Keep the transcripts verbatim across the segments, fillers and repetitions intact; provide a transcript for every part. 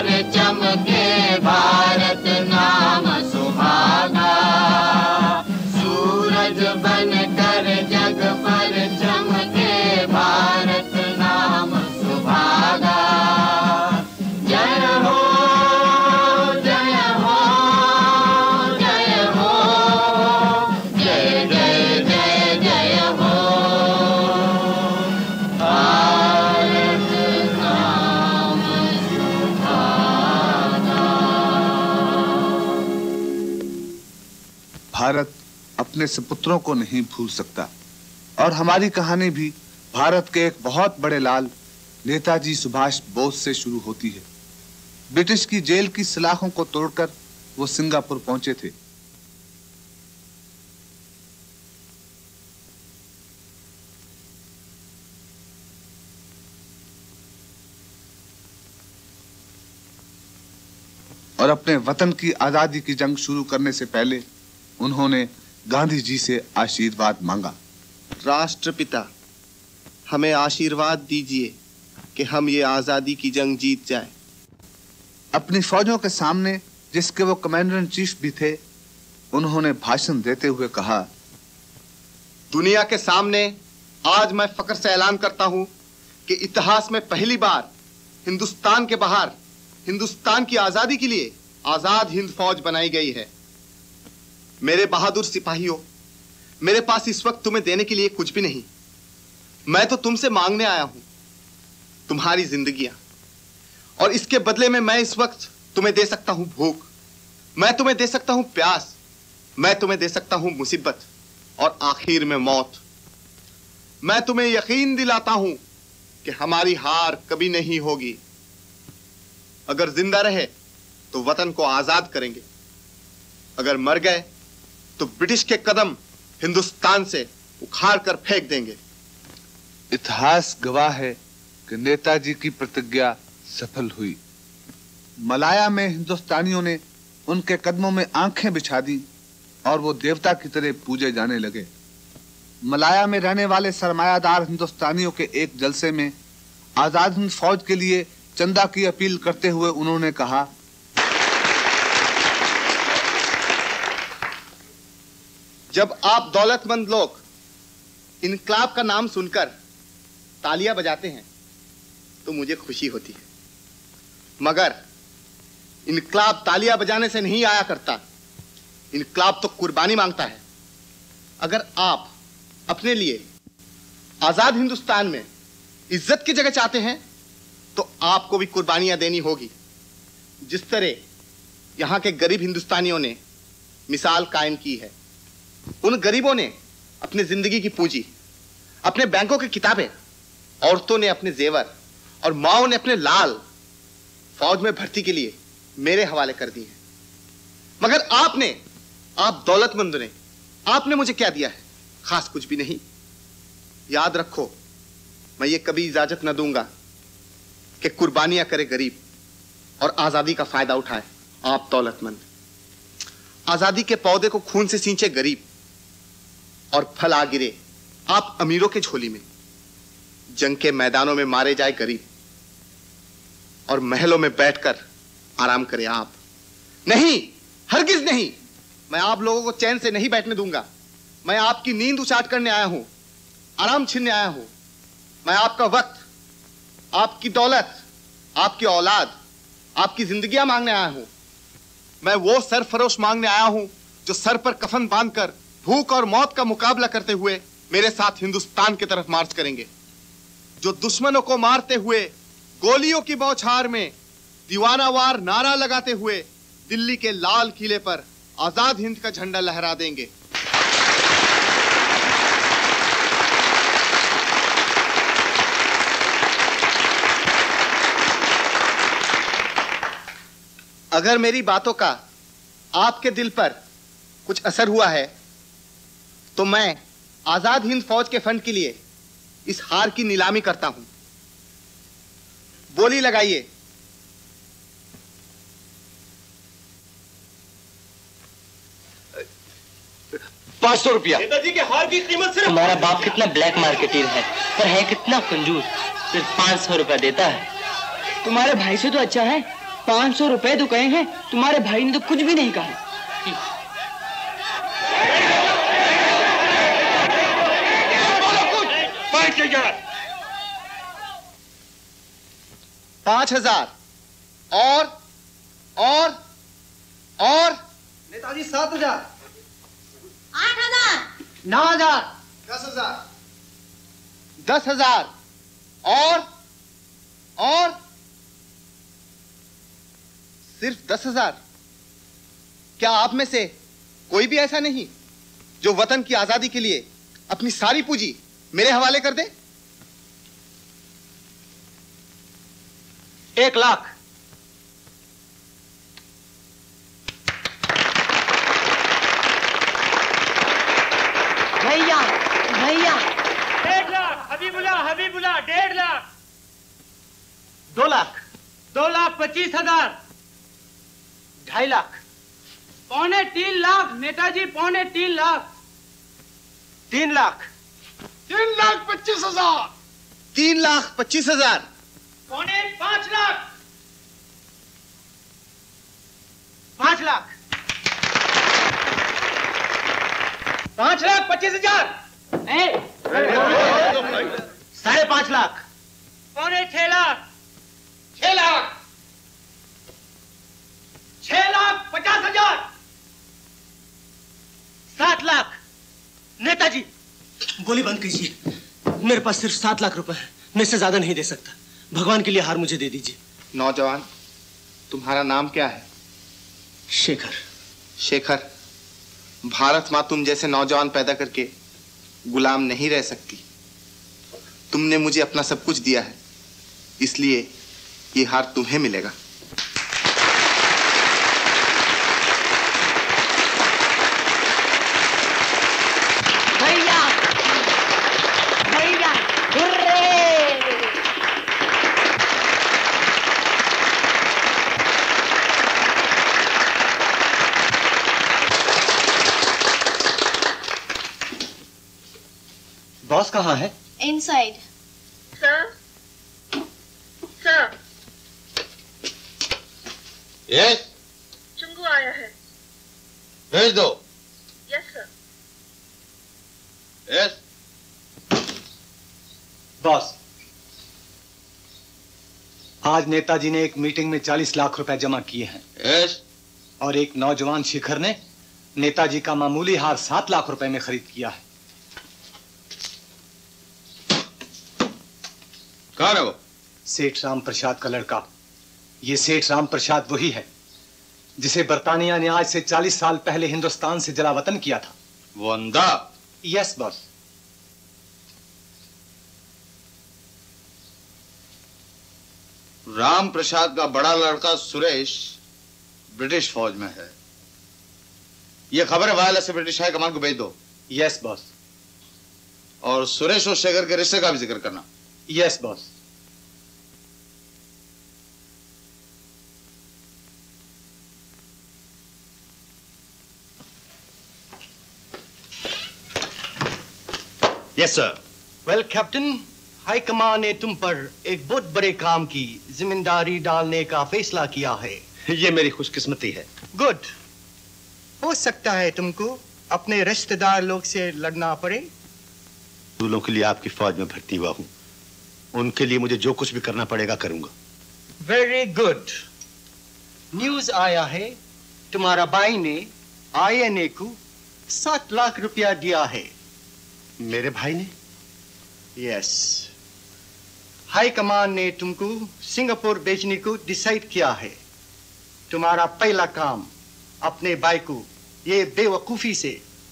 पर चमके भारत नाम सुहाना, सूरज बन कर जग पर चमके भारत नाम सुहाना। भारत अपने सुपुत्रों को नहीं भूल सकता और हमारी कहानी भी भारत के एक बहुत बड़े लाल नेताजी सुभाष बोस से शुरू होती है। ब्रिटिश की जेल की सलाखों को तोड़कर वो सिंगापुर पहुंचे थे। और अपने वतन की आजादी की जंग शुरू करने से पहले उन्होंने गांधी जी से आशीर्वाद मांगा। राष्ट्रपिता, हमें आशीर्वाद दीजिए कि हम ये आजादी की जंग जीत जाए। अपनी फौजों के सामने जिसके वो कमांडर इन चीफ भी थे, उन्होंने भाषण देते हुए कहा, दुनिया के सामने आज मैं फक्र से ऐलान करता हूं कि इतिहास में पहली बार हिंदुस्तान के बाहर हिंदुस्तान की आजादी के लिए आजाद हिंद फौज बनाई गई है। मेरे बहादुर सिपाहियों, मेरे पास इस वक्त तुम्हें देने के लिए कुछ भी नहीं, मैं तो तुमसे मांगने आया हूं तुम्हारी जिंदगियां, और इसके बदले में मैं इस वक्त तुम्हें दे सकता हूं भूख, मैं तुम्हें दे सकता हूं प्यास, मैं तुम्हें दे सकता हूं मुसीबत और आखिर में मौत। मैं तुम्हें यकीन दिलाता हूं कि हमारी हार कभी नहीं होगी। अगर जिंदा रहे तो वतन को आजाद करेंगे, अगर मर गए तो ब्रिटिश के कदम हिंदुस्तान से उखाड़ कर फेंक देंगे। इतिहास गवाह है कि नेताजी की प्रतिज्ञा सफल हुई। मलाया में हिंदुस्तानियों ने उनके कदमों में आंखें बिछा दी और वो देवता की तरह पूजे जाने लगे। मलाया में रहने वाले सरमायादार हिंदुस्तानियों के एक जलसे में आजाद हिंद फौज के लिए चंदा की अपील करते हुए उन्होंने कहा, जब आप दौलतमंद लोग इनकलाब का नाम सुनकर तालियां बजाते हैं तो मुझे खुशी होती है, मगर इनकलाब तालियां बजाने से नहीं आया करता, इनकलाब तो कुर्बानी मांगता है। अगर आप अपने लिए आजाद हिंदुस्तान में इज्जत की जगह चाहते हैं तो आपको भी कुर्बानियां देनी होगी, जिस तरह यहां के गरीब हिंदुस्तानियों ने मिसाल कायम की है। उन गरीबों ने अपनी जिंदगी की पूंजी, अपने बैंकों की किताबें, औरतों ने अपने जेवर और माओं ने अपने लाल फौज में भर्ती के लिए मेरे हवाले कर दी है। मगर आपने, आप दौलतमंद ने, आपने मुझे क्या दिया है? खास कुछ भी नहीं। याद रखो, मैं ये कभी इजाजत न दूंगा कि कुर्बानियां करे गरीब और आजादी का फायदा उठाए आप दौलतमंद। आजादी के पौधे को खून से सींचे गरीब और फल आ गिरे आप अमीरों के झोली में। जंग के मैदानों में मारे जाए गरीब और महलों में बैठकर आराम करें आप। नहीं, हरगिज नहीं, मैं आप लोगों को चैन से नहीं बैठने दूंगा। मैं आपकी नींद उचाट करने आया हूं, आराम छीनने आया हूं। मैं आपका वक्त, आपकी दौलत, आपकी औलाद, आपकी जिंदगियां मांगने आया हूं। मैं वो सरफरोश मांगने आया हूं जो सर पर कफन बांधकर भूख और मौत का मुकाबला करते हुए मेरे साथ हिंदुस्तान की तरफ मार्च करेंगे, जो दुश्मनों को मारते हुए गोलियों की बौछार में दीवानावार नारा लगाते हुए दिल्ली के लाल किले पर आजाद हिंद का झंडा लहरा देंगे। अगर मेरी बातों का आपके दिल पर कुछ असर हुआ है तो मैं आजाद हिंद फौज के फंड के लिए इस हार की नीलामी करता हूं। बोली लगाइए। पांच सौ रुपया। नेताजी के हार की कीमत सिर्फ। हमारा बाप कितना ब्लैक मार्केटिंग है, पर है कितना कंजूस, सिर्फ पांच सौ रुपया देता है। तुम्हारे भाई से तो अच्छा है, पाँच सौ रुपए तो कहे हैं, तुम्हारे भाई ने तो कुछ भी नहीं कहा। पाँच हजार और और और नेताजी सात हजार, आठ हजार, नौ हजार, दस हजार, दस हजार और और सिर्फ दस हजार। क्या आप में से कोई भी ऐसा नहीं जो वतन की आजादी के लिए अपनी सारी पूंजी मेरे हवाले कर दे? एक लाख। भैया भैया डेढ़ लाख। हबीबुल्ला हबीबुल्ला डेढ़ लाख। दो लाख। दो लाख पच्चीस हजार। ढाई लाख। पौने तीन लाख नेताजी, पौने तीन लाख। तीन लाख। तीन लाख पच्चीस हजार। तीन लाख पच्चीस हजार। पौने पांच लाख। पांच लाख। पांच लाख पच्चीस हजार। साढ़े पांच लाख। पौने छह लाख। छह लाख। छह लाख पचास हजार। सात लाख। नेताजी गोली बंद कीजिए, मेरे पास सिर्फ सात लाख रुपए है, मैं इससे ज्यादा नहीं दे सकता, भगवान के लिए हार मुझे दे दीजिए। नौजवान तुम्हारा नाम क्या है? शेखर। शेखर, भारत माँ तुम जैसे नौजवान पैदा करके गुलाम नहीं रह सकती। तुमने मुझे अपना सब कुछ दिया है, इसलिए ये हार तुम्हें मिलेगा। बॉस कहाँ है? इनसाइड। Sir, sir. यस। चुंगू आया है। भेज दो। Yes sir. यस। बॉस, आज नेताजी ने एक मीटिंग में चालीस लाख रुपए जमा किए हैं। यस। और एक नौजवान शिखर ने नेताजी का मामूली हार सात लाख रुपए में खरीद किया है। कौन है वो? सेठ राम प्रसाद का लड़का। ये सेठ राम प्रसाद वही है जिसे बर्तानिया ने आज से चालीस साल पहले हिंदुस्तान से जलावतन किया था। वो अंधा? Yes boss. राम प्रसाद का बड़ा लड़का सुरेश ब्रिटिश फौज में है। ये खबर वायरलेस से ब्रिटिश हाई कमान को भेज दो। Yes boss. और सुरेश और शेखर के रिश्ते का भी जिक्र करना। Yes boss. Yes sir. Well captain, high command ने तुम पर एक बहुत बड़े काम की जिम्मेदारी डालने का फैसला किया है। ये मेरी खुशकिस्मती है। गुड। हो सकता है तुमको अपने रिश्तेदार लोग से लड़ना पड़े। दूलों के लिए आपकी फौज में भर्ती हुआ हूँ, उनके लिए मुझे जो कुछ भी करना पड़ेगा करूंगा। Very good. न्यूज आया है तुम्हारा भाई ने आई एन ए को सात लाख रुपया दिया है। मेरे भाई ने? यस। हाई कमान ने तुमको सिंगापुर भेजने को डिसाइड किया है। तुम्हारा पहला काम अपने भाई को ये बेवकूफी से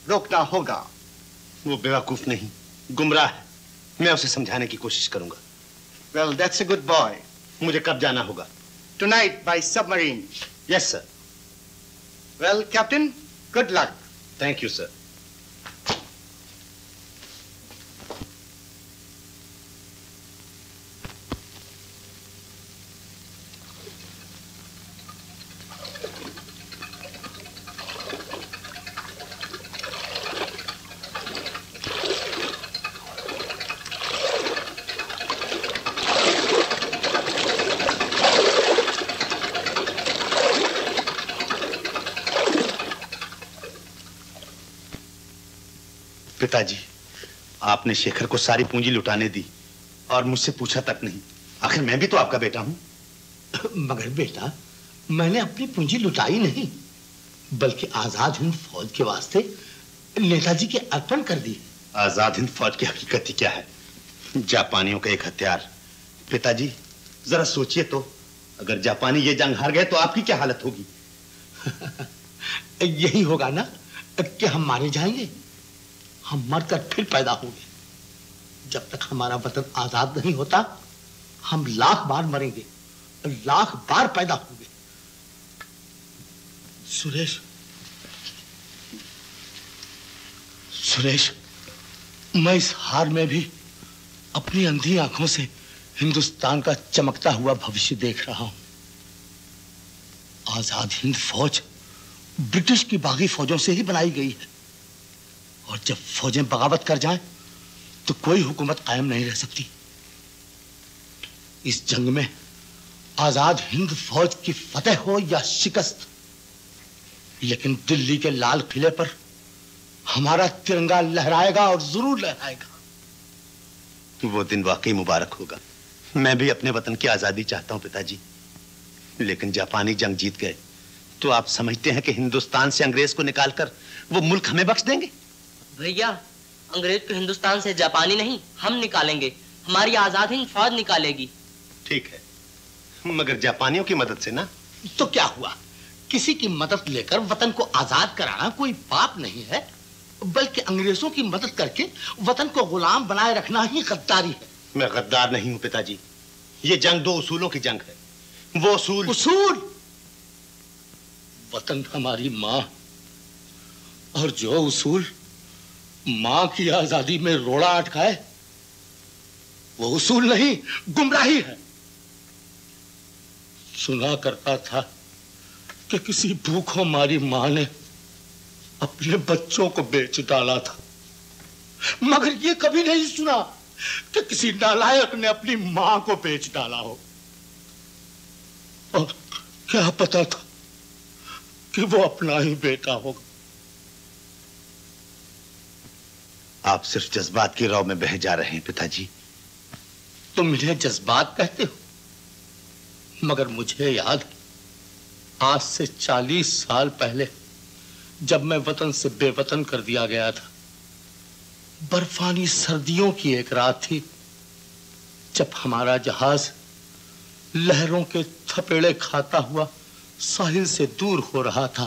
रोकना होगा। वो बेवकूफ नहीं, गुमराह है। मैं उसे समझाने की कोशिश करूंगा। Well, that's a good boy. मुझे कब जाना होगा? Tonight by submarine. Yes, sir. Well, Captain, good luck. Thank you, sir. पिताजी, आपने शेखर को सारी पूंजी लुटाने दी और मुझसे पूछा तक नहीं। आखिर मैं भी तो आपका बेटा हूँ। मगर बेटा, मैंने अपनी पूंजी लुटाई नहीं, बल्कि आजाद हिंद फौज के वास्ते नेताजी के अर्पण कर दी। आजाद हिंद फौज की हकीकत ही क्या है? जापानियों का एक हथियार। पिताजी जरा सोचिए तो, अगर जापानी ये जंग हार गए तो आपकी क्या हालत होगी? यही होगा ना कि हम मारे जाएंगे। हम मरकर फिर पैदा होंगे। जब तक हमारा वतन आजाद नहीं होता, हम लाख बार मरेंगे, लाख बार पैदा होंगे। सुरेश, सुरेश, मैं इस हार में भी अपनी अंधी आंखों से हिंदुस्तान का चमकता हुआ भविष्य देख रहा हूं। आजाद हिंद फौज ब्रिटिश की बागी फौजों से ही बनाई गई है, और जब फौजें बगावत कर जाएं, तो कोई हुकूमत कायम नहीं रह सकती। इस जंग में आजाद हिंद फौज की फतेह हो या शिकस्त, लेकिन दिल्ली के लाल किले पर हमारा तिरंगा लहराएगा और जरूर लहराएगा। वो दिन वाकई मुबारक होगा। मैं भी अपने वतन की आजादी चाहता हूं पिताजी, लेकिन जापानी जंग जीत गए तो आप समझते हैं कि हिंदुस्तान से अंग्रेज को निकालकर वो मुल्क हमें बख्श देंगे? भैया, अंग्रेज को हिंदुस्तान से जापानी नहीं, हम निकालेंगे। हमारी आजाद हिंद फौज निकालेगी। ठीक है, मगर जापानियों की मदद से ना। तो क्या हुआ? किसी की मदद लेकर वतन को आजाद कराना कोई पाप नहीं है, बल्कि अंग्रेजों की मदद करके वतन को गुलाम बनाए रखना ही गद्दारी है। मैं गद्दार नहीं हूं पिताजी। ये जंग दो उसूलों की जंग है। वो उसूल उसूल वतन हमारी मां, और जो उसूल मां की आजादी में रोड़ा अटकाए, वो उसूल नहीं, गुमराही है। सुना करता था कि किसी भूखों मारी मां ने अपने बच्चों को बेच डाला था, मगर ये कभी नहीं सुना कि किसी नालायक ने अपनी मां को बेच डाला हो। और क्या पता था कि वो अपना ही बेटा होगा। आप सिर्फ जज्बात की राह में बह जा रहे हैं पिताजी। तुम इन्हें जज्बात कहते हो, मगर मुझे याद है आज से चालीस साल पहले जब मैं वतन से बेवतन कर दिया गया था। बर्फानी सर्दियों की एक रात थी जब हमारा जहाज लहरों के थपेड़े खाता हुआ साहिल से दूर हो रहा था,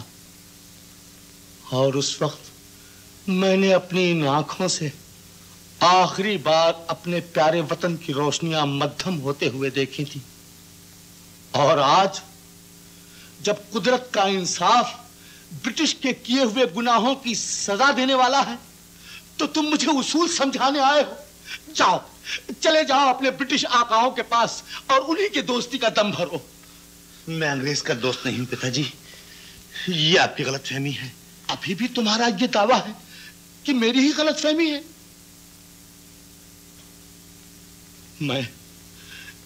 और उस वक्त मैंने अपनी इन आंखों से आखिरी बार अपने प्यारे वतन की रोशनियां मध्यम होते हुए देखी थी। और आज जब कुदरत का इंसाफ ब्रिटिश के किए हुए गुनाहों की सजा देने वाला है, तो तुम मुझे उसूल समझाने आए हो। जाओ, चले जाओ अपने ब्रिटिश आकाओं के पास और उन्हीं की दोस्ती का दम भरो। मैं अंग्रेज का दोस्त नहीं हूं पिताजी, ये आपकी गलतफहमी है। अभी भी तुम्हारा ये दावा है कि मेरी ही गलतफहमी है। मैं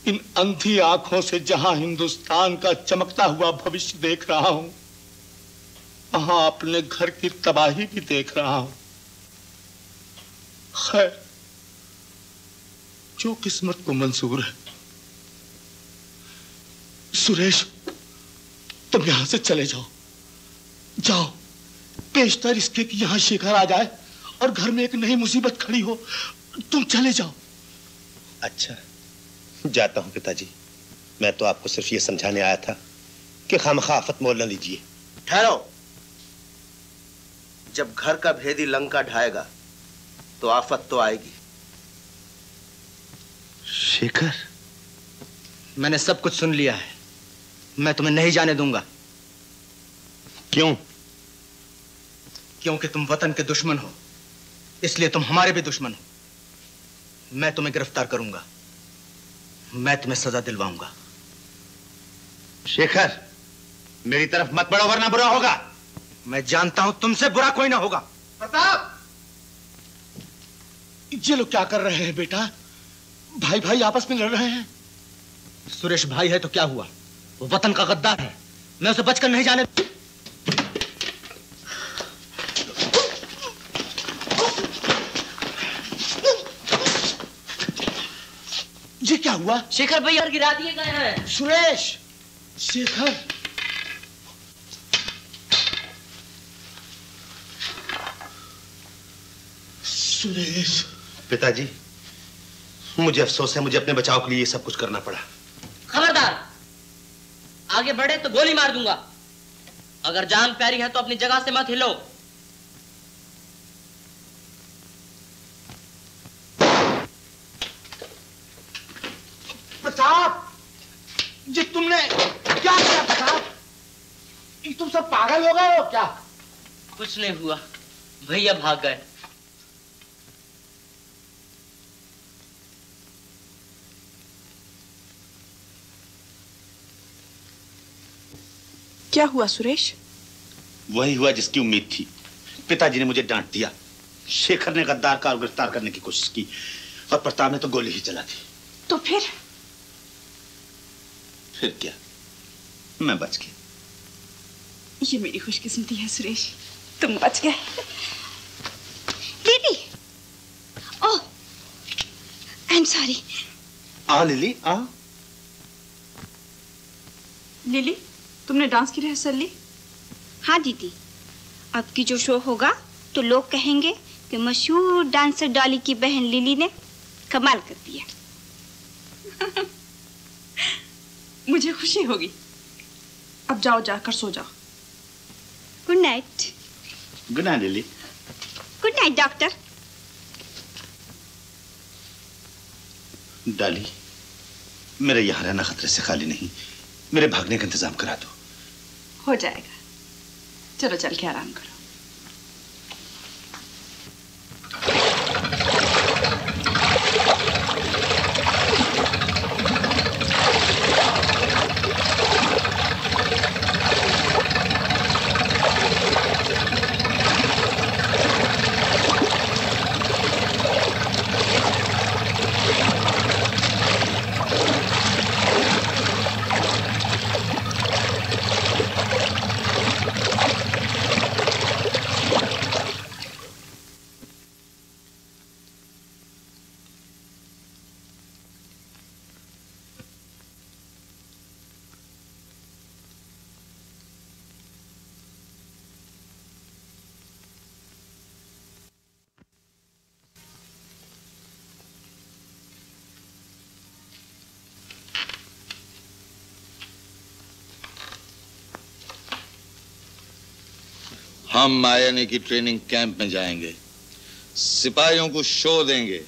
इन अंधी आंखों से जहां हिंदुस्तान का चमकता हुआ भविष्य देख रहा हूं, वहां अपने घर की तबाही भी देख रहा हूं। खैर, जो किस्मत को मंजूर है। सुरेश, तुम यहां से चले जाओ, जाओ। पेशतर इसके कि यहां शेखर आ जाए और घर में एक नई मुसीबत खड़ी हो। तुम चले जाओ। अच्छा, जाता हूं पिताजी। मैं तो आपको सिर्फ ये समझाने आया था कि खामखा आफत मोल न लीजिए। ठहरो, जब घर का भेदी लंका ढाएगा तो आफत तो आएगी। शेखर, मैंने सब कुछ सुन लिया है। मैं तुम्हें नहीं जाने दूंगा। क्यों? क्योंकि तुम वतन के दुश्मन हो, इसलिए तुम हमारे भी दुश्मन हो। मैं तुम्हें गिरफ्तार करूंगा, मैं तुम्हें सजा दिलवाऊंगा। शेखर, मेरी तरफ मत बढ़ो वरना बुरा होगा। मैं जानता हूं तुमसे बुरा कोई ना होगा। प्रताप, ये लोग क्या कर रहे हैं बेटा? भाई भाई आपस में लड़ रहे हैं। सुरेश भाई है तो क्या हुआ? वो वतन का गद्दार है, मैं उसे बचकर नहीं जाने। उसे क्या हुआ? शेखर भाई यार गिरा दिए गए हैं। सुरेश, शेखर, सुरेश। पिताजी, मुझे अफसोस है, मुझे अपने बचाव के लिए ये सब कुछ करना पड़ा। खबरदार, आगे बढ़े तो गोली मार दूंगा। अगर जान प्यारी है तो अपनी जगह से मत हिलो। प्रताप, ये तुमने क्या किया? प्रताप, ये तुम सब पागल हो गए हो क्या? कुछ नहीं हुआ भैया, भाग गए। क्या हुआ सुरेश? वही हुआ जिसकी उम्मीद थी। पिताजी ने मुझे डांट दिया। शेखर ने गद्दार का गिरफ्तार करने की कोशिश की और प्रताप ने तो गोली ही चला दी। तो फिर? फिर क्या, मैं बच गया। ये मेरी खुशकिस्मती है सुरेश, तुम बच गए। दीदी, ओह, आई एम सॉरी। आ लिली, आ लिली, तुमने डांस की रिहर्सल ली? हाँ दीदी, अब की जो शो होगा तो लोग कहेंगे कि मशहूर डांसर डॉली की बहन लिली ने कमाल कर दिया। मुझे खुशी होगी। अब जाओ, जाकर सो जाओ। Good night. Good night Lily. Good night doctor. Dolly, मेरे यहाँ रहना खतरे से खाली नहीं। मेरे भागने का इंतजाम करा दो। हो जाएगा, चलो चल के आराम करो। हम मायानी की ट्रेनिंग कैंप में जाएंगे, सिपाहियों को शो देंगे,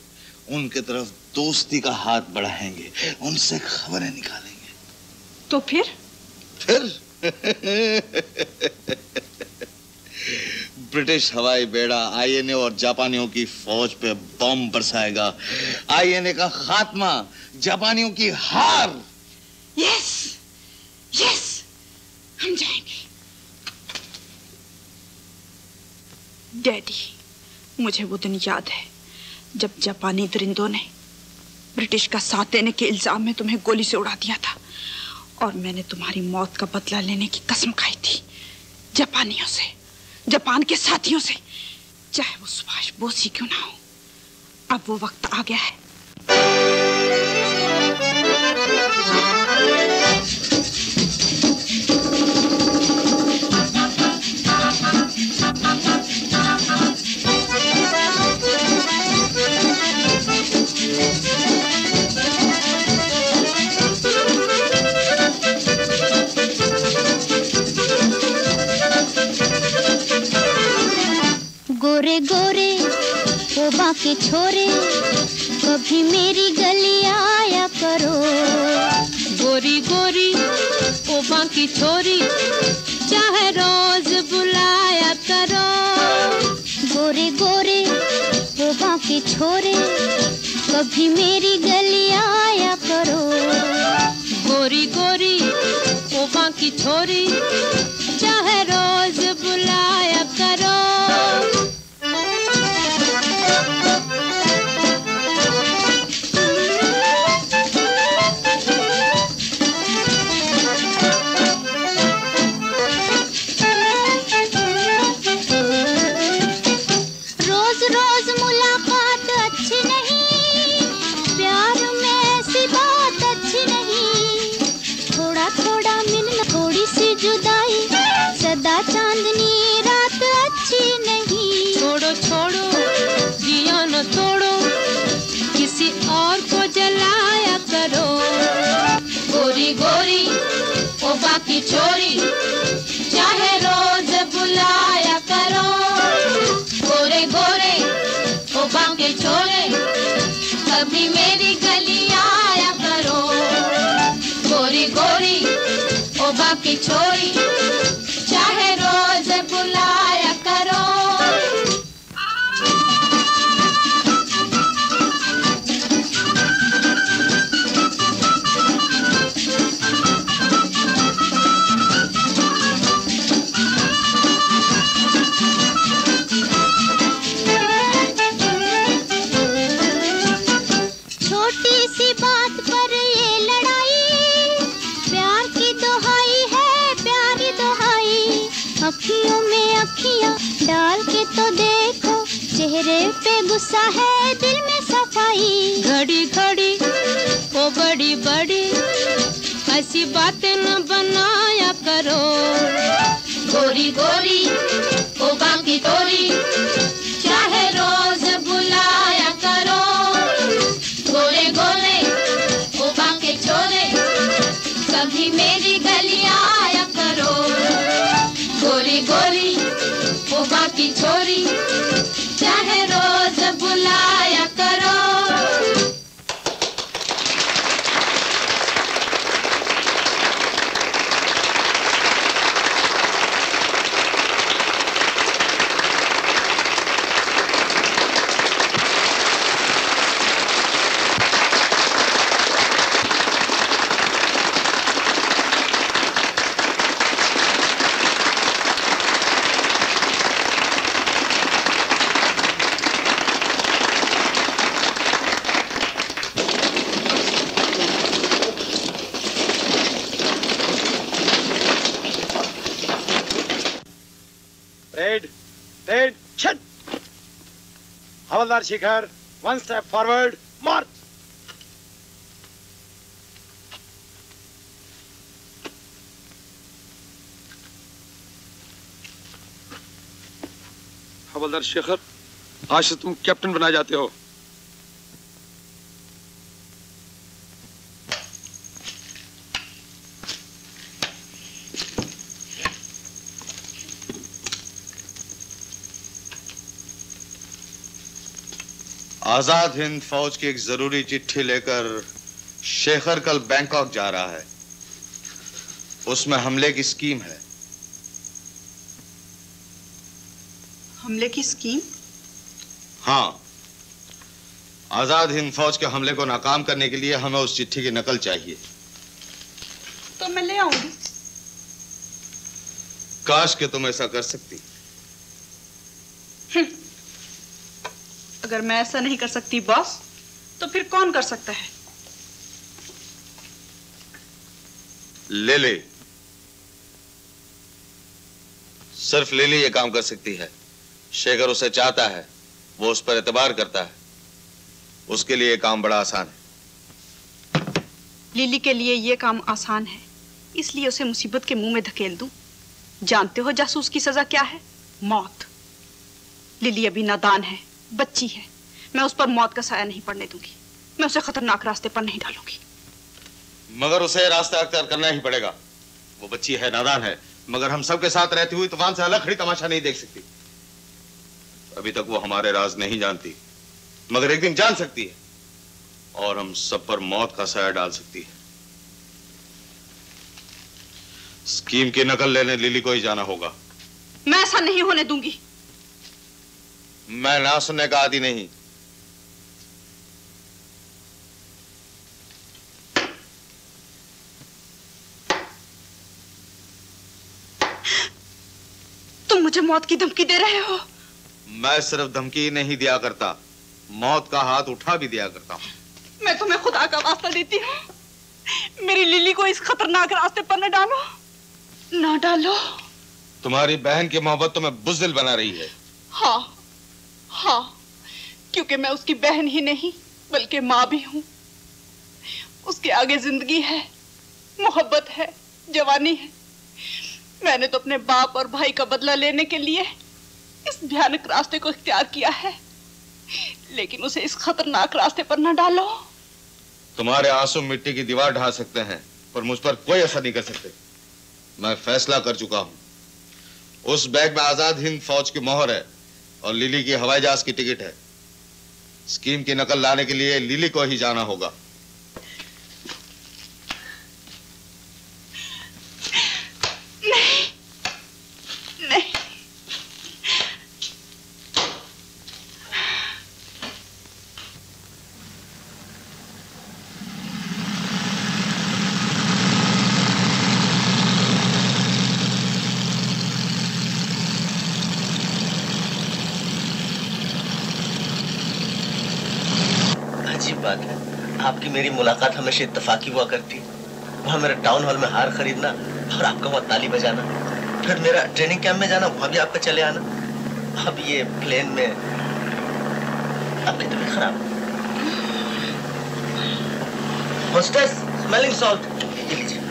उनके तरफ दोस्ती का हाथ बढ़ाएंगे, उनसे खबरें निकालेंगे। तो फिर? फिर? ब्रिटिश हवाई बेड़ा आईएनए और जापानियों की फौज पे बम बरसाएगा। आईएनए का खात्मा, जापानियों की हार। यस, यस, हम जाएंगे। डैडी, मुझे वो दिन याद है जब जापानी दरिंदों ने ब्रिटिश का साथ देने के इल्जाम में तुम्हें गोली से उड़ा दिया था और मैंने तुम्हारी मौत का बदला लेने की कसम खाई थी जापानियों से, जापान के साथियों से, चाहे वो सुभाष बोस ही क्यों ना हो। अब वो वक्त आ गया है। गोरे गोरे ओ बांके छोरे, कभी मेरी गली आया करो। गोरी गोरी ओ बांके छोरी, चाहे रोज बुलाया करो। गोरे गोरे ओ बांके छोरे, कभी मेरी गली आया करो। गोरी गोरी ओ बांके छोरी, चाहे रोज बुलाया करो। रोज रोज मुलाकात अच्छी नहीं, प्यार में सिवा के छोरे कभी मेरी गली आया करो। गोरी गोरी ओ बांके छोरी चाहे रोज बुलाया करो। अखियों में अखियां डाल के तो देखो, चेहरे पे गुस्सा है दिल में सफाई। घड़ी घड़ी ओ बड़ी बड़ी ऐसी बातें न बनाया करो। गोरी गोरी ओ बांकी गोरी चाहे रोज बुलाया करो। गोरे गोरे ओ बांके छोरे कभी मेरी गली आया करो। गोरी गोरी ओ बांकी छोरी चाहे रोज बुलाया करो। हवलदार शिखर, one step forward, march. हवलदार शिखर, आज से तुम कैप्टन बनाए जाते हो। आजाद हिंद फौज की एक जरूरी चिट्ठी लेकर शेखर कल बैंकॉक जा रहा है। उसमें हमले की स्कीम है। हमले की स्कीम? हाँ, आजाद हिंद फौज के हमले को नाकाम करने के लिए हमें उस चिट्ठी की नकल चाहिए। तो मैं ले आऊंगी। काश कि तुम ऐसा कर सकती। अगर मैं ऐसा नहीं कर सकती बॉस, तो फिर कौन कर सकता है? ले ले, सिर्फ ले ले ये काम कर सकती है। शेखर उसे चाहता है, वो उस पर एतबार करता है। उसके लिए ये काम बड़ा आसान है। लिली के लिए ये काम आसान है, इसलिए उसे मुसीबत के मुंह में धकेल दूं। जानते हो जासूस की सजा क्या है? मौत। लिली अभी नादान है, बच्ची है। मैं उस पर मौत का साया नहीं पड़ने दूंगी। मैं उसे खतरनाक रास्ते पर नहीं डालूंगी। मगर उसे रास्ता अख्तियार करना ही पड़ेगा। वो बच्ची है, नादान है, मगर हम सबके साथ रहती हुई तूफान से अलग खड़ी तमाशा नहीं देख सकती। अभी तक वो हमारे राज नहीं जानती, मगर एक दिन जान सकती है और हम सब पर मौत का साया डाल सकती है। स्कीम की नकल लेने लिली को ही जाना होगा। मैं ऐसा नहीं होने दूंगी। मैं ना सुनने का आदी नहीं। तुम मुझे मौत की धमकी दे रहे हो? मैं सिर्फ धमकी नहीं दिया करता, मौत का हाथ उठा भी दिया करता हूं। मैं तुम्हें खुदा का वास्ता देती हूं, मेरी लिली को इस खतरनाक रास्ते पर न डालो, ना डालो। तुम्हारी बहन की मोहब्बत तुम्हें बुज़दिल बना रही है। हाँ हाँ, क्योंकि मैं उसकी बहन ही नहीं बल्कि माँ भी हूँ। उसके आगे जिंदगी है, मोहब्बत है, जवानी है। मैंने तो अपने बाप और भाई का बदला लेने के लिए इस भयानक रास्ते को इख्तियार किया है, लेकिन उसे इस खतरनाक रास्ते पर ना डालो। तुम्हारे आंसू मिट्टी की दीवार ढहा सकते हैं, पर मुझ पर कोई असर नहीं कर सकते। मैं फैसला कर चुका हूँ। उस बैग में आजाद हिंद फौज की मोहर है और लिली की हवाई जहाज की टिकट है। स्कीम की नकल लाने के लिए लिली को ही जाना होगा। नहीं, नहीं। अजीब बात है, आपकी मेरी मुलाकात हमेशा इत्तफाकी हुआ करती। वहाँ मेरा टाउन हॉल में हार खरीदना और आपका वहाँ ताली बजाना, फिर मेरा ट्रेनिंग कैंप में जाना, वहाँ भी आपका चले आना। अब ये प्लेन में आपकी तबीयत खराब। होस्टेस, स्मेलिंग सॉल्ट ये लीजिए।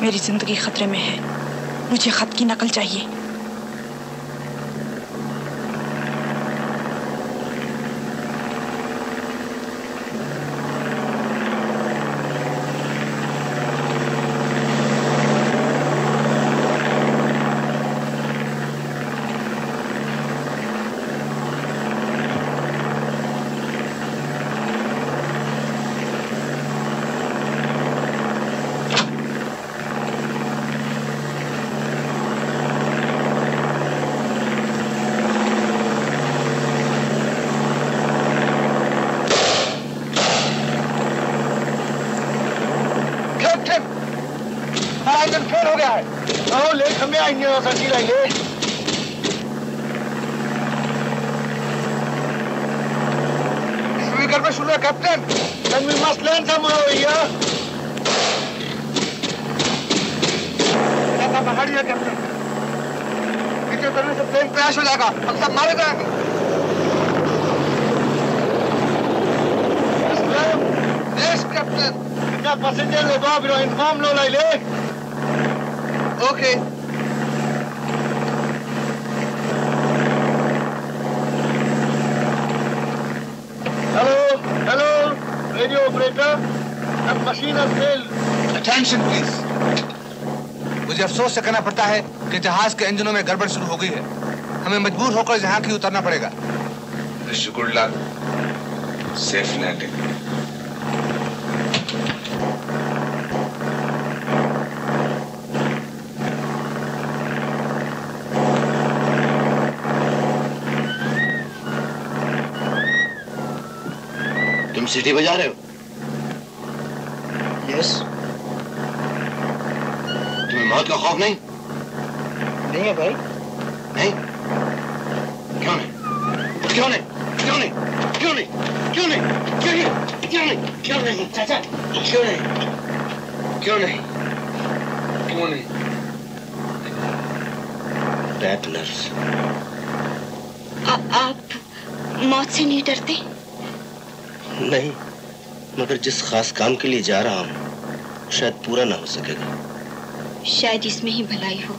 मेरी जिंदगी खतरे में है, मुझे खत की नकल चाहिए। अफसोस से कहना पड़ता है कि जहाज के इंजनों में गड़बड़ शुरू हो गई है। हमें मजबूर होकर यहाँ की उतरना पड़ेगा। शुक्रगुजार, सेफ लैंडिंग। तुम सीटी बजा रहे हो? यस। मौत का खौफ नहीं? नहीं है भाई। नहीं? क्यों नहीं? क्यों नहीं? क्यों नहीं? क्यों नहीं? क्यों नहीं? क्यों नहीं? क्यों नहीं? क्यों नहीं? चाचा? क्यों नहीं? क्यों नहीं? क्यों नहीं? रैटलर्स। आप मौत से नहीं डरते? नहीं, मगर जिस खास काम के लिए जा रहा हूँ शायद पूरा ना हो सकेगा। शायद इसमें ही भलाई हो।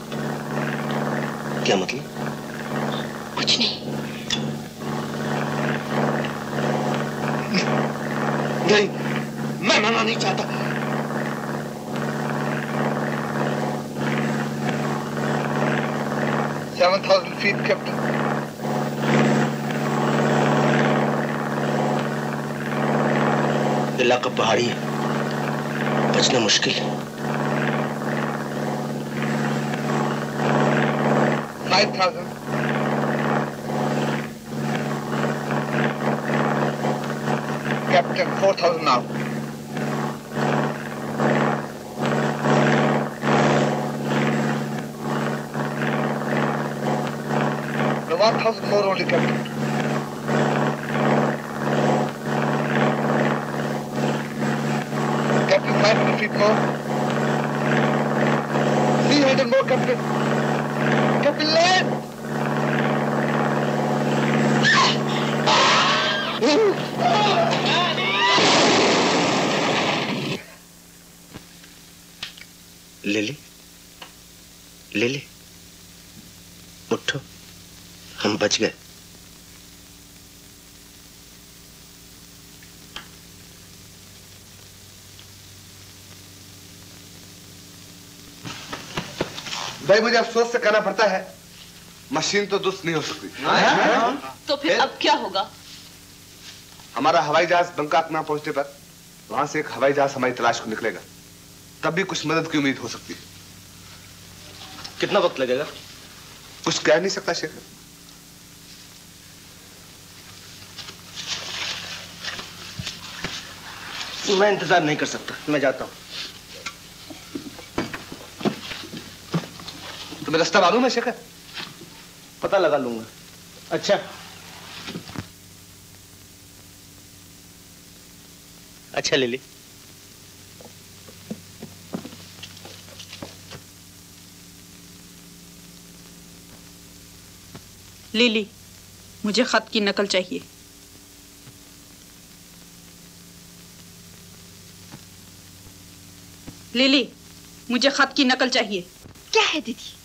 क्या मतलब? कुछ नहीं। नहीं, मैं मना नहीं चाहता। Seven thousand feet captain. इलाका पहाड़ी है, बचना मुश्किल है। Captain, four thousand now. The one thousand more only, Captain. Captain, five hundred feet more. Three hundred more, Captain. ले ले, ले ले, उठो, हम बच गए। भाई मुझे अफसोस से कहना पड़ता है, मशीन तो दुरुस्त नहीं हो सकती। आ, आ, आ, तो फिर ए? अब क्या होगा? हमारा हवाई जहाज बंकाक ना पहुंचने पर वहां से एक हवाई जहाज हमारी तलाश को निकलेगा, तब भी कुछ मदद की उम्मीद हो सकती है। कितना वक्त लगेगा? कुछ कह नहीं सकता शेखर। मैं इंतजार नहीं कर सकता, मैं जाता हूं। तुम्हें रास्ता मालूम है शेखर? पता लगा लूंगा। अच्छा अच्छा लिली, लिली, मुझे खत की नकल चाहिए। लिली, मुझे खत की नकल चाहिए। क्या है दीदी?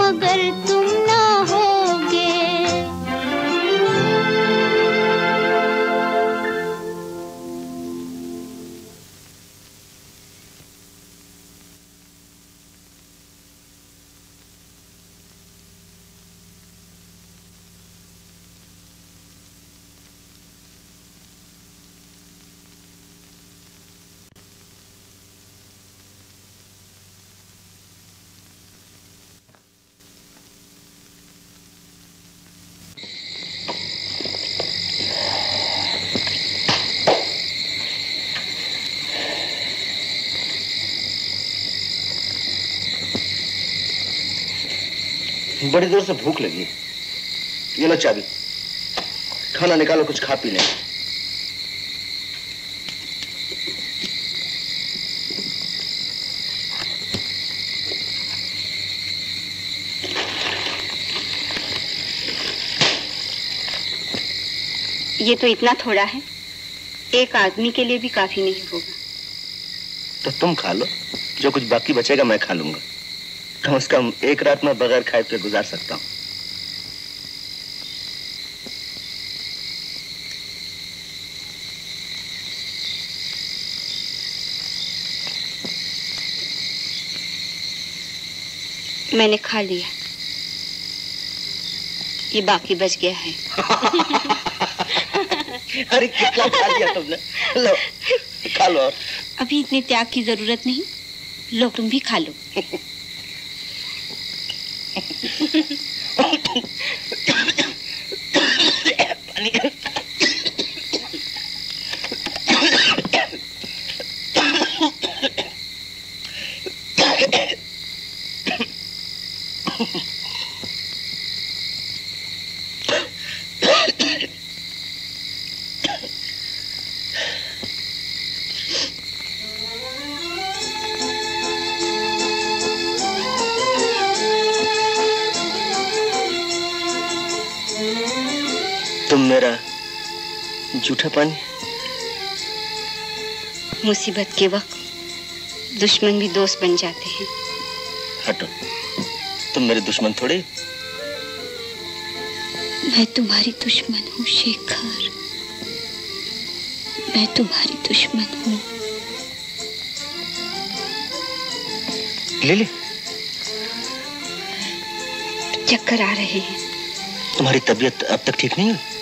मगर तुम ना हो बड़ी दूर से भूख लगी। ये लो चाबी, खाना निकालो, कुछ खा पी लें। ये तो इतना थोड़ा है, एक आदमी के लिए भी काफी नहीं होगा। तो तुम खा लो, जो कुछ बाकी बचेगा मैं खा लूंगा। कम से कम एक रात में बगैर खाए के गुजार सकता हूँ। मैंने खा लिया, ये बाकी बच गया है। अरे कितना खा लिया तुमने, लो खा लो। और अभी इतने त्याग की जरूरत नहीं, लो तुम भी खा लो। झूठापन मुसीबत के वक्त दुश्मन भी दोस्त बन जाते हैं। हटो, तुम मेरे दुश्मन थोड़े। मैं तुम्हारी दुश्मन हूँ शेखर, मैं तुम्हारी दुश्मन हूँ। ले ले, चक्कर आ रहे हैं। तुम्हारी तबीयत अब तक ठीक नहीं है?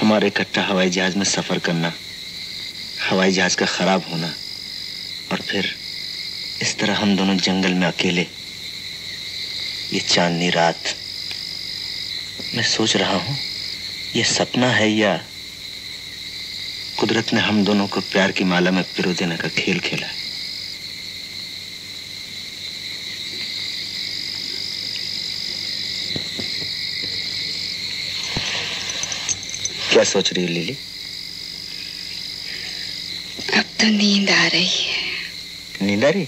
हमारे इकट्ठा हवाई जहाज में सफर करना, हवाई जहाज का खराब होना, और फिर इस तरह हम दोनों जंगल में अकेले। ये चांदनी रात, मैं सोच रहा हूँ ये सपना है या कुदरत ने हम दोनों को प्यार की माला में पिरो देने का खेल खेला है। क्या सोच रही है लिली? अब तो नींद आ रही है। नींद आ रही?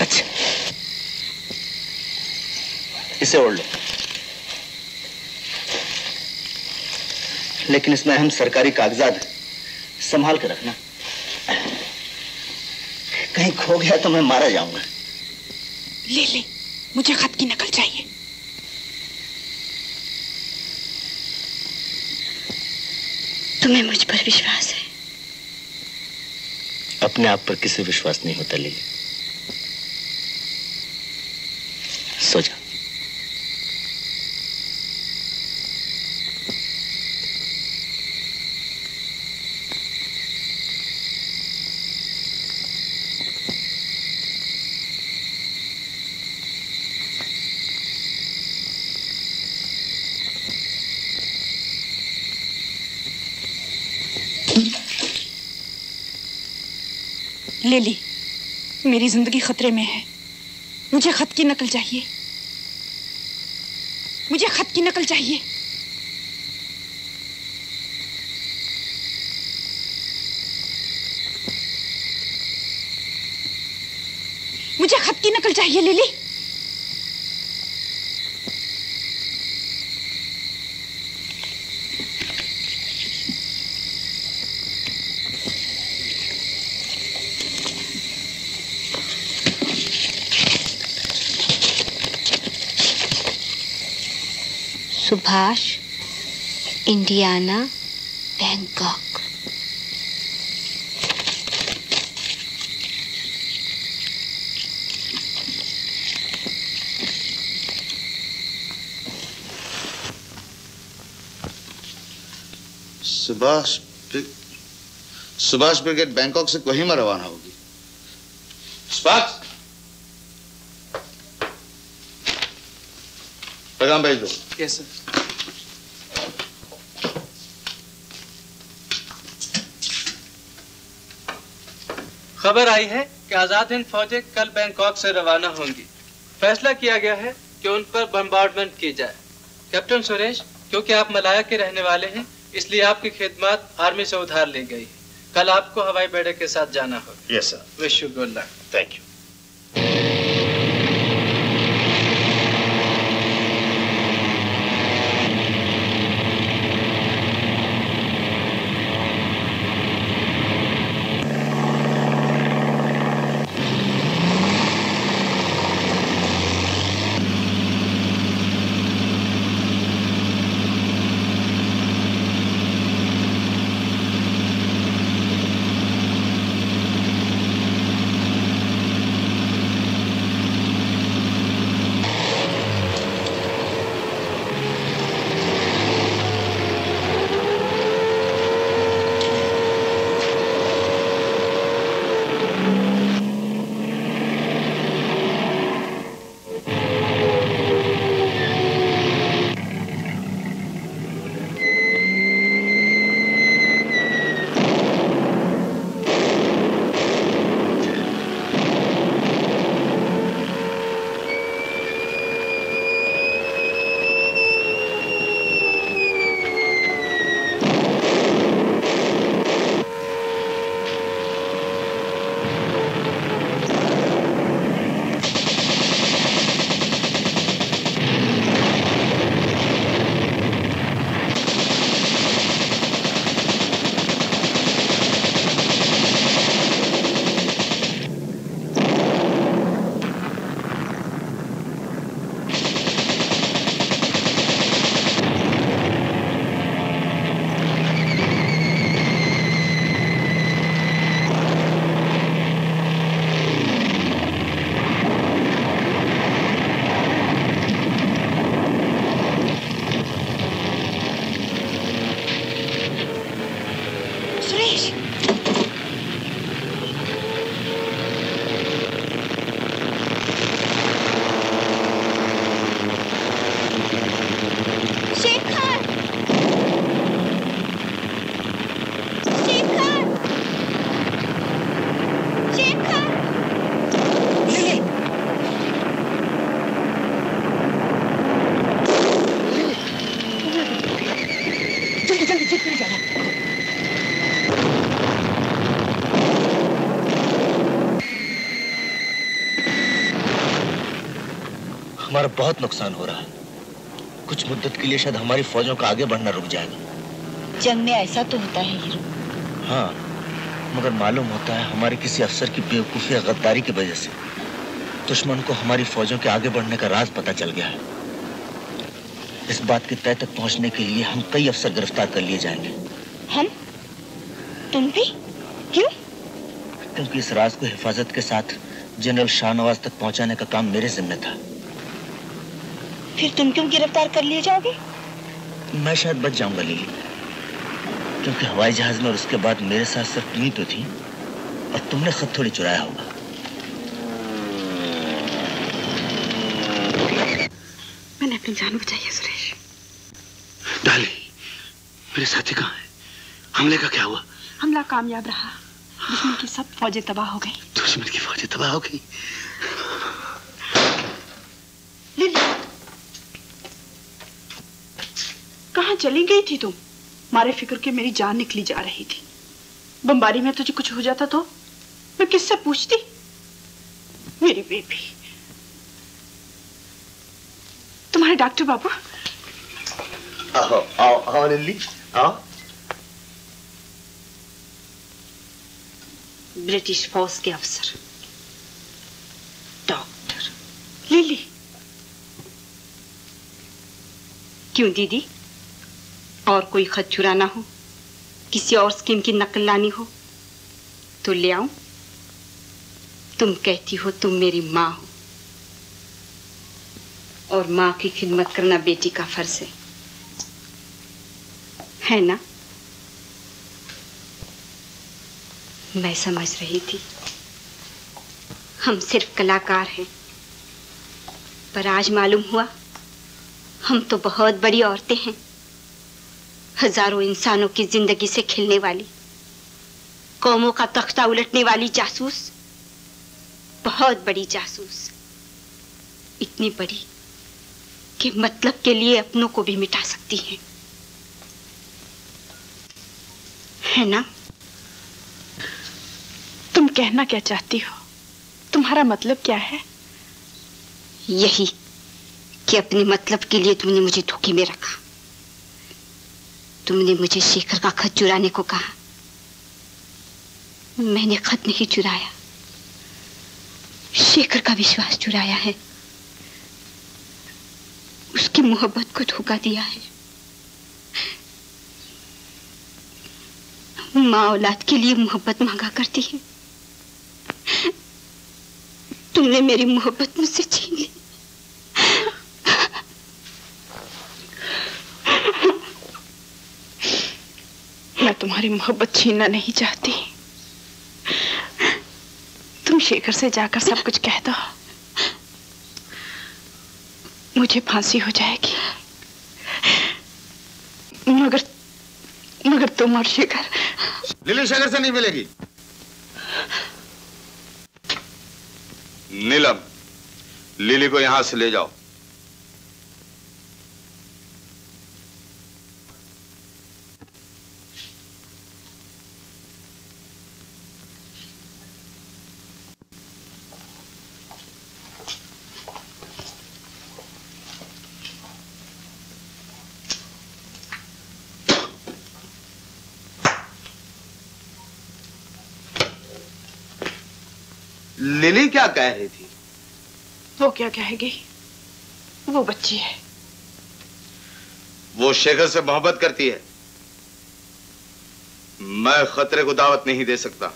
अच्छा, इसे ओढ़ लो। लेकिन इसमें अहम सरकारी कागजात हैं, संभाल कर रखना, कहीं खो गया तो मैं मारा जाऊंगा। लिली, मुझे खत की नकल चाहिए। तुम्हें मुझ पर विश्वास है? अपने आप पर किसे विश्वास नहीं होता लिली, सो जा। ले ली। मेरी जिंदगी खतरे में है। मुझे खत की नकल चाहिए, मुझे खत की नकल चाहिए। मुझे खत की नकल चाहिए Lily. Subhash, Indiana, Bangkok. Subhash Subhash brigade Bangkok से कोहिमा रवाना होगी। सुभाष, पैगाम भेज दो। Yes sir. खबर आई है कि आजाद हिंद फौजें कल बैंकॉक से रवाना होंगी। फैसला किया गया है कि उन पर बम्बार्डमेंट की जाए। कैप्टन सुरेश, क्योंकि आप मलाया के रहने वाले हैं, इसलिए आपकी खिदमत आर्मी से उधार ली गई। कल आपको हवाई बेड़े के साथ जाना होगा। Yes sir. Wish you good luck. Thank you. बहुत नुकसान हो रहा है। कुछ मुद्दत के लिए शायद हमारी फौजों का आगे बढ़ना रुक जाएगा। जंग में ऐसा तो होता है हीरो। हाँ, मगर मालूम होता है हमारे किसी अफसर की बेवकूफी या गद्दारी की वजह से दुश्मन को हमारी फौजों के आगे बढ़ने का राज पता चल गया है। इस बात के तय तक पहुंचने के लिए हम कई अफसर गिरफ्तार कर लिए जाएंगे। हम? तुम भी? क्यों? क्योंकि इस राज को हिफाजत के साथ जनरल शाहनवाज तक पहुँचाने का काम मेरे जिम्मे था। फिर तुम क्यों गिरफ्तार कर लिए जाओगे? मैं शायद बच जाऊंगा लिली, क्योंकि हवाई जहाज में और उसके बाद मेरे साथ सिर्फ तुम ही तो थी, और तुमने खत थोड़ी चुराया होगा। मैंने अपनी जान बचाई है सुरेश। डाली, मेरे साथी कहाँ है? हमले का क्या हुआ? हमला कामयाब रहा। दुश्मन की सब फौजें तबाह हो गई। दुश्मन की फौजें तबाह हो गई। लिली, कहाँ चली गई थी तुम? मारे फिक्र के मेरी जान निकली जा रही थी। बमबारी में तुझे कुछ हो जाता तो मैं किससे पूछती? मेरी बेबी, तुम्हारे डॉक्टर बाबू। आओ आओ आओ लिली, आओ। ब्रिटिश फौज के अफसर, डॉक्टर। लिली, क्यों दीदी? और कोई खत चुराना हो, किसी और स्कीम की नकल लानी हो तो ले आओ। तुम कहती हो तुम मेरी माँ हो और माँ की खिदमत करना बेटी का फर्ज है, है ना? मैं समझ रही थी हम सिर्फ कलाकार हैं, पर आज मालूम हुआ हम तो बहुत बड़ी औरतें हैं, हजारों इंसानों की जिंदगी से खेलने वाली, कौमों का तख्ता उलटने वाली जासूस, बहुत बड़ी जासूस, इतनी बड़ी कि मतलब के लिए अपनों को भी मिटा सकती है, है ना? तुम कहना क्या चाहती हो? तुम्हारा मतलब क्या है? यही कि अपने मतलब के लिए तुमने मुझे धोखे में रखा। तुमने मुझे शेखर का खत चुराने को कहा, मैंने खत नहीं चुराया, शेखर का विश्वास चुराया है, उसकी मोहब्बत को धोखा दिया है। माँ औलाद के लिए मोहब्बत मांगा करती है, तुमने मेरी मोहब्बत मुझसे छीन ली। मैं तुम्हारी मोहब्बत छीनना नहीं चाहती। तुम शेखर से जाकर सब कुछ कह दो, मुझे फांसी हो जाएगी। मगर मगर तुम और शेखर। लिली शेखर से नहीं मिलेगी। नीलम, लिली को यहां से ले जाओ। लिली क्या कह रही थी? वो क्या कहेगी? वो बच्ची है, वो शेखर से मोहब्बत करती है, मैं खतरे को दावत नहीं दे सकता।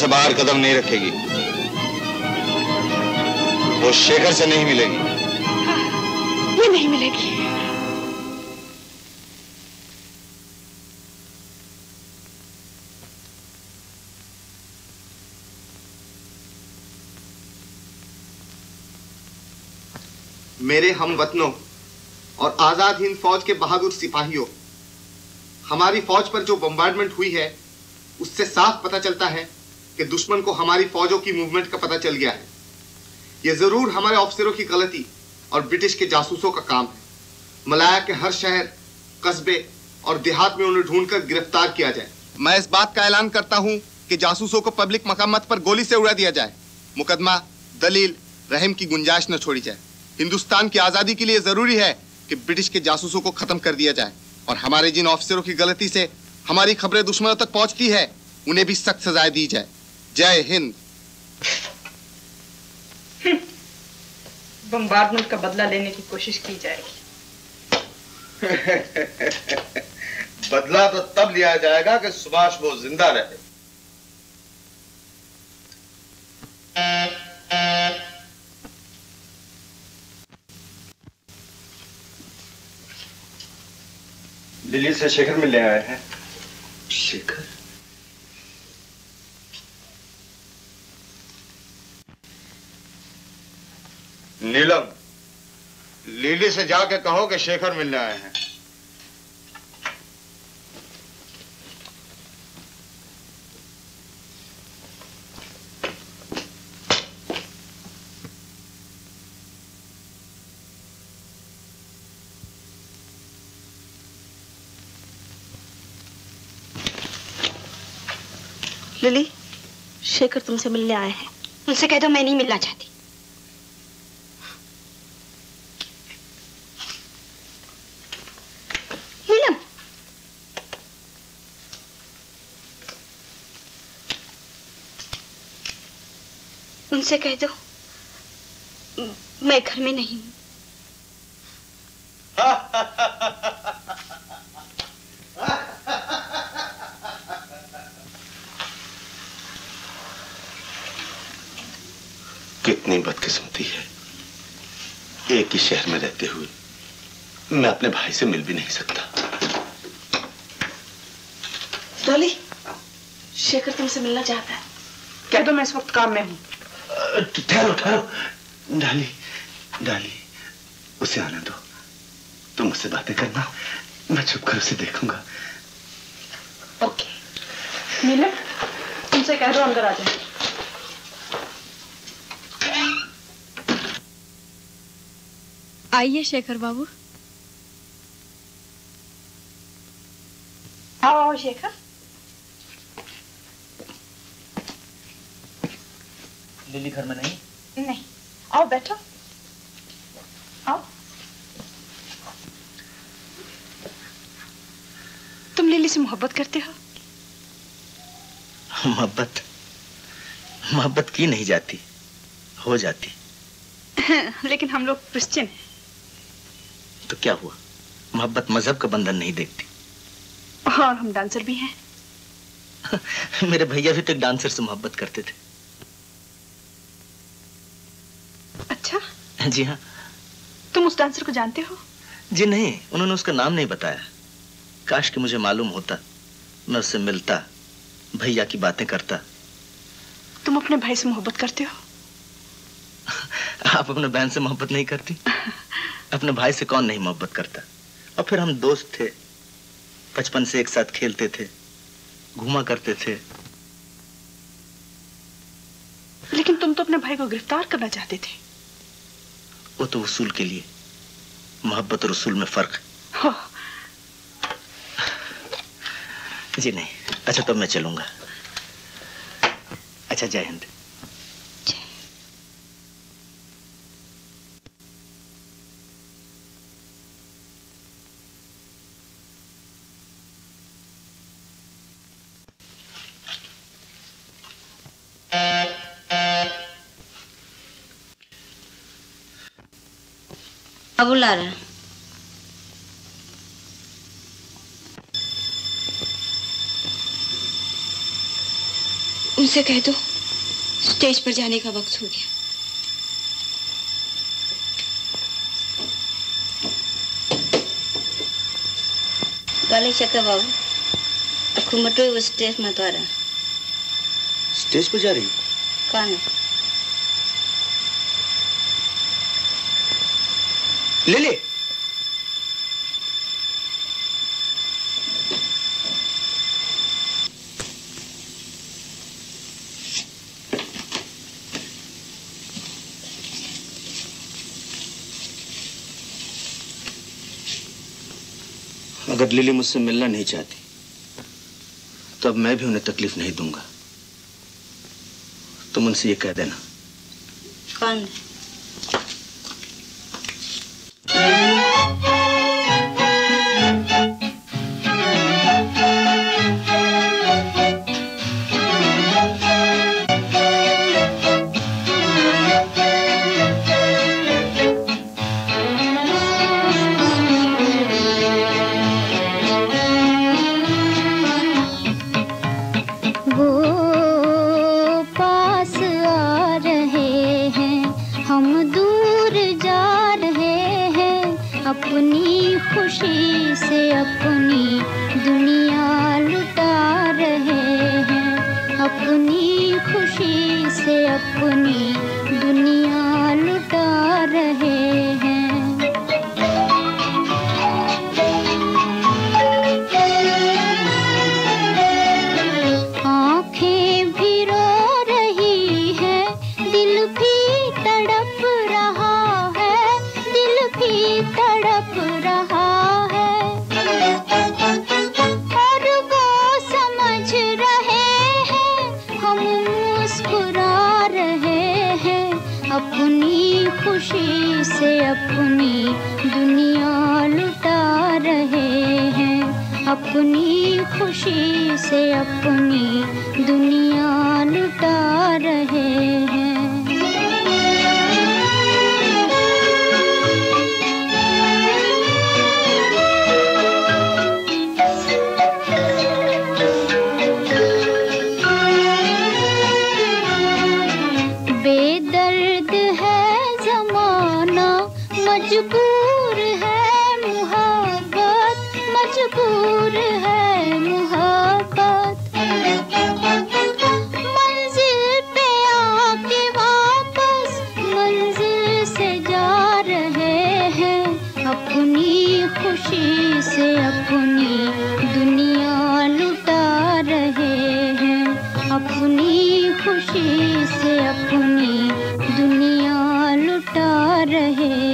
से बाहर कदम नहीं रखेगी, वो शेखर से नहीं मिलेगी। हाँ, ये नहीं मिलेगी। मेरे हमवतनों और आजाद हिंद फौज के बहादुर सिपाहियों, हमारी फौज पर जो बम्बार्डमेंट हुई है उससे साफ पता चलता है कि दुश्मन को हमारी फौजों की मूवमेंट का पता चल गया है। यह जरूर हमारे ऑफिसरों की गलती और ब्रिटिश के जासूसों का काम है। मलाया के हर शहर, कस्बे और देहात में उन्हें ढूंढकर गिरफ्तार किया जाए। मैं इस बात का ऐलान करता हूं कि जासूसों को पब्लिक मकामत पर गोली से उड़ा दिया जाए। मुकदमा, दलील, रहम की गुंजाइश न छोड़ी जाए। हिंदुस्तान की आजादी के लिए जरूरी है कि ब्रिटिश के जासूसों को खत्म कर दिया जाए और हमारे जिन ऑफिसरों की गलती से हमारी खबरें दुश्मनों तक पहुंचती है, उन्हें भी सख्त सजाएं दी जाए। जय हिंद। बमबारमेंट का बदला लेने की कोशिश की जाएगी। बदला तो तब लिया जाएगा कि सुभाष बोस जिंदा रहे। दिल्ली से शेखर मिलने आए हैं। शेखर? नीलम, लिली से जाके कहो कि शेखर मिलने आए हैं। लिली, शेखर तुमसे मिलने आए हैं। उनसे कह दो मैं नहीं मिलना चाहती। नीलम, उनसे कह दो मैं घर में नहीं हूं। कितनी बदकिस्मती है, एक ही शहर में रहते हुए मैं अपने भाई से मिल भी नहीं सकता। डॉली, शेखर तुमसे मिलना चाहता है। कह दो मैं इस वक्त काम में हूं। ठहरो ठहरो डाली, डाली उसे आने दो। तुम मुझसे बातें करना, मैं छुपकर उसे देखूंगा। ओके। नीलम, तुमसे कह दो अंदर आ जाए। आइए शेखर बाबू। आओ शेखर। लिली घर में नहीं? नहीं। आओ बैठो। आओ। तुम लिली से मोहब्बत करते हो? मोहब्बत मोहब्बत की नहीं जाती, हो जाती। लेकिन हम लोग क्रिश्चियन हैं। तो क्या हुआ, मोहब्बत मजहब का बंधन नहीं देखती। और हम डांसर भी हैं। मेरे भैया भी तो एक डांसर से मोहब्बत करते थे। अच्छा? जी हाँ। तुम उस डांसर को जानते हो? जी नहीं, उन्होंने उसका नाम नहीं बताया। काश कि मुझे मालूम होता, मैं उससे मिलता, भैया की बातें करता। तुम अपने भाई से मोहब्बत करते हो? आप अपने बहन से मोहब्बत नहीं करती? अपने भाई से कौन नहीं मोहब्बत करता। और फिर हम दोस्त थे, बचपन से एक साथ खेलते थे, घूमा करते थे। लेकिन तुम तो अपने भाई को गिरफ्तार करना चाहते थे। वो तो उसूल के लिए, मोहब्बत और उसूल में फर्क। जी नहीं। अच्छा तो मैं चलूंगा। अच्छा जय हिंद। बुला रहा है। उनसे कह दो स्टेज पर जाने का वक्त हो गया। गाले चक्कर बाबू अखुमटो वो स्टेज में तो आ रहा। स्टेज पर जा रही कौन है? लिली, अगर लिली मुझसे मिलना नहीं चाहती तो अब मैं भी उन्हें तकलीफ नहीं दूंगा। तुम उनसे ये कह देना। कौन? Thank you. की खुशी से अपनी दुनिया लुटा रहे हैं, अपनी खुशी से अपनी दुनिया लुटा रहे हैं। खुशी से अपनी दुनिया लुटा रहे हैं, अपनी खुशी से अपनी दुनिया लुटा रहे हैं। मजबूर है मुहब्बत, मजबूर है मुहब्बत, मंजिल पे आके वापस मंजिल से जा रहे हैं, अपनी खुशी से अपनी दुनिया लुटा रहे हैं, अपनी खुशी से अपनी दुनिया लुटा रहे हैं।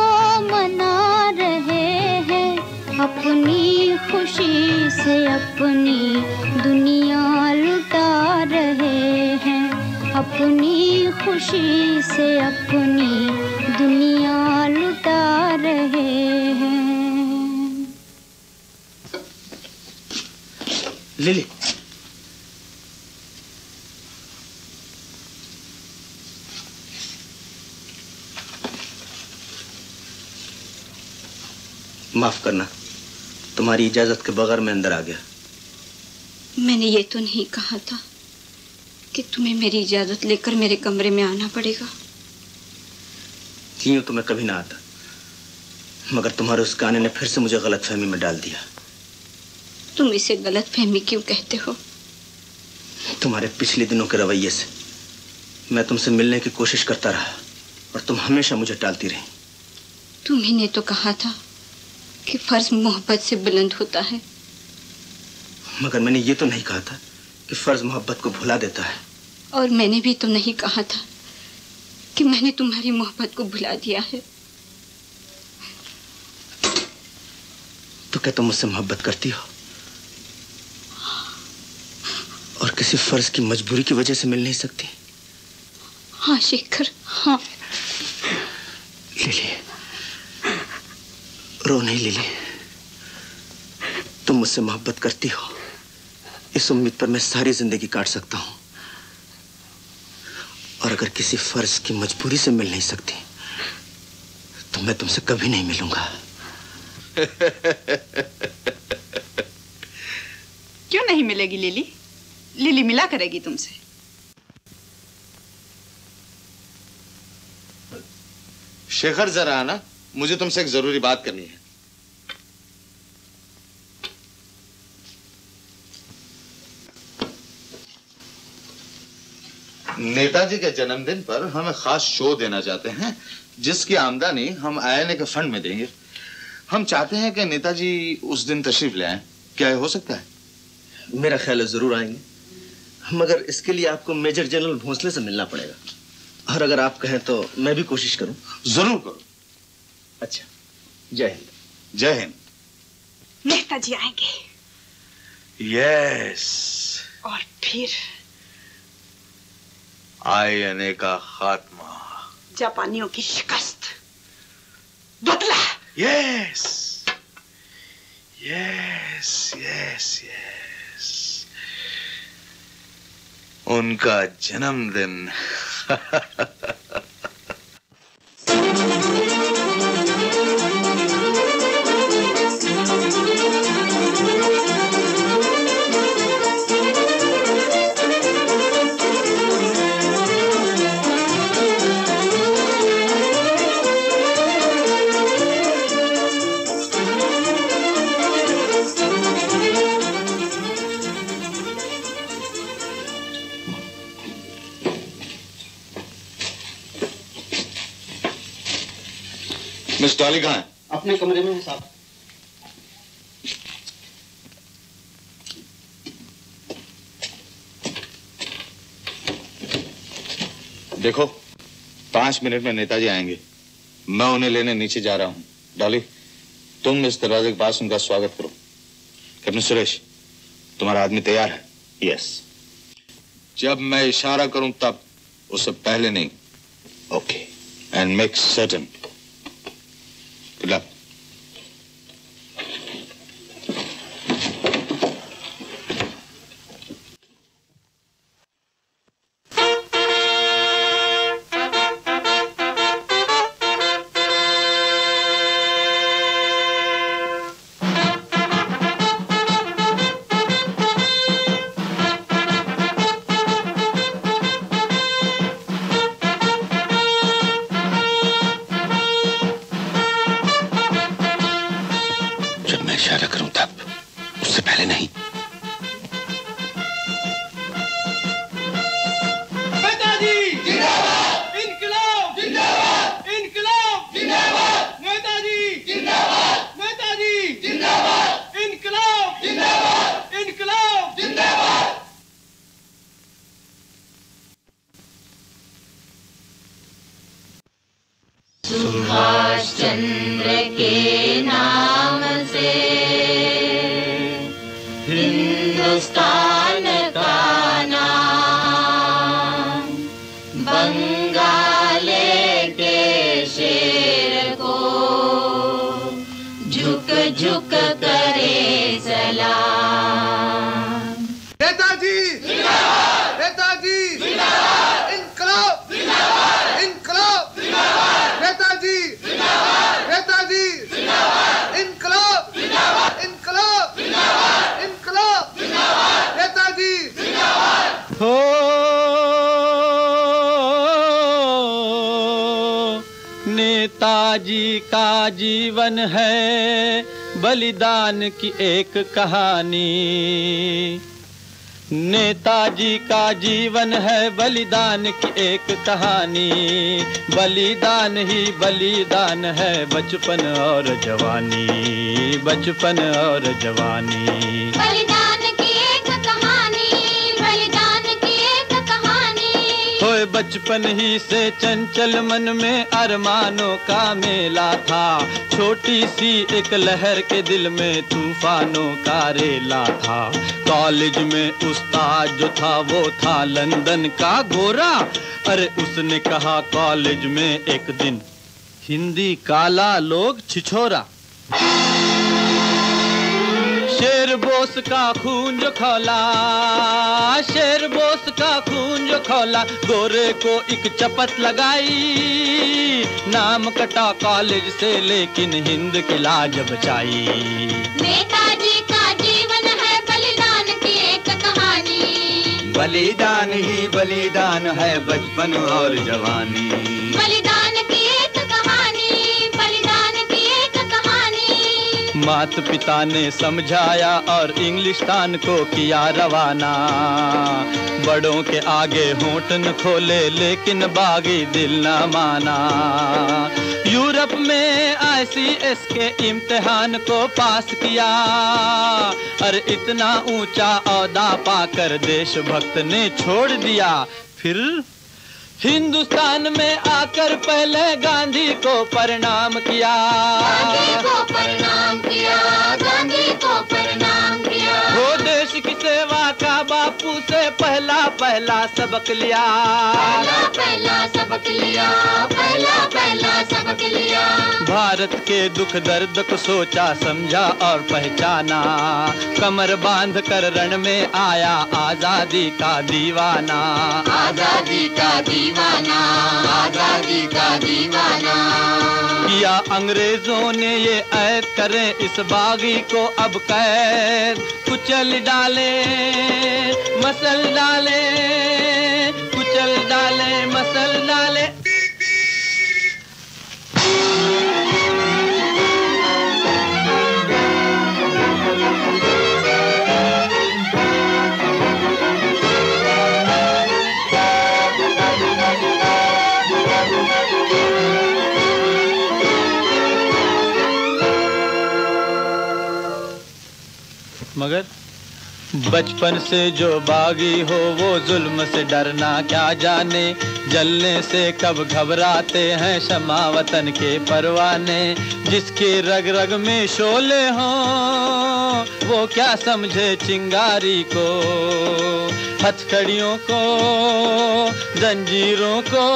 अपनी खुशी से अपनी दुनिया लुटा रहे हैं, अपनी खुशी से अपनी दुनिया लुटा रहे हैं। लिली, माफ करना, तुम्हारी इजाजत के बगैर मैं अंदर आ गया। मैंने ये तो नहीं कहा था कि तुम्हें मेरी इजाजत लेकर मेरे कमरे में आना पड़ेगा। क्यों, तुम्हें कभी ना आता, मगर तुम्हारे उस गाने ने फिर से मुझे गलतफहमी में डाल दिया। तुम इसे गलतफहमी क्यों कहते हो? तुम्हारे पिछले दिनों के रवैये से मैं तुमसे मिलने की कोशिश करता रहा और तुम हमेशा मुझे टालती रही। तुम्ही ने तो कहा था कि फर्ज मोहब्बत से बुलंद होता है। मगर मैंने ये तो नहीं कहा था कि फर्ज मोहब्बत को भुला देता है। और मैंने भी तो नहीं कहा था कि मैंने तुम्हारी मोहब्बत को भुला दिया है। तो क्या तुम मुझसे मोहब्बत करती हो और किसी फर्ज की मजबूरी की वजह से मिल नहीं सकती? हाँ शेखर, हाँ। लिली, रो नहीं लिली, तुम मुझसे मोहब्बत करती हो इस उम्मीद पर मैं सारी जिंदगी काट सकता हूं, और अगर किसी फर्ज की मजबूरी से मिल नहीं सकती तो मैं तुमसे कभी नहीं मिलूंगा। क्यों नहीं मिलेगी लिली? लिली मिला करेगी तुमसे। शेखर जरा आना, मुझे तुमसे एक जरूरी बात करनी है। नेताजी के जन्मदिन पर हम एक खास शो देना चाहते हैं जिसकी आमदनी हम आईएनए के फंड में देंगे। हम चाहते हैं कि नेताजी उस दिन तशरीफ ले आए, क्या हो सकता है? मेरा ख्याल है जरूर आएंगे, मगर इसके लिए आपको मेजर जनरल भोंसले से मिलना पड़ेगा, और अगर आप कहें तो मैं भी कोशिश करूं। जरूर करूं। अच्छा, जय हिंद। जय हिंद। नेताजी आएंगे। यस। और फिर आईएनए का खात्मा, जापानियों की शिकस्त, बदला। Yes yes yes yes. उनका जन्मदिन। मिस डाली कहाँ है? अपने कमरे में है साहब। देखो, पांच मिनट में नेताजी आएंगे, मैं उन्हें लेने नीचे जा रहा हूँ। डाली, तुम इस दरवाजे के पास उनका स्वागत करो। कैप्टन सुरेश, तुम्हारा आदमी तैयार है? यस। जब मैं इशारा करूं तब, उससे पहले नहीं। Okay, and make certain. Good luck. बलिदान की एक कहानी, नेताजी का जीवन है बलिदान की एक कहानी। बलिदान ही बलिदान है, बचपन और जवानी, बचपन और जवानी। बलिदान की एक कहानी, बलिदान की एक कहानी। होए बचपन ही से चंचल मन में अरमानों का मेला था, छोटी सी एक लहर के दिल में तूफानों का रेला था। कॉलेज में उस्ताद जो था वो था लंदन का गोरा, अरे उसने कहा कॉलेज में एक दिन, हिंदी काला लोग छिछोरा। शेर बोस का खून जो खौला, शेर बोस का खून जो खौला, गोरे को एक चपत लगाई, नाम कटा कॉलेज से लेकिन हिंद की लाज बचाई। नेताजी का जीवन है बलिदान की एक कहानी, बलिदान ही बलिदान है, बचपन और जवानी। बलिदान की एक कहानी, बलिदान की एक कहानी। मात पिता ने समझाया और इंग्लिस्तान को किया रवाना, बड़ों के आगे होंठ न खोले लेकिन बागी दिल न माना। यूरोप में आई सी एस के इम्तिहान को पास किया, और इतना ऊंचा औदा पाकर देशभक्त ने छोड़ दिया। फिर हिंदुस्तान में आकर पहले गांधी को प्रणाम किया, गांधी को प्रणाम किया, गांधी को प्रणाम किया। वो देश की सेवा का बापू से पहला पहला सबक लिया, पहला पहला सबक लिया, पहला पहला सबक लिया। भारत के दुख दर्द को सोचा, समझा और पहचाना, कमर बांध कर रण में आया आजादी का दीवाना, आजादी का दीवाना, आजादी का दीवाना। किया अंग्रेजों ने ये ऐत, करें इस बागी को अब कैद। कुचल डाले मसल डाले, कुचल डाले मसल डाले। मगर बचपन से जो बागी हो वो जुल्म से डरना क्या जाने, जलने से कब घबराते हैं शमा वतन के परवाने। जिसके रग रग में शोले हो वो क्या समझे चिंगारी को, हथकड़ियों को, जंजीरों को,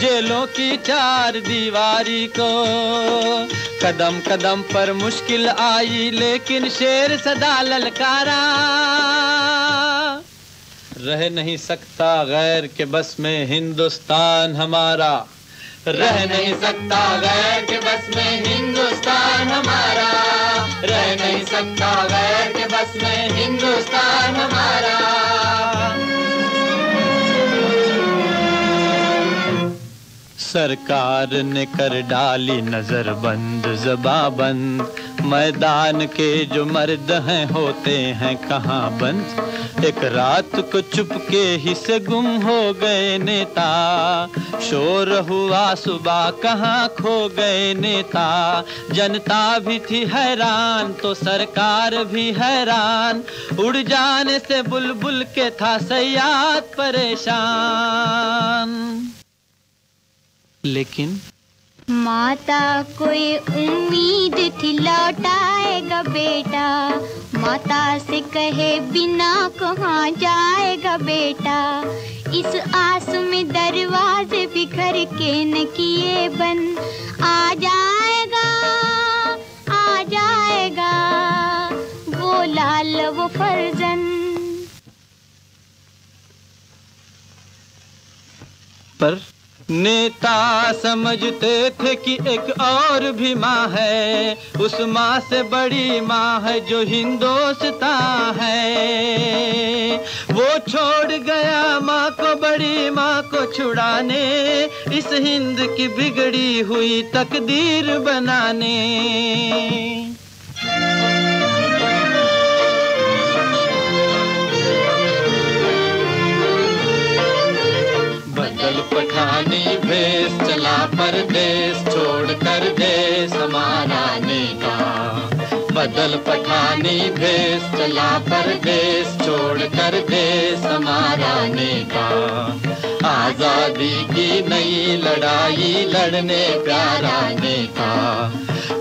जेलों की चार दीवारी को। कदम कदम पर मुश्किल आई लेकिन शेर सदा ललकारा, रह नहीं सकता गैर के बस में हिंदुस्तान हमारा, रह नहीं सकता गैर के बस में हिंदुस्तान हमारा, रह नहीं सकता गैर के बस में हिंदुस्तान हमारा। सरकार ने कर डाली नजर बंद ज़बां बंद, मैदान के जो मर्द हैं होते हैं कहाँ बंद। एक रात को चुपके ही से गुम हो गए नेता, शोर हुआ सुबह कहाँ खो गए नेता। जनता भी थी हैरान तो सरकार भी हैरान, उड़ जाने से बुलबुल के था सयाद परेशान। लेकिन माता कोई उम्मीद थी लौट आएगा बेटा, माता से कहे बिना कहाँ जाएगा बेटा। इस आस में दरवाजे भी घर के न किए बंद, आ जाएगा आ जाएगा वो लाल वो फर्जन। पर नेता समझते थे कि एक और भी माँ है, उस माँ से बड़ी माँ है जो हिंदुस्ता है। वो छोड़ गया माँ को, बड़ी माँ को छुड़ाने, इस हिंद की बिगड़ी हुई तकदीर बनाने। पठानी भेष चला परदेश छोड़ कर देश हमारा नेता, बदल पठानी भेष चला परदेश छोड़ कर देश हमारा नेता। आजादी की नई लड़ाई लड़ने प्यारा नेता,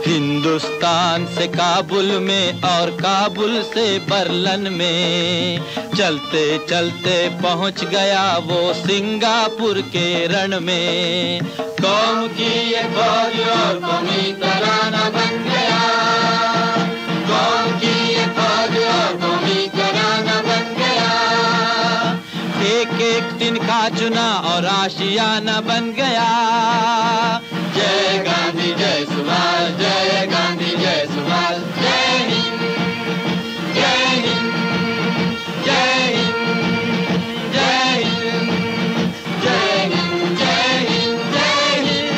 हिंदुस्तान से काबुल में और काबुल से बर्लिन में, चलते चलते पहुंच गया वो सिंगापुर के रण में। कौम की ये बोली और कौमी तराना बन गया, कौम की ये बोली और कौमी तराना बन गया। एक एक दिन का चुना और आशियाना बन गया। जय गांधी जय सुभाष, जय गांधी जय सुभाष, जय हिंद जय हिंद जय हिंद जय हिंद जय हिंद जय हिंद जय हिंद।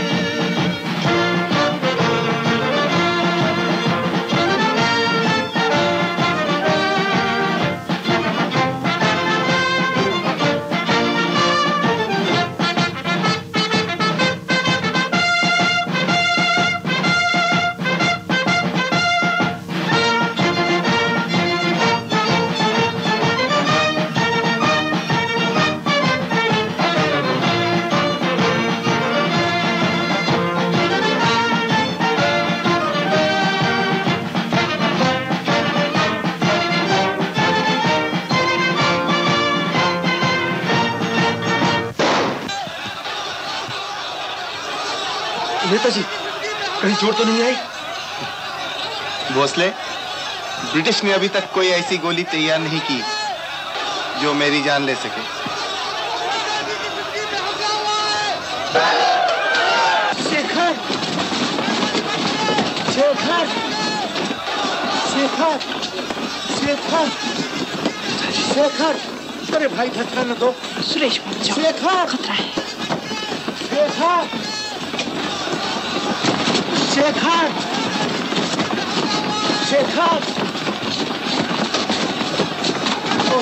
नेताजी, कहीं चोट तो नहीं आई? भोसले, ब्रिटिश ने अभी तक कोई ऐसी गोली तैयार नहीं की जो मेरी जान ले सके। शेखर, शेखर, शेखर, शेखर, शेखर, अरे भाई खतरा न दो। सुरेश पहुंच जाओ। शेखर, खतरा है। शेखर, शेखर, शेखर। ओ।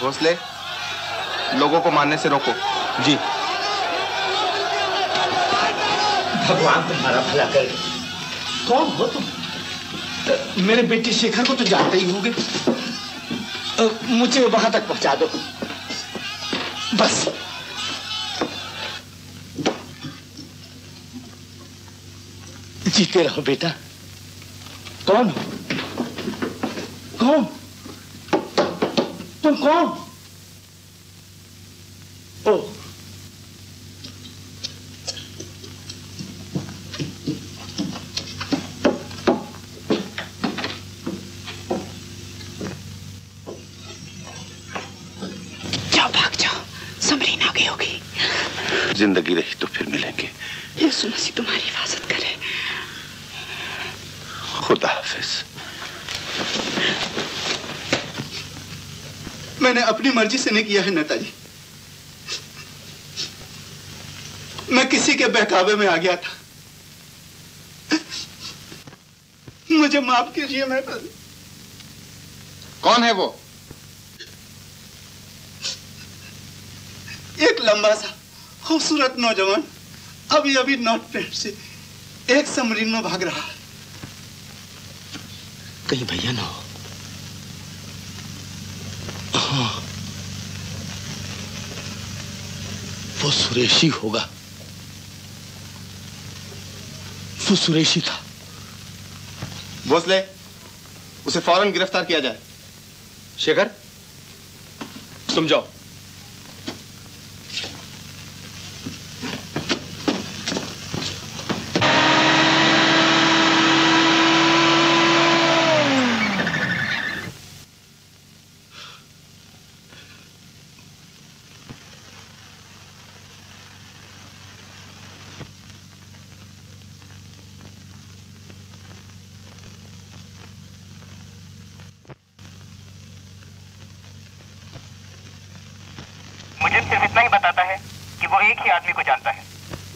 भोसले, लोगों को मारने से रोको। जी। भगवान तुम्हारा भला करे। कौन हो तुम? मेरे बेटे शेखर को तो जानते ही होगे। मुझे वहां तक पहुंचा दो। बस। जीते रहो बेटा। कौन हो? कौन? तुम कौन? ओ, जाओ भाग जाओ, समरीन आ गई होगी। जिंदगी रही तो फिर मिलेंगे। यीशु मसीह तुम्हारी हिफाजत करे। खुदा हाफिज। मैंने अपनी मर्जी से नहीं किया है नेताजी। मैं किसी के बहकावे में आ गया था। मुझे माफ कीजिए नेताजी। कौन है वो? एक लंबा सा खूबसूरत नौजवान अभी अभी नॉर्थ पैंट से एक समरीन में भाग रहा है। कहीं भैया ना हो। हाँ, वो सुरेशी होगा। वो सुरेशी था। भोसले, उसे फौरन गिरफ्तार किया जाए। शेखर, तुम जाओ।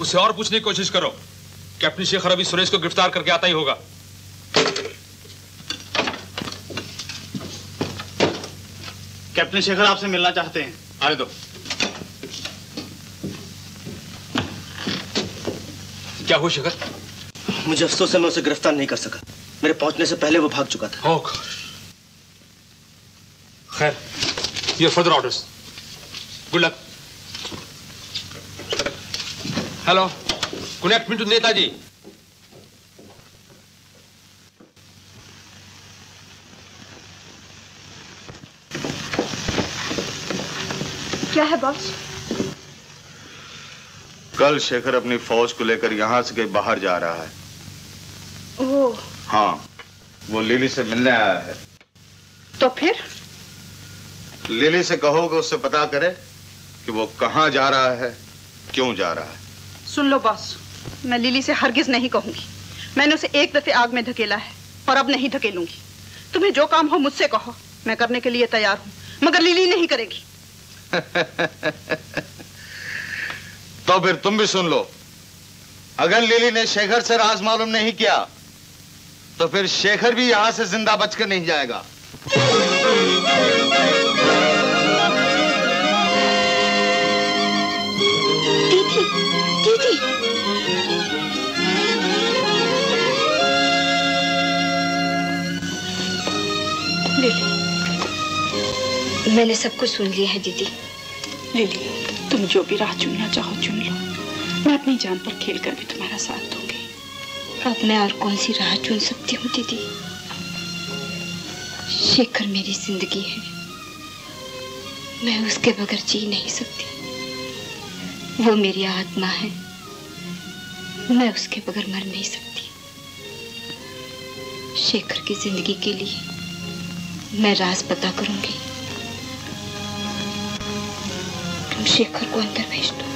उसे और पूछने की कोशिश करो। कैप्टन शेखर अभी सुरेश को गिरफ्तार करके आता ही होगा। कैप्टन शेखर आपसे मिलना चाहते हैं। आने दो। क्या हुआ शेखर? मुझे अफसोस है, मैं उसे गिरफ्तार नहीं कर सका। मेरे पहुंचने से पहले वो भाग चुका था। ओह, खैर, ये further orders. Good luck. Hello, connect me to Netaji. क्या है बॉस? कल शेखर अपनी फौज को लेकर यहाँ से कहीं बाहर जा रहा है। वो? हाँ, वो लिली से मिलने आया है। तो फिर? लिली से कहो कि उससे पता करे कि वो कहाँ जा रहा है, क्यों जा रहा है। सुन लो बॉस, मैं लिली से हरगिज नहीं कहूंगी। मैंने उसे एक दफे आग में धकेला है और अब नहीं धकेलूंगी। तुम्हें जो काम हो मुझसे कहो, मैं करने के लिए तैयार हूँ, मगर लिली नहीं करेगी। तो फिर तुम भी सुन लो, अगर लिली ने शेखर से राज मालूम नहीं किया तो फिर शेखर भी यहाँ से जिंदा बचकर नहीं जाएगा। लिली, मैंने सब कुछ सुन लिया है दीदी। लिली, तुम जो भी राह चुनना चाहो चुन लो, मैं अपनी जान पर खेल कर भी तुम्हारा साथ दूंगी। अब मैं और कौन सी राह चुन सकती हूँ दीदी? शेखर मेरी जिंदगी है, मैं उसके बगैर जी नहीं सकती। वो मेरी आत्मा है, मैं उसके बगैर मर नहीं सकती। शेखर की जिंदगी के लिए मैं राज पता करूंगी। तुम शेखर को अंदर भेज दो।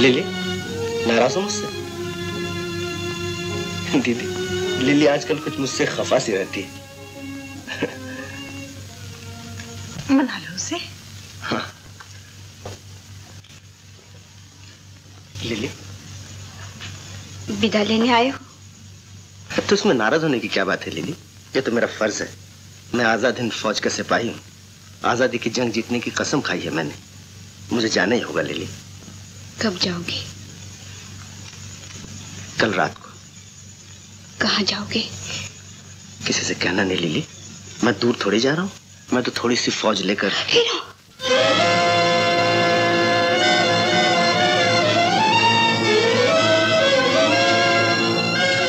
लिली नाराज हो मुझसे? दीदी लिली आजकल कुछ मुझसे खफा सी रहती है। मना लो उसे। हाँ लिली विदा लेने आए हो तो उसमें नाराज होने की क्या बात है लिली? ये तो मेरा फर्ज है। मैं आजाद हिंद फौज का सिपाही हूँ। आजादी की जंग जीतने की कसम खाई है मैंने। मुझे जाना ही होगा लिली। कब जाओगे? कल रात को। कहाँ जाओगे? किसी से कहना नहीं लिली, मैं दूर थोड़ी जा रहा हूँ। मैं तो थोड़ी सी फौज लेकर। हीरो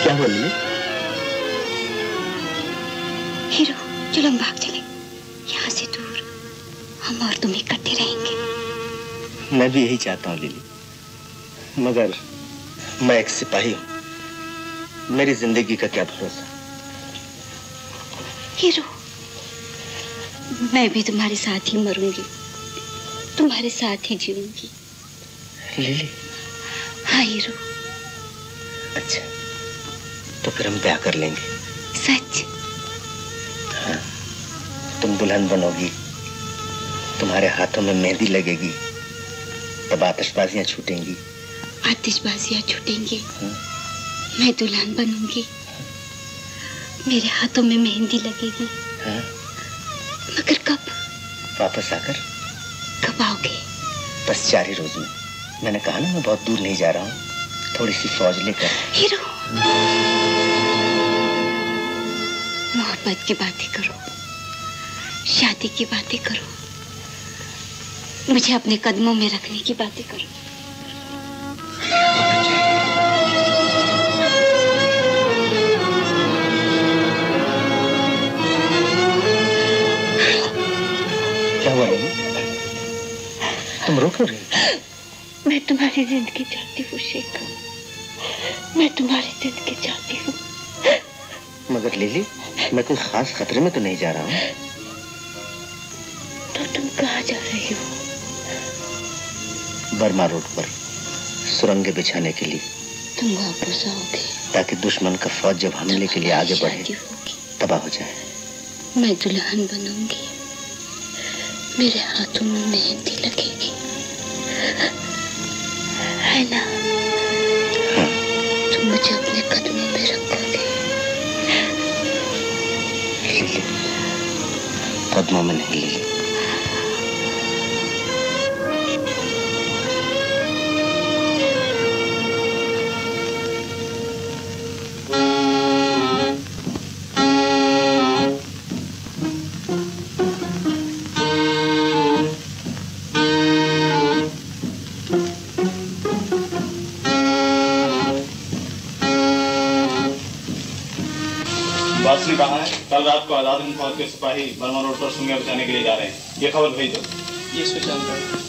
क्या हुआ लिली? हीरो चलो हम भाग चले यहाँ से दूर। हम और तुम इकट्ठे रहेंगे। मैं भी यही चाहता हूँ लिली, मगर मैं एक सिपाही हूं। मेरी जिंदगी का क्या भरोसा? हीरो मैं भी तुम्हारे साथ ही मरूंगी, तुम्हारे साथ ही जीऊंगी। लिली हाँ हीरो। अच्छा तो फिर हम ब्याह कर लेंगे। सच? हाँ तुम दुल्हन बनोगी, तुम्हारे हाथों में मेहंदी लगेगी, तब आतिशबाजियां छूटेंगी। आतिशबाजियां छूटेंगी, मैं दुल्हन बनूंगी, मेरे हाथों में मेहंदी लगेगी। हाँ? मगर कब? वापस आकर। कब आओगे? बस चार ही रोज में। मैंने कहा ना मैं बहुत दूर नहीं जा रहा हूँ, थोड़ी सी फौज लेकर। हीरो मोहब्बत की बातें करो, शादी की बातें करो, मुझे अपने कदमों में रखने की बातें करो। क्या हुआ तुम रो क्यों रही? मैं तुम्हारी जिंदगी चाहती हूँ शेखर, मैं तुम्हारी जिंदगी चाहती हूँ। मगर लिली मैं कोई खास खतरे में तो नहीं जा रहा हूँ। तो तुम कहाँ जा रही हो? बर्मा रोड पर सुरंगें बिछाने के लिए। तुम वापस आओगे? ताकि दुश्मन का फौज जब हमले के लिए आगे बढ़े तबाह हो जाए। मैं दुल्हन बनूंगी, मेरे हाथों में मेहंदी लगेगी, है ना? हाँ। तुम मुझे अपने कदमों में रखोगे? कदमों में नहीं लिली। कल रात को आजाद हिंद फौज के सिपाही बर्मा रोड पर सुरंगें बचाने के लिए जा रहे हैं। ये खबर भेज दो। ये जानकारी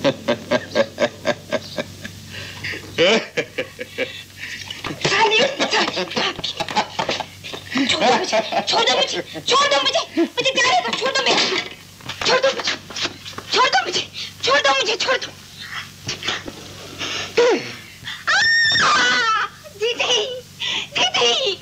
छोड़ दो मुझे, छोड़ दो मुझे, मुझे प्यार है तो छोड़ दो मेरा, छोड़ दो मुझे, छोड़ दो मुझे, छोड़ दो मुझे, छोड़ दो। दीदी, दीदी।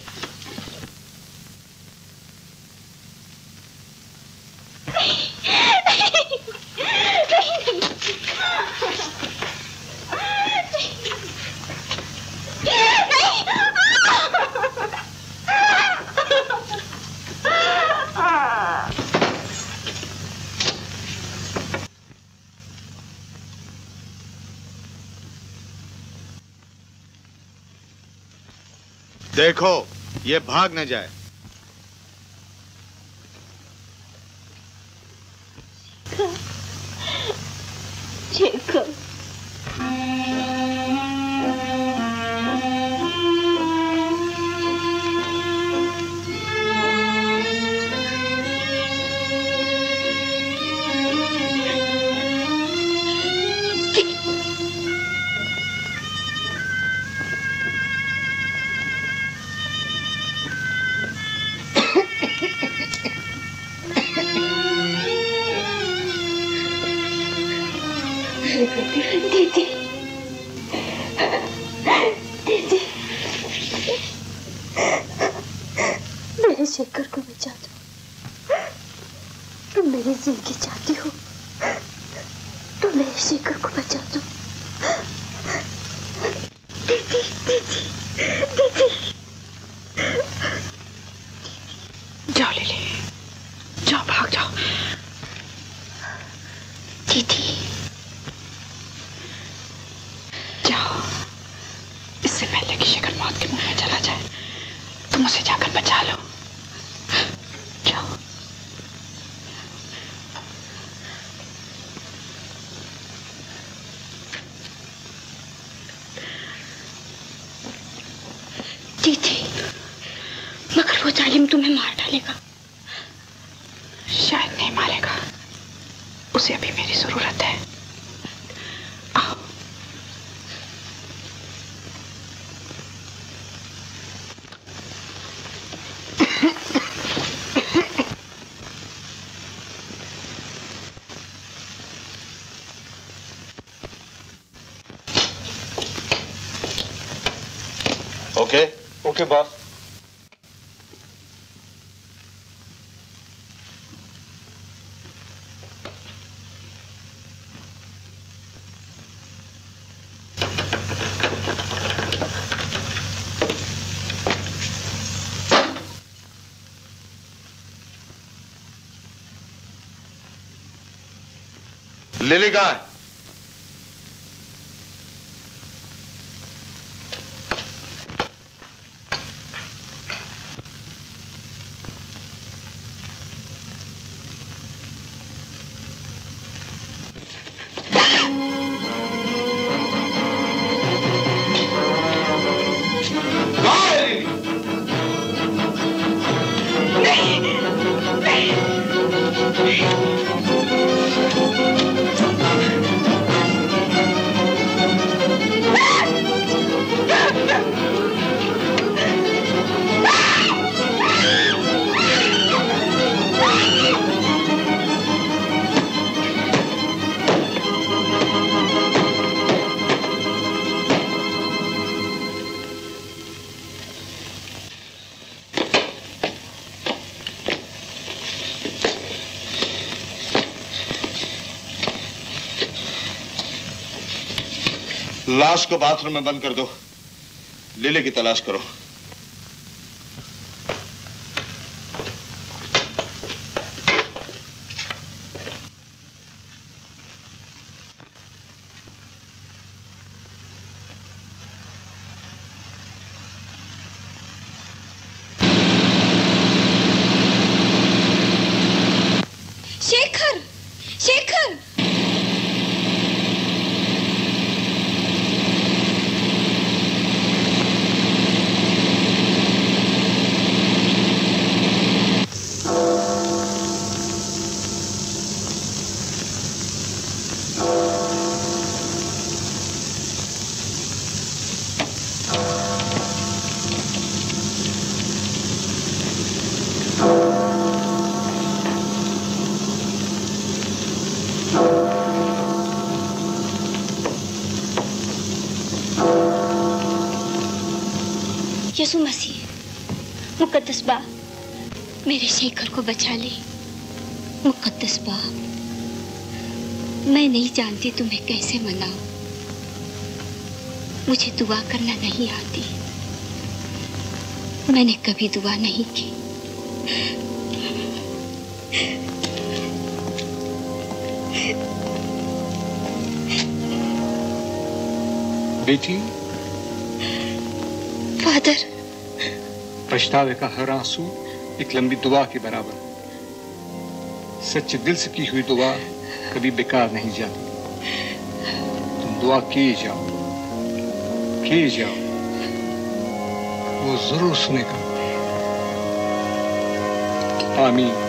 देखो ये भाग न जाए। Okay, boss. Lily guy. लाश को बाथरूम में बंद कर दो, लिली की तलाश करो। यसु मसीह मुकद्दस बाप मेरे शेखर को बचा ले। मुकद्दस बाप मैं नहीं जानती तुम्हें कैसे मनाऊं, मुझे दुआ करना नहीं आती, मैंने कभी दुआ नहीं की। बेटी, फादर, पछतावे का हर आंसू एक लंबी दुआ के बराबर। सच्चे दिल से की हुई दुआ कभी बेकार नहीं जाती। तुम दुआ किए जाओ, किए जाओ, वो जरूर सुनेगा। आमीन।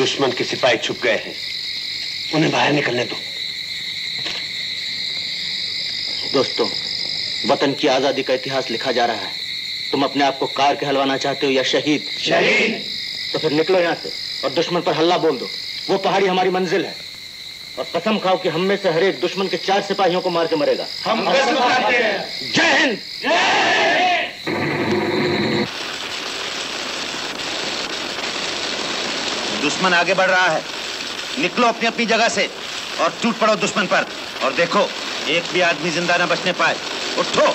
दुश्मन के सिपाही छुप गए हैं, उन्हें बाहर निकलने दो। दोस्तों, वतन की आजादी का इतिहास लिखा जा रहा है। तुम अपने आप को कार कहलवाना चाहते हो या शहीद? शहीद। तो फिर निकलो यहाँ से और दुश्मन पर हल्ला बोल दो। वो पहाड़ी हमारी मंजिल है और कसम खाओ कि हम में से हर एक दुश्मन के चार सिपाहियों को मार के मरेगा। हम कसम खाते हैं। जय हिंद। दुश्मन आगे बढ़ रहा है, निकलो अपनी अपनी जगह से और टूट पड़ो दुश्मन पर। और देखो, एक भी आदमी जिंदा न बचने पाए। उठो।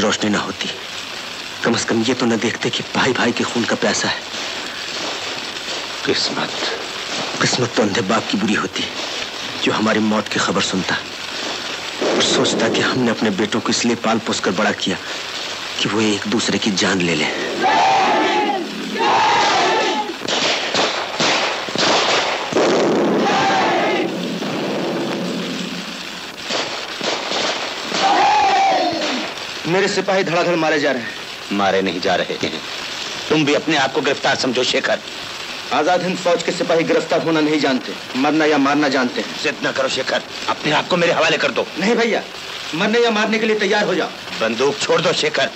रोशनी ना होती, कम से कम ये तो न देखते कि भाई भाई के खून का प्यासा है। किस्मत, किस्मत तो अंधे बाप की बुरी होती जो हमारी मौत की खबर सुनता और सोचता कि हमने अपने बेटों को इसलिए पाल पोस कर बड़ा किया कि वो एक दूसरे की जान ले लें। मेरे सिपाही धड़ाधड़ मारे जा रहे हैं। मारे नहीं जा रहे हैं, तुम भी अपने आप को गिरफ्तार समझो शेखर। आजाद हिंद फौज के सिपाही गिरफ्तार होना नहीं जानते, मरना या मारना जानते हैं। जिद ना करो शेखर, अपने आप को मेरे हवाले कर दो। नहीं भैया, मरने या मारने के लिए तैयार हो जाओ। बंदूक छोड़ दो शेखर।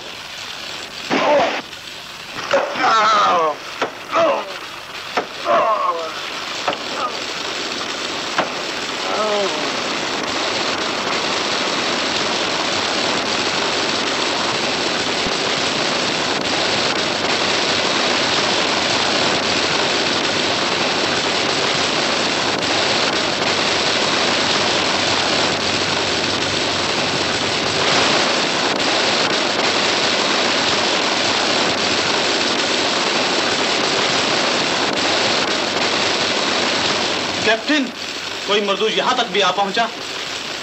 कोई मरदूद यहाँ तक भी आ पहुंचा?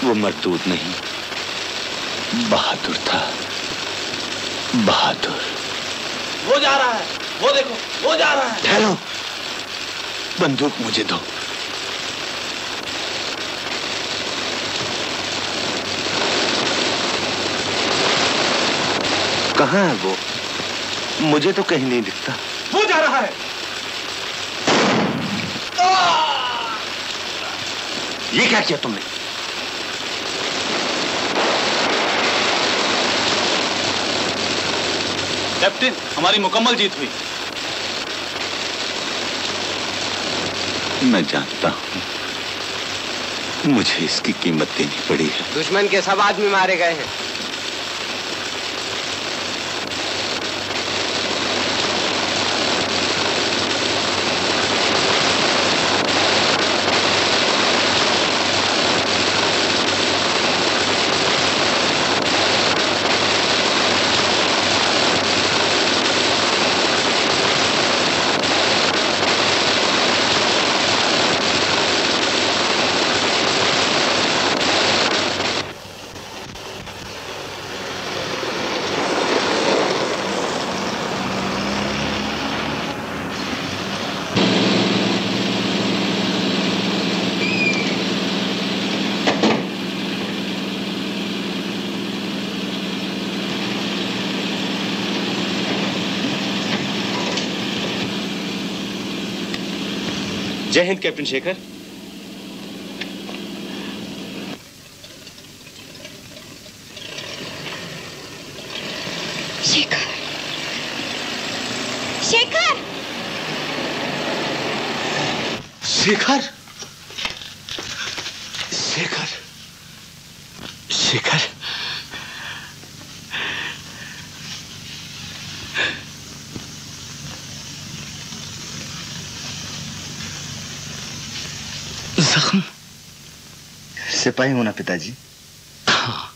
वो मरदूद नहीं, बहादुर था, बहादुर। वो जा रहा है, वो देखो, वो जा रहा है। ठहरो, बंदूक मुझे दो। कहाँ है वो? मुझे तो कहीं नहीं दिखता। वो जा रहा है। ये क्या किया तुमने? कैप्टन, हमारी मुकम्मल जीत हुई। मैं जानता हूं, मुझे इसकी कीमत देनी पड़ी है। दुश्मन के सब आदमी मारे गए हैं। जय हिंद कैप्टन शेखर। शेखर, शेखर, शेखर, शेखर, शेखर, सिपाही होना पिताजी? हाँ,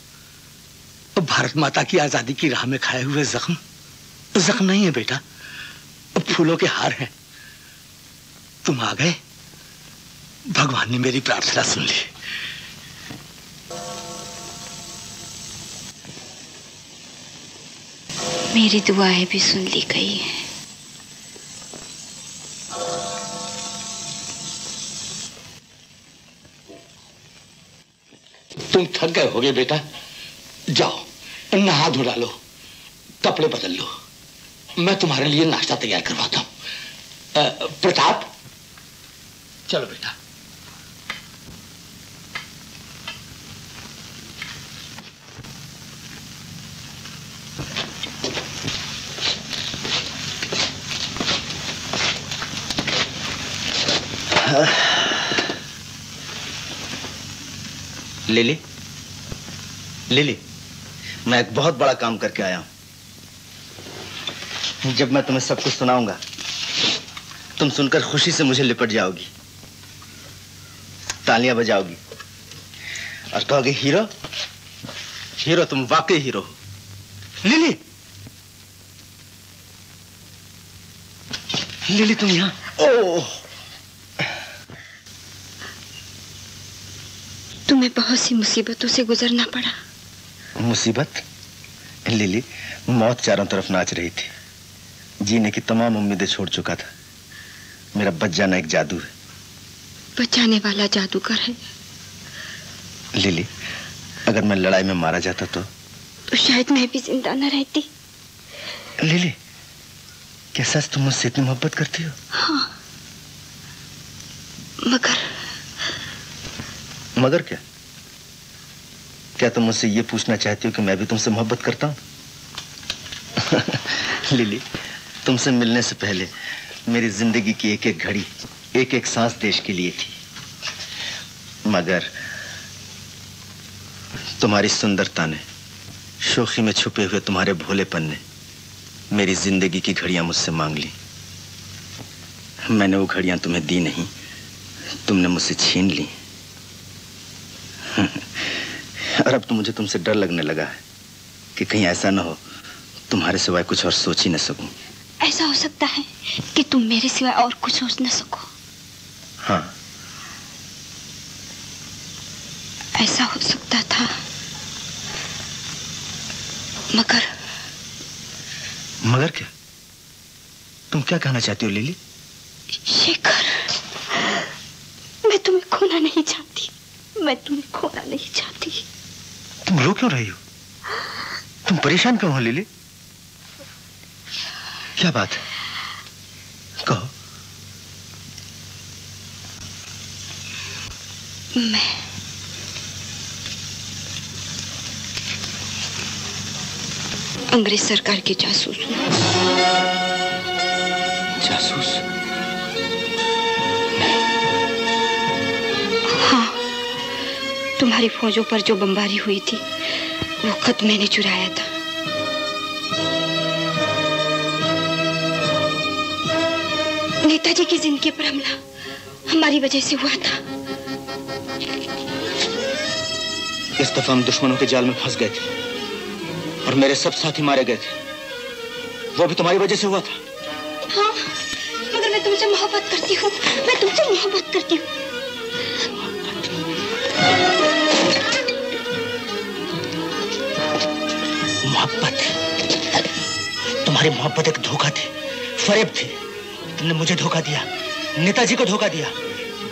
भारत माता की आजादी की राह में खाए हुए जख्म। जख्म नहीं है बेटा, फूलों के हार हैं। तुम आ गए, भगवान ने मेरी प्रार्थना सुन ली। मेरी दुआएं भी सुन ली गई हैं। तुम थक गए होगे बेटा, जाओ नहा धुला लो, कपड़े बदल लो, मैं तुम्हारे लिए नाश्ता तैयार करवाता हूं। प्रताप, चलो बेटा। ले ले, ले ले, मैं एक बहुत बड़ा काम करके आया हूं। जब मैं तुम्हें सब कुछ सुनाऊंगा, तुम सुनकर खुशी से मुझे लिपट जाओगी, तालियां बजाओगी और कहोगे हीरो, हीरो, तुम वाकई हीरो हो। लिली, लिली, तुम यहां? ओह, तुम्हें बहुत सी मुसीबतों से गुजरना पड़ा। मुसीबत? लिली, मौत चारों तरफ नाच रही थी। जीने की तमाम उम्मीदें छोड़ चुका था। मेरा बच जाना एक जादू है। बचाने वाला जादूगर है। लिली, अगर मैं लड़ाई में मारा जाता तो तो शायद मैं भी जिंदा न रहती। लिली, क्या सच तुम मुझसे इतनी मोहब्बत करती हो? हाँ, मगर मगर क्या? क्या तुम मुझसे ये पूछना चाहती हो कि मैं भी तुमसे मोहब्बत करता हूँ? लिली, तुमसे मिलने से पहले मेरी जिंदगी की एक एक घड़ी, एक एक सांस देश के लिए थी। मगर तुम्हारी सुंदरता ने, शोखी में छुपे हुए तुम्हारे भोलेपन ने मेरी जिंदगी की घड़ियाँ मुझसे मांग ली। मैंने वो घड़ियाँ तुम्हें दी नहीं, तुमने मुझसे छीन ली। और अब तो मुझे तुमसे डर लगने लगा है कि कहीं ऐसा ना हो तुम्हारे सिवाय कुछ और सोच ही न सकूं। ऐसा हो सकता है कि तुम मेरे सिवाय और कुछ सोच न सको। हाँ, ऐसा हो सकता था, मगर मगर क्या? तुम क्या कहना चाहती हो लिली? शेखर, मैं तुम्हें खोना नहीं चाहती, मैं तुम्हें खोना नहीं चाहती। तुम रो क्यों रही हो? तुम परेशान क्यों हो लिली? क्या बात है? कहो। मैं अंग्रेज सरकार की जासूस हूं। जासूस? हाँ, तुम्हारी फौजों पर जो बमबारी हुई थी वो खत मैंने चुराया था। नेताजी की जिंदगी पर हमला हमारी वजह से हुआ था। इस दफा हम दुश्मनों के जाल में फंस गए थे और मेरे सब साथी मारे गए थे, वो भी तुम्हारी वजह से हुआ था। हाँ, मगर मैं तुमसे मोहब्बत करती हूँ, मैं तुमसे मोहब्बत करती हूँ। मोहब्बत? तुम्हारी मोहब्बत एक धोखा थी, फरेब थी। तुमने मुझे धोखा दिया, नेताजी को धोखा दिया,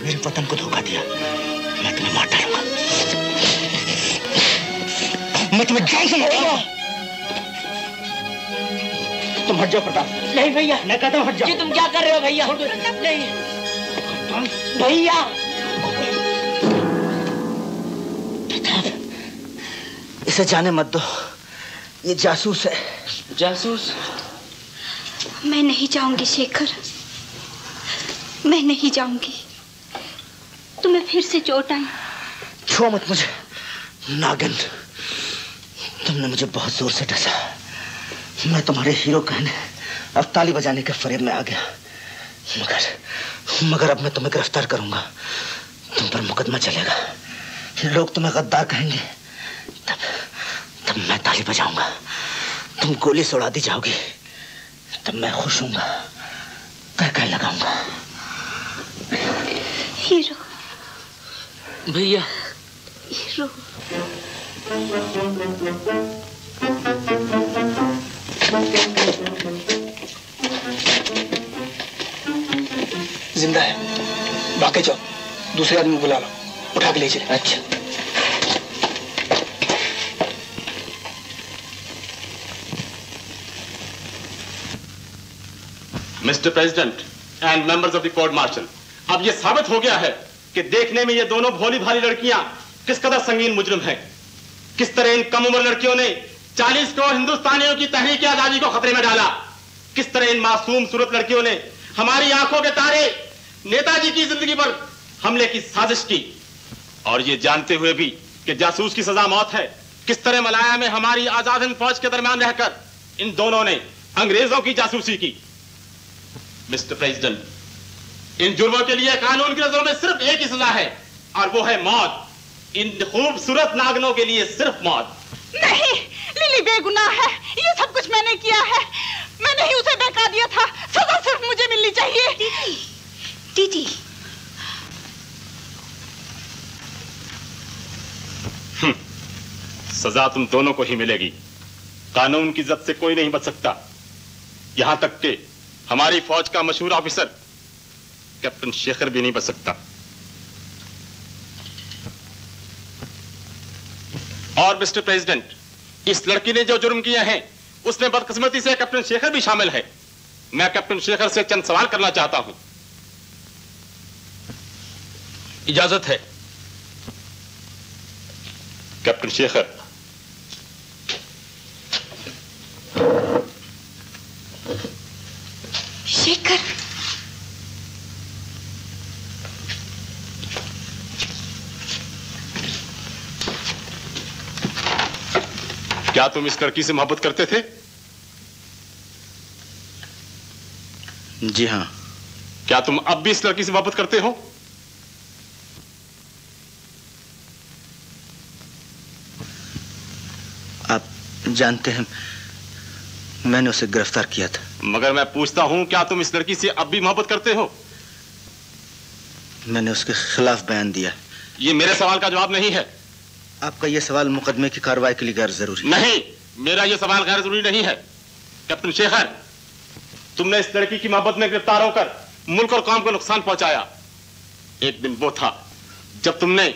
मेरे वतन को धोखा दिया। मैं तुम्हें मार डालूंगा, मैं तुम्हें जान से मार डालूंगा। तुम हट जाओ प्रताप। नहीं भैया, मैं कहता हूँ हट जाओ। जी तुम क्या कर रहे हो भैया? नहीं भैया। इसे जाने मत दो, ये जासूस है। जासूस? मैं नहीं जाऊंगी शेखर, मैं नहीं जाऊंगी। तुम्हें फिर से चोट आई। छो मत मुझे नागिन, तुमने मुझे बहुत जोर से डसा। मैं तुम्हारे हीरो कहने अब ताली बजाने के फरेब में आ गया, मगर मगर अब मैं तुम्हें गिरफ्तार करूंगा। तुम पर मुकदमा चलेगा, लोग तुम्हें गद्दार कहेंगे, तब तब मैं ताली बजाऊंगा। तुम गोली से उड़ा दी जाओगी, तब मैं खुश होऊंगा, कह कह लगाऊंगा। हीरो भैया, हीरो जिंदा है। बाकी जाओ, दूसरे आदमी बुला लो, उठा के ले चले। अच्छा mister president and members of the court martial, अब यह साबित हो गया है कि देखने में ये दोनों भोली भाली लड़कियां किस कदर संगीन मुजरिम हैं। किस तरह इन कम उम्र लड़कियों ने चालीस करोड़ हिंदुस्तानियों की तहरीक आजादी को खतरे में डाला। किस तरह इन मासूम सूरत लड़कियों ने हमारी आंखों के तारे नेताजी की जिंदगी पर हमले की साजिश की। और ये जानते हुए भी कि जासूस की सजा मौत है, किस तरह मलाया में हमारी आजाद हिंद फौज के दरमियान रहकर इन दोनों ने अंग्रेजों की जासूसी की। मिस्टर प्रेसिडेंट, इन जुर्मों के लिए कानून की नजरों में सिर्फ एक ही सजा है और वो है मौत। इन खूबसूरत नागनों के लिए सिर्फ मौत। नहीं, लिली बेगुनाह है, ये सब कुछ मैंने किया है, मैंने ही उसे बहका दिया था। सजा सिर्फ मुझे मिलनी चाहिए। दीदी, दीदी। सजा तुम दोनों को ही मिलेगी, कानून की जद से कोई नहीं बच सकता। यहां तक कि हमारी फौज का मशहूर ऑफिसर कैप्टन शेखर भी नहीं बच सकता। और मिस्टर प्रेसिडेंट, इस लड़की ने जो जुर्म किया है उसमें बदकिस्मती से कैप्टन शेखर भी शामिल है। मैं कैप्टन शेखर से चंद सवाल करना चाहता हूं। इजाजत है? कैप्टन शेखर, शेखर क्या तुम इस लड़की से मोहब्बत करते थे? जी हाँ। क्या तुम अब भी इस लड़की से मोहब्बत करते हो? आप जानते हैं मैंने उसे गिरफ्तार किया था। मगर मैं पूछता हूं, क्या तुम इस लड़की से अब भी मोहब्बत करते हो? मैंने उसके खिलाफ बयान दिया। ये मेरे सवाल का जवाब नहीं है। आपका यह सवाल मुकदमे की कार्रवाई के लिए गैर जरूरी है। नहीं, मेरा यह सवाल गैर जरूरी नहीं है। कैप्टन शेखर, तुमने इस लड़की की मोहब्बत में गिरफ्तार होकर मुल्क और कौम को नुकसान पहुंचाया। एक दिन वो था जब तुमने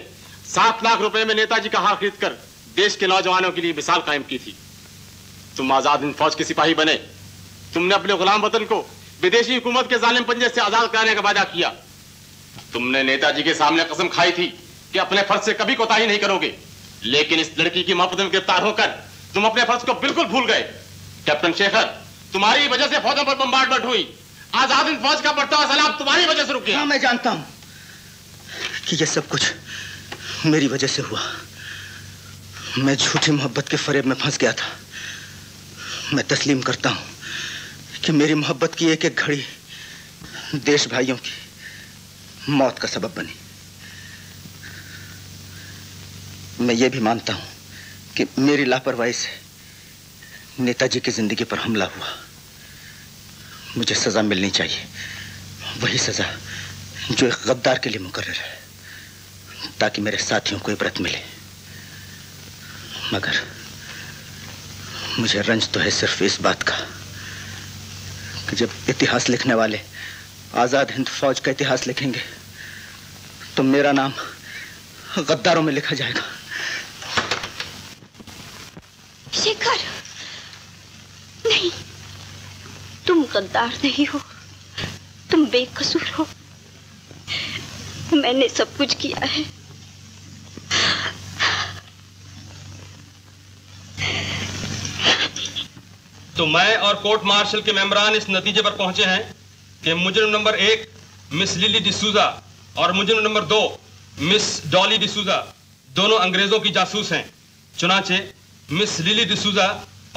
सात लाख रुपए में नेताजी का हार खरीद कर देश के नौजवानों के लिए मिसाल कायम की थी। तुम आजाद हिंद फौज के सिपाही बने। तुमने अपने गुलाम वतन को विदेशी हुकूमत के जालिम पंजे से आजाद कराने का वादा किया। तुमने नेताजी के सामने कसम खाई थी कि अपने फर्ज से कभी कोताही नहीं करोगे, लेकिन इस लड़की की मोहब्बत में गिरफ्तार होकर तुम अपने फर्ज को बिल्कुल भूल गए। कैप्टन शेखर, तुम्हारी वजह से फौजों पर बम्बार्डमेंट हुई, आजाद हिंद फौज का बढ़ता हुआ सैलाब तुम्हारी वजह से रुक गया। हाँ, मैं जानता हूँ कि यह सब कुछ मेरी वजह से हुआ। मैं झूठी मोहब्बत के फरेब में फंस गया था। मैं तस्लीम करता हूँ कि मेरी मोहब्बत की एक एक घड़ी देश भाइयों की मौत का सबब बनी। मैं ये भी मानता हूँ कि मेरी लापरवाही से नेताजी की जिंदगी पर हमला हुआ। मुझे सजा मिलनी चाहिए, वही सजा जो एक गद्दार के लिए मुकर्रर है, ताकि मेरे साथियों को इबरत मिले। मगर मुझे रंज तो है सिर्फ इस बात का कि जब इतिहास लिखने वाले आजाद हिंद फौज का इतिहास लिखेंगे तो मेरा नाम गद्दारों में लिखा जाएगा। शेखर, नहीं, तुम गद्दार नहीं हो, तुम बेकसूर हो। मैंने सब कुछ किया है। तो मैं और कोर्ट मार्शल के मेंबरान इस नतीजे पर पहुंचे हैं कि मुजरिम नंबर एक मिस लिली डिसूजा और मुजरिम नंबर दो मिस डॉली डिसूजा दोनों अंग्रेजों की जासूस हैं। चुनांचे मिस लिली डिसूजा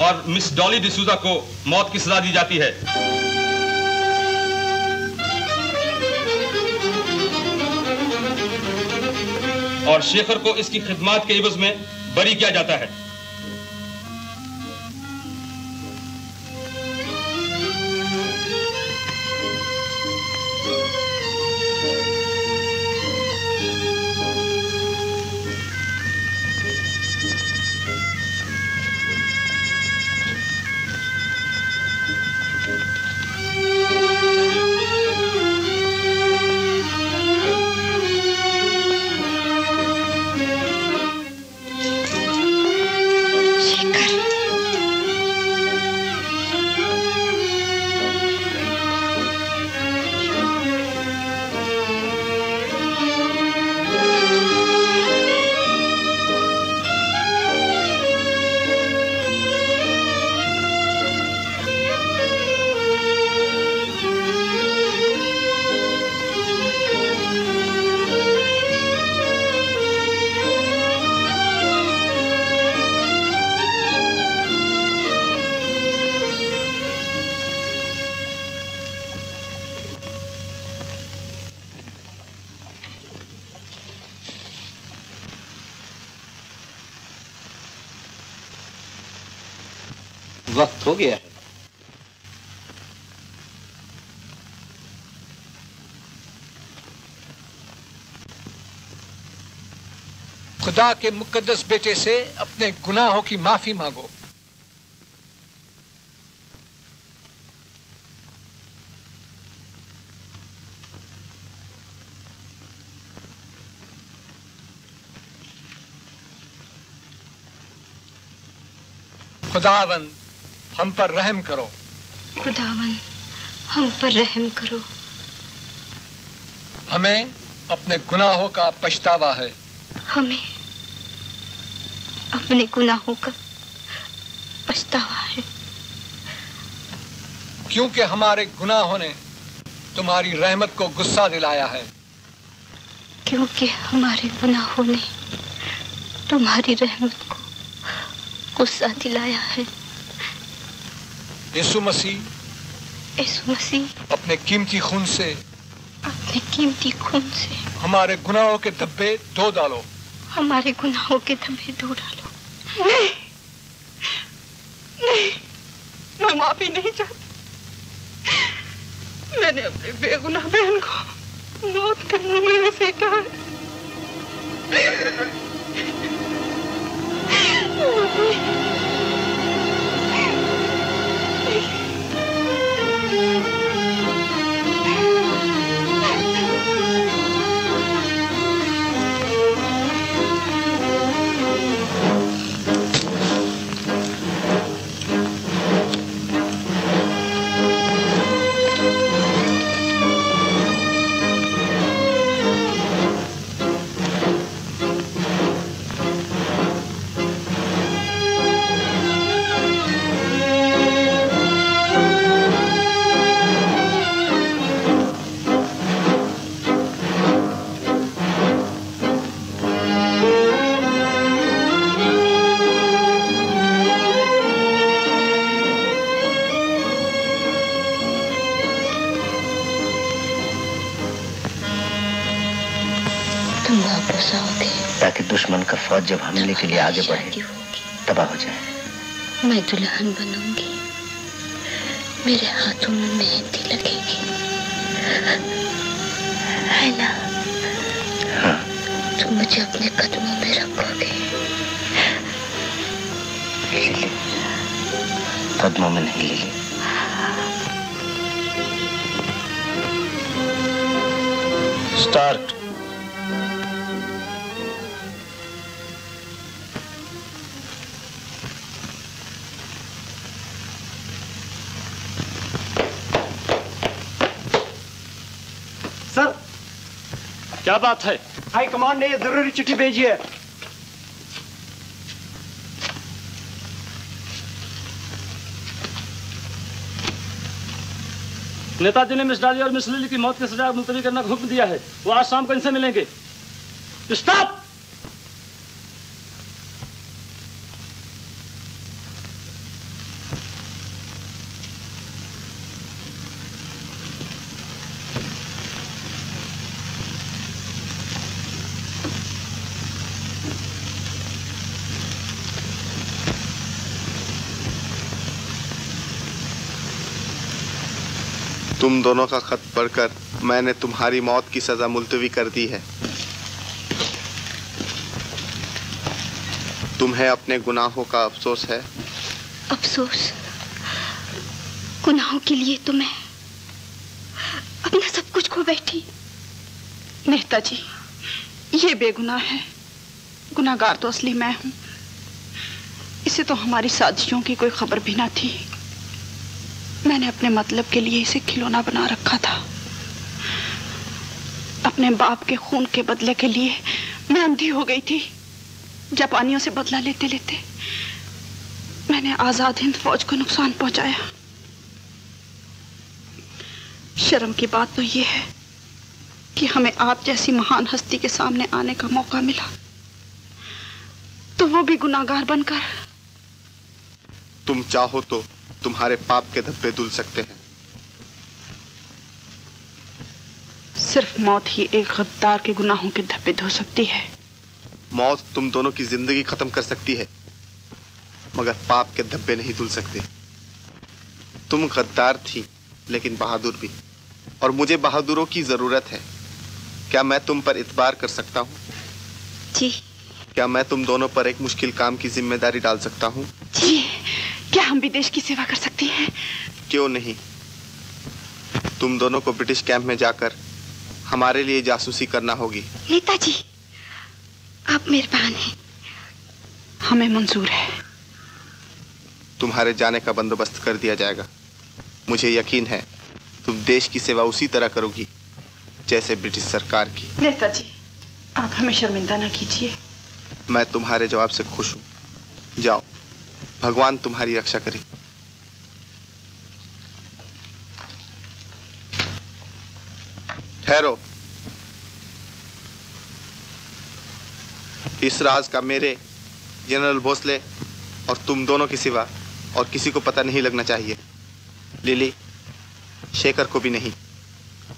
और मिस डॉली डिसूजा को मौत की सजा दी जाती है। और शेखर को इसकी खिदमत के इवज में बरी किया जाता है। वक्त हो गया है। खुदा के मुकद्दस बेटे से अपने गुनाहों की माफी मांगो। खुदावन हम पर रहम करो। खुदावन हम पर रहम करो। हमें अपने गुनाहों का पछतावा है। हमें अपने गुनाहों का पछतावा है, क्योंकि हमारे गुनाहों ने तुम्हारी रहमत को गुस्सा दिलाया है। क्योंकि हमारे गुनाहों ने तुम्हारी रहमत को गुस्सा दिलाया है। यीशु मसीह, यीशु मसीह, अपने कीमती खून से, अपने कीमती खून से हमारे गुनाहों के धब्बे धो डालो। हमारे गुनाहों के धब्बे धो डालो। नहीं, नहीं, मैं माफी नहीं चाहती। मैंने अपने बेगुनाह बहन को मौत का मुंह में फेंका है। ताकि दुश्मन का फौज जब हमले के लिए आगे बढ़े तबाह हो जाए। मैं दुल्हन बनूंगी, मेरे हाथों में मेहंदी लगेगी, है ना? हाँ। तुम मुझे अपने कदमों में रखोगे। लिली, कदमों में नहीं लिली। स्टार्ट। क्या बात है? हाई कमांड ने ये जरूरी चिट्ठी भेजी है। नेताजी ने मिस डाली और मिस लिली की मौत की सजा मुलतवी करने का हुक्म दिया है। वो आज शाम को इनसे मिलेंगे। स्टॉप! तुम दोनों का खत पढ़कर मैंने तुम्हारी मौत की सजा मुलतवी कर दी है। तुम्हें अपने गुनाहों का अफसोस है। अफसोस? गुनाहों के लिए तो मैं अपना सब कुछ खो बैठी। नेताजी, ये बेगुनाह है। गुनाहगार तो असली मैं हूं। इसे तो हमारी साजिशों की कोई खबर भी ना थी। मैंने अपने मतलब के लिए इसे खिलौना बना रखा था। अपने बाप के खून के बदले के लिए मैं अंधी हो गई थी। जापानियों से बदला लेते लेते मैंने आजाद हिंद फौज को नुकसान पहुंचाया। शर्म की बात तो यह है कि हमें आप जैसी महान हस्ती के सामने आने का मौका मिला, तो वो भी गुनाहगार बनकर। तुम चाहो तो तुम्हारे पाप के धब्बे धुल सकते हैं। सिर्फ मौत ही एक गद्दार के गुनाहों के धब्बे धो सकती है। मौत तुम दोनों की जिंदगी खत्म कर सकती है, मगर पाप के धब्बे नहीं धुल सकते। तुम गद्दार थी, लेकिन बहादुर भी, और मुझे बहादुरों की जरूरत है। क्या मैं तुम पर इतबार कर सकता हूँ? जी। क्या मैं तुम दोनों पर एक मुश्किल काम की जिम्मेदारी डाल सकता हूँ? जी। क्या हम भी देश की सेवा कर सकती हैं? क्यों नहीं? तुम दोनों को ब्रिटिश कैंप में जाकर हमारे लिए जासूसी करना होगी। नेताजी, आप मेहरबान हैं। हमें मंजूर है। तुम्हारे जाने का बंदोबस्त कर दिया जाएगा। मुझे यकीन है तुम देश की सेवा उसी तरह करोगी जैसे ब्रिटिश सरकार की। नेताजी, आप हमें शर्मिंदा ना कीजिए। मैं तुम्हारे जवाब से खुश हूँ। जाओ, भगवान तुम्हारी रक्षा करे। ठहरो। इस राज का मेरे, जनरल भोसले और तुम दोनों के सिवा और किसी को पता नहीं लगना चाहिए। लिली, शेखर को भी नहीं।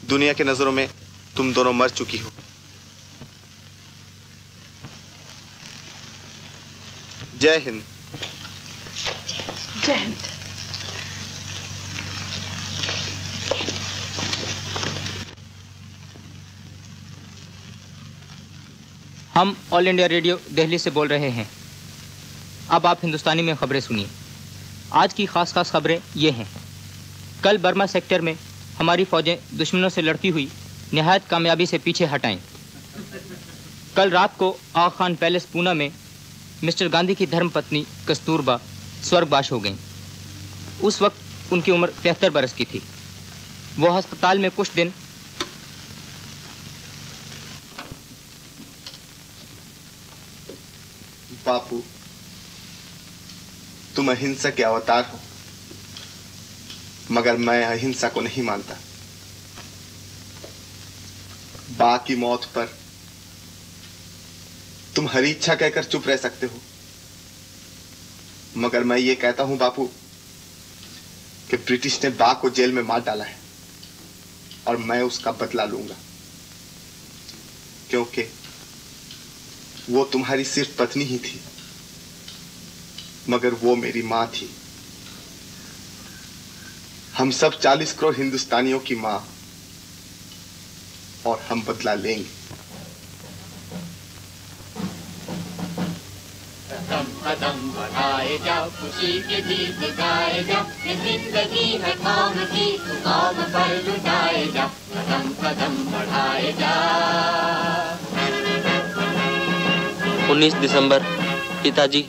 दुनिया के नजरों में तुम दोनों मर चुकी हो। जय हिंद। जय हिंद। हम ऑल इंडिया रेडियो दिल्ली से बोल रहे हैं। अब आप हिंदुस्तानी में खबरें सुनिए। आज की खास खास खबरें ये हैं। कल बर्मा सेक्टर में हमारी फौजें दुश्मनों से लड़ती हुई नहायत कामयाबी से पीछे हटाएं। कल रात को आग खान पैलेस पूना में मिस्टर गांधी की धर्मपत्नी कस्तूरबा स्वर्गवास हो गईं। उस वक्त उनकी उम्र तिहत्तर बरस की थी। वो अस्पताल में कुछ दिन बापू, तुम अहिंसा के अवतार हो, मगर मैं अहिंसा को नहीं मानता। बा की मौत पर तुम हरी इच्छा कहकर चुप रह सकते हो, मगर मैं ये कहता हूं बापू कि ब्रिटिश ने बा को जेल में मार डाला है और मैं उसका बदला लूंगा, क्योंकि वो तुम्हारी सिर्फ पत्नी ही थी, मगर वो मेरी माँ थी। हम सब चालीस करोड़ हिंदुस्तानियों की माँ, और हम बदला लेंगे। कदम कदम बढ़ाए जा, खुशी के गीत गाए जा, ये जिंदगी है काम की, तू काम पर लुटाए जा। कदम कदम बढ़ाए जा। उन्नीस दिसंबर। पिताजी,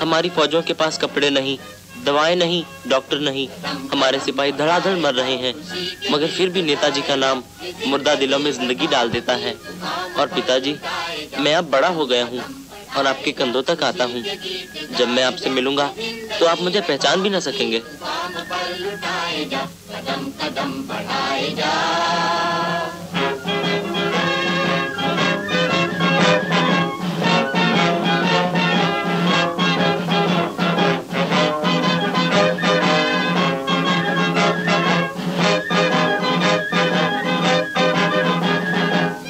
हमारी फौजों के पास कपड़े नहीं, दवाएं नहीं, डॉक्टर नहीं। हमारे सिपाही धड़ाधड़ मर रहे हैं, मगर फिर भी नेताजी का नाम मुर्दा दिलों में जिंदगी डाल देता है। और पिताजी, मैं अब बड़ा हो गया हूँ और आपके कंधों तक आता हूँ। जब मैं आपसे मिलूंगा तो आप मुझे पहचान भी ना सकेंगे।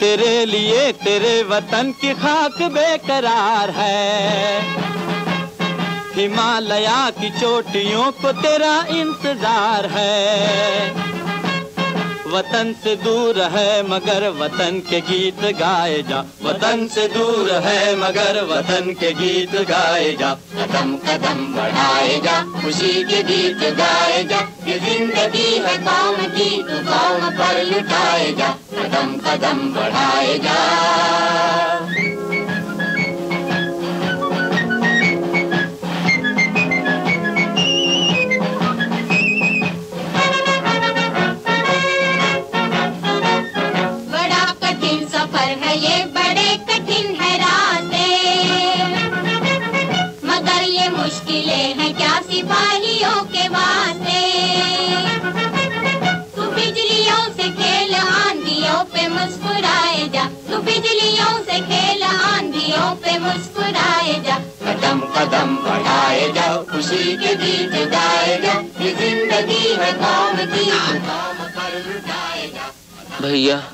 तेरे लिए तेरे वतन की खाक बेकरार है, हिमालया की चोटियों को तेरा इंतजार है। वतन से दूर है मगर वतन के गीत गाए जा, वतन से दूर है मगर वतन के गीत गाए जा। कदम कदम बढ़ाए जा, खुशी के गीत गाए जा, ये जिंदगी है काम की, तू काम पर लुटाए जा। कदम कदम बढ़ाए जा। ये बड़े कठिन है रास्ते, मगर ये मुश्किलें हैं क्या सिपाहियों के वास्ते। तू बिजलियों से खेल, आंधियों पे मुस्कुराए जा, तू बिजलियों से खेल, आंधियों पे मुस्कुराए जा। कदम कदम बढ़ाए जा, खुशी के गीत गाए जा, ये जिंदगी है काम की, काम पर लुटाए जा। भैया,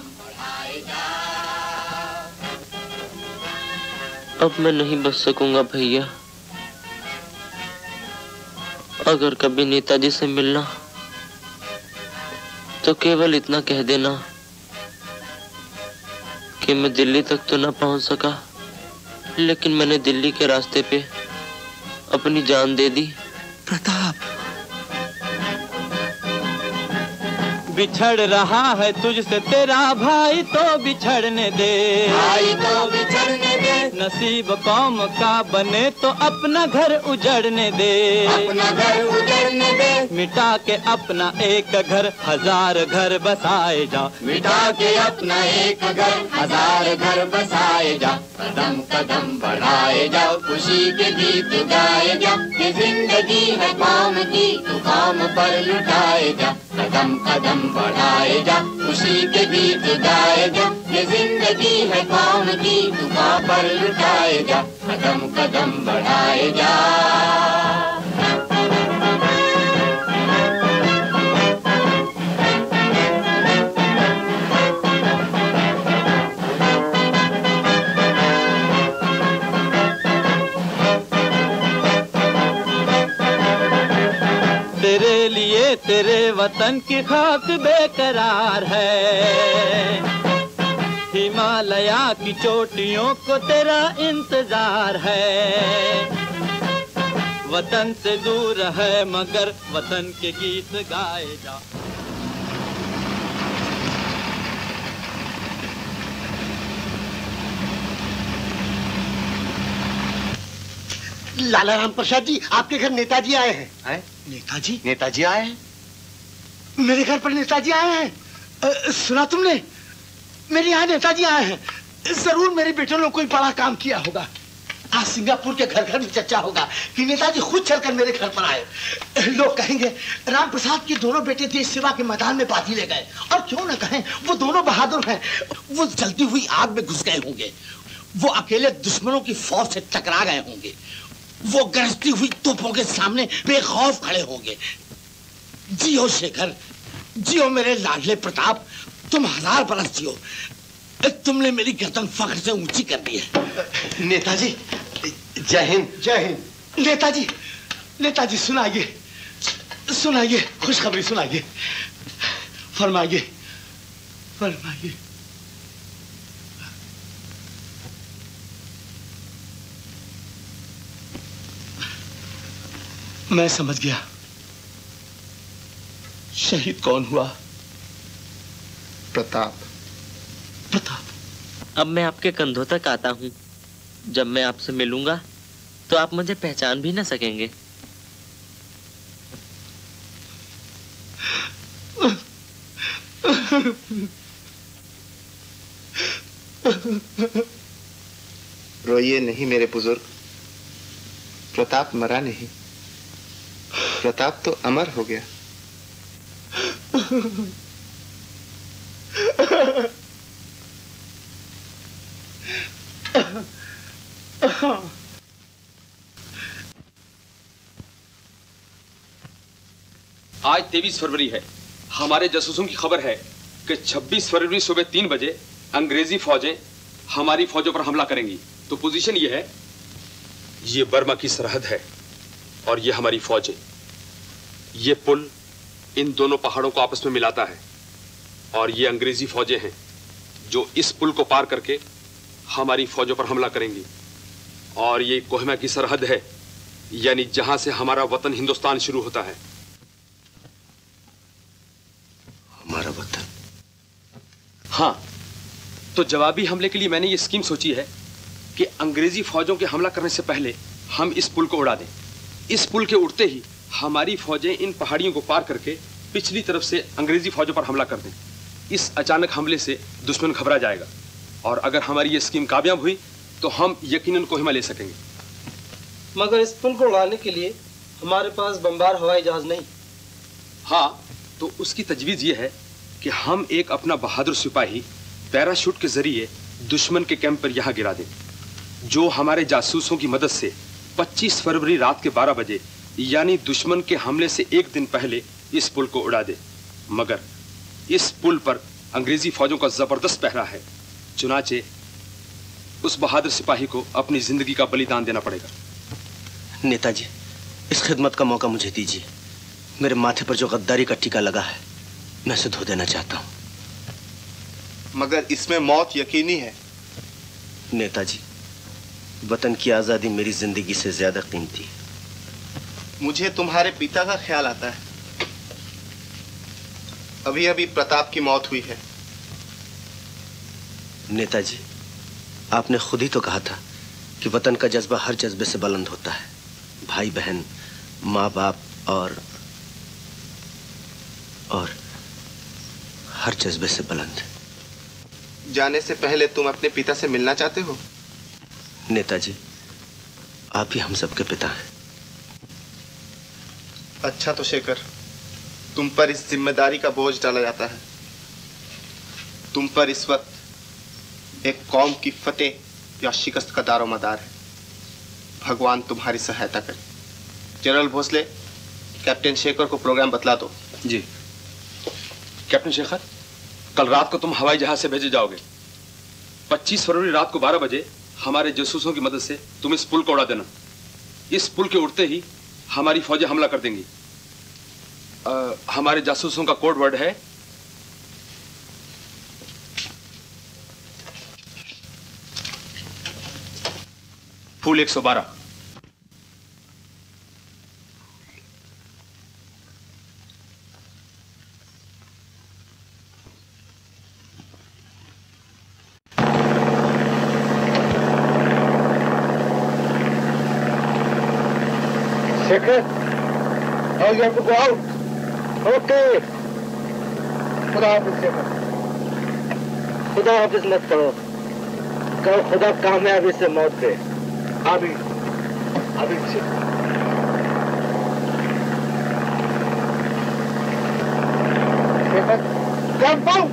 अब मैं नहीं बच सकूंगा भैया। अगर कभी नेताजी से मिलना तो केवल इतना कह देना कि मैं दिल्ली तक तो ना पहुंच सका, लेकिन मैंने दिल्ली के रास्ते पे अपनी जान दे दी। प्रताप, बिछड़ रहा है तुझसे तेरा भाई, तो बिछड़ने दे, भाई तो बिछड़ने दे। नसीब कौम का बने तो अपना घर उजड़ने दे, अपना घर उजड़ने दे। मिटा के अपना एक घर हजार घर बसाए जा, मिटा के अपना एक घर हजार घर बसाए जा। कदम कदम बढ़ाए जा, खुशी के गीत गाए जा, ये जिंदगी है काम की, तू काम पर लुटाए जा। कदम कदम बढ़ाए जा, खुशी के गीत गाए जा, ये जिंदगी है काम की, तू काम पर लुटाए जा। कदम कदम बढ़ाए जा। तेरे लिए तेरे वतन की खाक बेकरार है, हिमालया की चोटियों को तेरा इंतजार है। वतन से दूर है मगर वतन के गीत गाए जा। लाला राम प्रसाद जी, आपके घर नेताजी आए हैं। है? नेताजी नेताजी आए हैं मेरे घर पर। नेताजी आए हैं, सुना तुमने? मेरे यहाँ नेताजी आए हैं। जरूर मेरे बेटों ने कोई बड़ा काम किया होगा। आज सिंगापुर के घर घर में चर्चा होगा कि नेताजी खुद चलकर मेरे घर पर आए। लोग कहेंगे राम प्रसाद के दोनों बेटे देश सेवा के मैदान में बाजी ले गए। और क्यों ना कहें, वो दोनों बहादुर हैं। वो जलती हुई आग में घुस गए होंगे, वो अकेले दुश्मनों की फौज से टकरा गए होंगे, वो गरजती हुई तोपों के सामने बेखौफ खड़े होंगे। जियो शेखर, जियो मेरे लाडले प्रताप, तुम हजार बरस जियो। तुमने मेरी गर्दन फख्र से ऊंची कर दी है। नेताजी जय हिंद। जय हिंद। नेताजी नेताजी सुनाइए सुनाइए खुशखबरी सुनाइए। फरमाइए फरमाइए। मैं समझ गया शहीद कौन हुआ। प्रताप। प्रताप। अब मैं आपके कंधों तक आता हूं। जब मैं आपसे मिलूंगा तो आप मुझे पहचान भी ना सकेंगे। रोइए नहीं मेरे बुजुर्ग, प्रताप मरा नहीं, प्रताप तो अमर हो गया। आज तेईस फरवरी है। हमारे जासूसों की खबर है कि छब्बीस फरवरी सुबह तीन बजे अंग्रेजी फौजें हमारी फौजों पर हमला करेंगी। तो पोजीशन ये है, ये बर्मा की सरहद है और ये हमारी फौजें। ये पुल इन दोनों पहाड़ों को आपस में मिलाता है और ये अंग्रेजी फौजें हैं जो इस पुल को पार करके हमारी फौजों पर हमला करेंगी। और ये कोहिमा की सरहद है, यानी जहां से हमारा वतन हिंदुस्तान शुरू होता है। हमारा वतन। हाँ, तो जवाबी हमले के लिए मैंने ये स्कीम सोची है कि अंग्रेजी फौजों के हमला करने से पहले हम इस पुल को उड़ा दें। इस पुल के उड़ते ही हमारी फौजें इन पहाड़ियों को पार करके पिछली तरफ से अंग्रेजी फौजों पर हमला कर दें। इस अचानक हमले से दुश्मन घबरा जाएगा और अगर हमारी ये स्कीम कामयाब हुई तो हम यकीनन कोहिमा ले सकेंगे। मगर इस पुल को उड़ाने के लिए हमारे पास बमबार हवाई जहाज नहीं। हाँ, तो उसकी तजवीज़ ये है कि हम एक अपना बहादुर सिपाही पैराशूट के जरिए दुश्मन के कैंप पर यहाँ गिरा दें, जो हमारे जासूसों की मदद से पच्चीस फरवरी रात के बारह बजे यानी दुश्मन के हमले से एक दिन पहले इस पुल को उड़ा दे। मगर इस पुल पर अंग्रेजी फौजों का जबरदस्त पहरा है, चुनाचे उस बहादुर सिपाही को अपनी जिंदगी का बलिदान देना पड़ेगा। नेताजी, इस खिदमत का मौका मुझे दीजिए। मेरे माथे पर जो गद्दारी का टीका लगा है मैं उसे धो देना चाहता हूं। मगर इसमें मौत यकीनी है। नेताजी, वतन की आजादी मेरी जिंदगी से ज्यादा कीमती है। मुझे तुम्हारे पिता का ख्याल आता है। अभी अभी प्रताप की मौत हुई है। नेताजी, आपने खुद ही तो कहा था कि वतन का जज्बा हर जज्बे से बुलंद होता है। भाई बहन, माँ बाप और और हर जज्बे से बुलंद। जाने से पहले तुम अपने पिता से मिलना चाहते हो? नेताजी, आप ही हम सबके पिता हैं। अच्छा तो शेखर, तुम पर इस जिम्मेदारी का बोझ डाला जाता है। तुम पर इस वक्त एक कौम की फतेह या शिकस्त का दारोमदार है। भगवान तुम्हारी सहायता करे। जनरल भोसले, कैप्टन शेखर को प्रोग्राम बतला दो। जी कैप्टन शेखर, कल रात को तुम हवाई जहाज से भेजे जाओगे। पच्चीस फरवरी रात को बारह बजे हमारे जासूसों की मदद से तुम इस पुल को उड़ा देना। इस पुल के उड़ते ही हमारी फौजें हमला कर देंगी। आ, हमारे जासूसों का कोड वर्ड है फूल एक सौ बारह। Now you have to go out. Okay. खुदा हाफिज़ से मत खुदा हाफिज़ मत करो कहो खुदा कामयाबी से मौत दे अभी अभी जंप आउट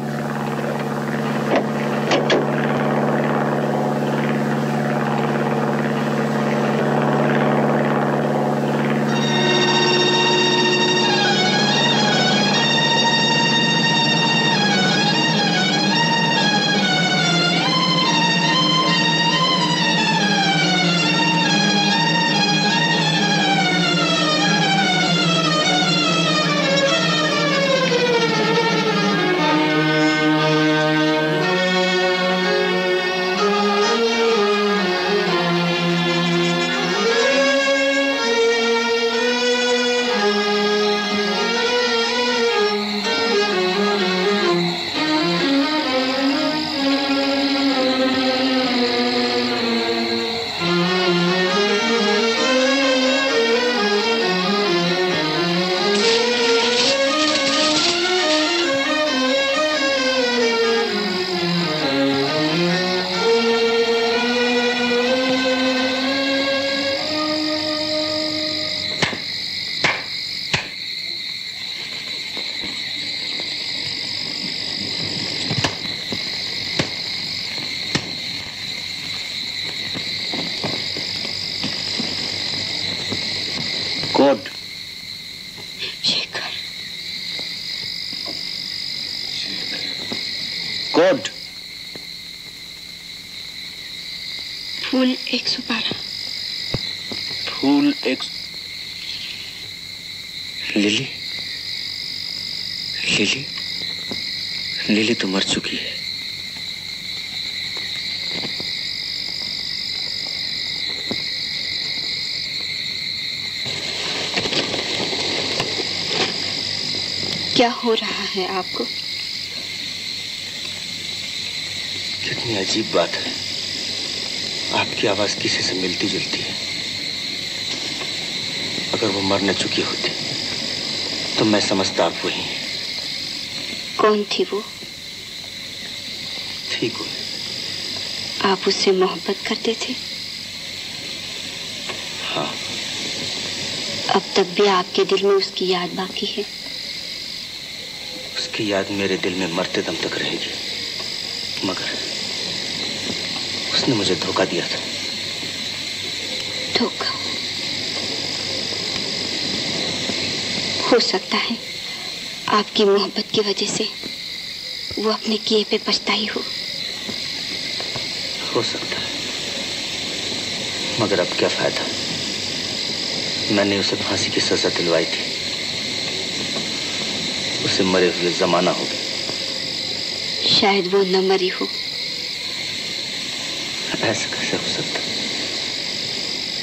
हो रहा है आपको। कितनी अजीब बात है, आपकी आवाज किसी से मिलती जुलती है। अगर वो मर न चुकी होती तो मैं समझता आप वही हैं। कौन थी वो? थी कोई। आप उससे मोहब्बत करते थे? हाँ। अब तक भी आपके दिल में उसकी याद बाकी है? उसकी याद मेरे दिल में मरते दम तक रहेगी, मगर उसने मुझे धोखा दिया था। धोखा? हो सकता है आपकी मोहब्बत की वजह से वो अपने किए पे पछताई हो। हो सकता है, मगर अब क्या फायदा। मैंने उसे फांसी की सजा दिलवाई थी, उसे मरे हुए जमाना हो गया। शायद वो न मरी हो। ऐसा कैसे हो सकता?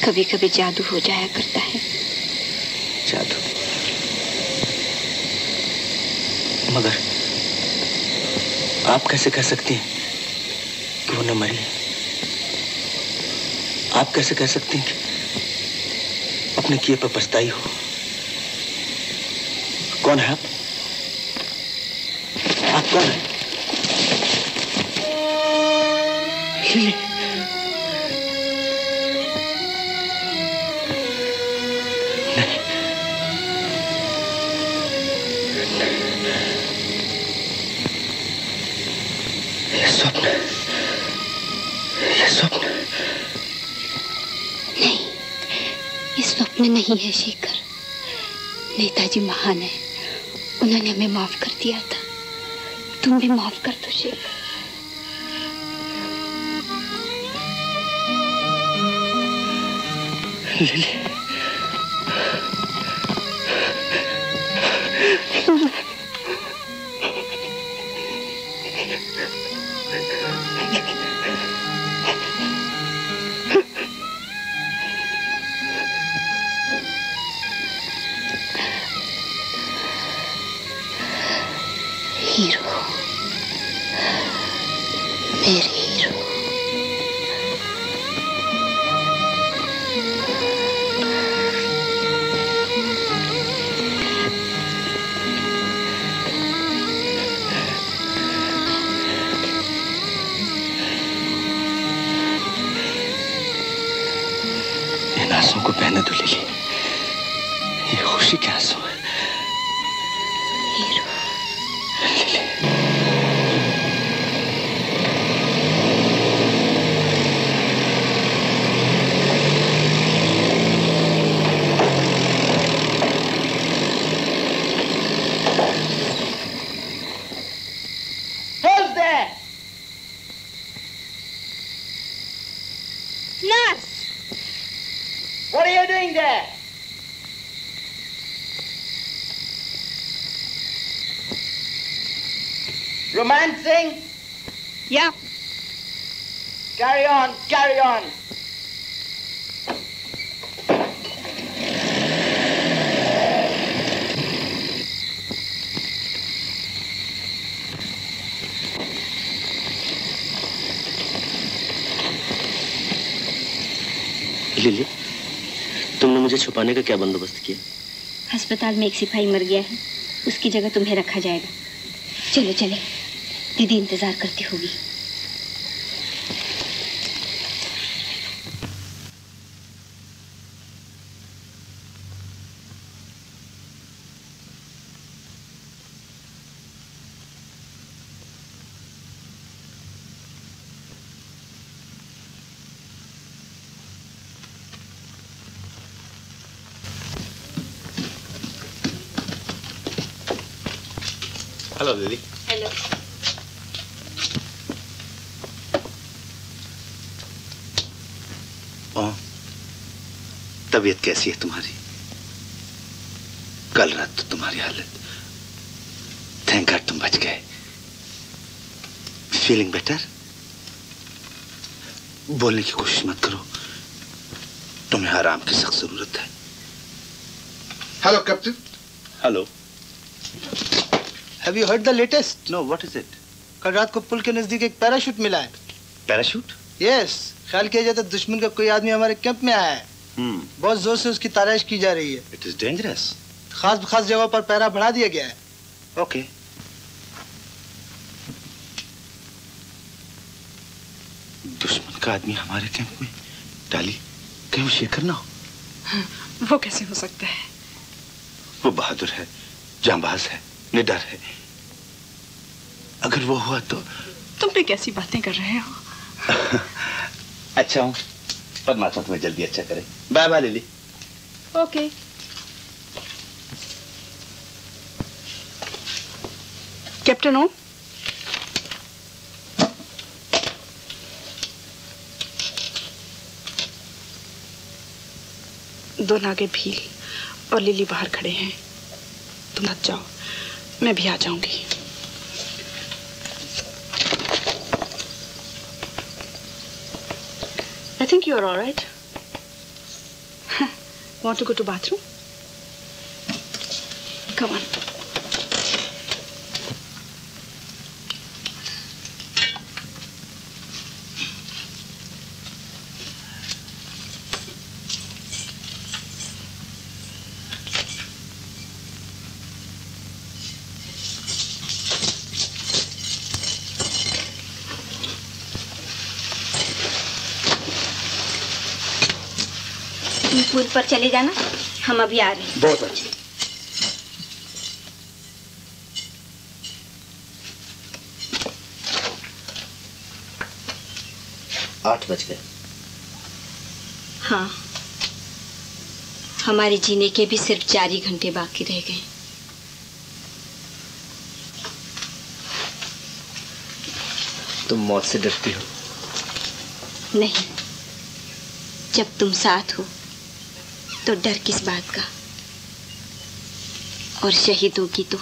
कभी कभी जादू हो जाया करता है। जादू? मगर आप कैसे कह सकती हैं कि वो न मरी है? आप कैसे कह सकती हैं कि अपने किए पर पछताई हो? कौन है आप? लिली, ये स्वप्न, ये स्वप्न नहीं, ये स्वप्न नहीं है शेखर। नेताजी महान है, उन्होंने हमें माफ कर दिया था। तुम भी माफ कर दो शेखर। लिली, हीरो, मेरे हीरो। को पहने तो लिली, ये खुशी के आंसू है। Romancing? Yeah. Carry on, carry on. Lily, तुमने मुझे छुपाने का क्या बंदोबस्त किया? अस्पताल में एक सिपाही मर गया है, उसकी जगह तुम्हें रखा जाएगा। चलो चले, दीदी इंतजार करती होगी। हेलो दीदी। हेलो। तबीयत कैसी है तुम्हारी? कल रात तो तुम्हारी हालत, थैंक गॉड तुम बच गए। Feeling better? बोलने की कोशिश मत करो, तुम्हें आराम की सख्त जरूरत है। Hello captain. Hello. Have you heard the latest? No, what is it? कल रात को पुल के नजदीक एक पैराशूट मिला है। पैराशूट? यस, ख्याल किया जाता दुश्मन का कोई आदमी हमारे कैंप में आया है। Hmm. बहुत जोर से उसकी तलाश की जा रही है। It is dangerous. खास खास जगह पर पहरा बढ़ा दिया गया है। Okay okay. दुश्मन का आदमी हमारे कैंप में? डाली, कहीं शेखर ना हो? हाँ, वो कैसे हो सकता है? वो बहादुर है, जांबाज है, निडर है। अगर वो हुआ तो तुम पे कैसी बातें कर रहे हो? अच्छा हूँ, परमात्मा तुम्हें जल्दी अच्छा करे। Bye bye Lily. Okay. Captain हो? दो नागे भील और लिली बाहर खड़े हैं, तुम मत जाओ, मैं भी आ जाऊंगी। I think you are all right. Want to go to bathroom? Come on. पुल पर चले जाना, हम अभी आ रहे हैं। बहुत अच्छा। आठ बज गए। हाँ, हमारे जीने के भी सिर्फ चार ही घंटे बाकी रह गए। तुम मौत से डरती हो? नहीं, जब तुम साथ हो तो डर किस बात का। और शहीदों की तो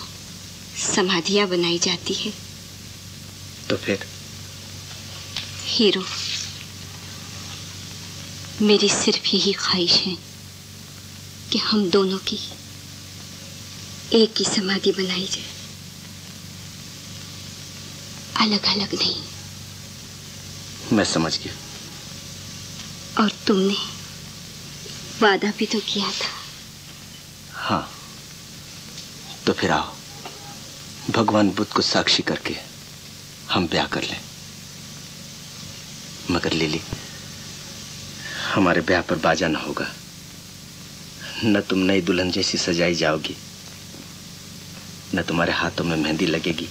समाधियां बनाई जाती है। तो फिर हीरो, मेरी सिर्फ यही ख्वाहिश है कि हम दोनों की एक ही समाधि बनाई जाए, अलग अलग नहीं। मैं समझ गया। और तुमने वादा भी तो किया था। हाँ, तो फिर आओ, भगवान बुद्ध को साक्षी करके हम ब्याह कर लें। मगर लिली, हमारे ब्याह पर बाजा न होगा। न तुम नई दुल्हन जैसी सजाई जाओगी, न तुम्हारे हाथों में मेहंदी लगेगी,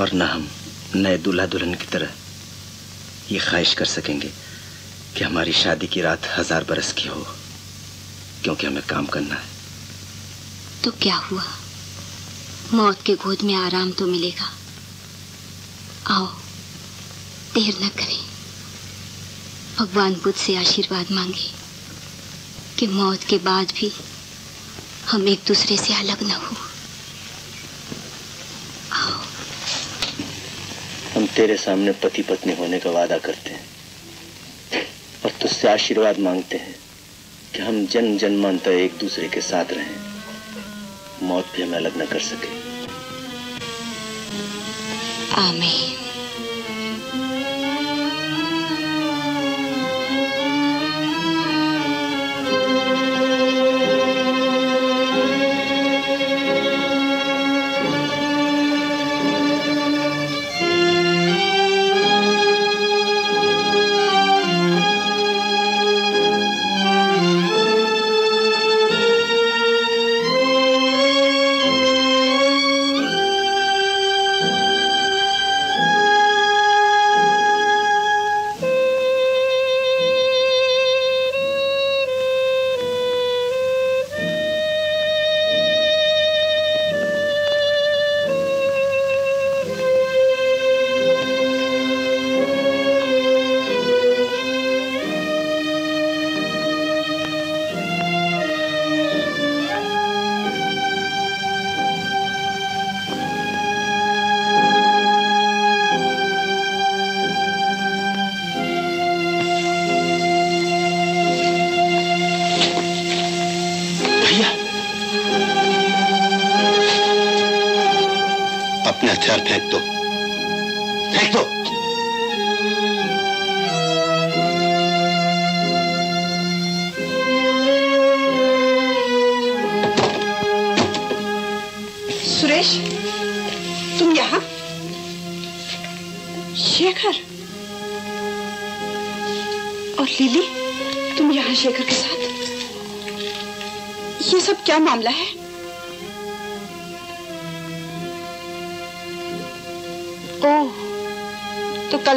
और न हम नए दूल्हा दुल्हन की तरह ये ख्वाहिश कर सकेंगे कि हमारी शादी की रात हजार बरस की हो, क्योंकि हमें काम करना है। तो क्या हुआ, मौत के गोद में आराम तो मिलेगा। आओ, देर न करें, भगवान बुद्ध से आशीर्वाद मांगे कि मौत के बाद भी हम एक दूसरे से अलग न हो। आओ। हम तेरे सामने पति पत्नी होने का वादा करते हैं और तुझसे आशीर्वाद मांगते हैं कि हम जन्म जन्मांतर एक दूसरे के साथ रहें, मौत भी हमें अलग न कर सके। आमीन।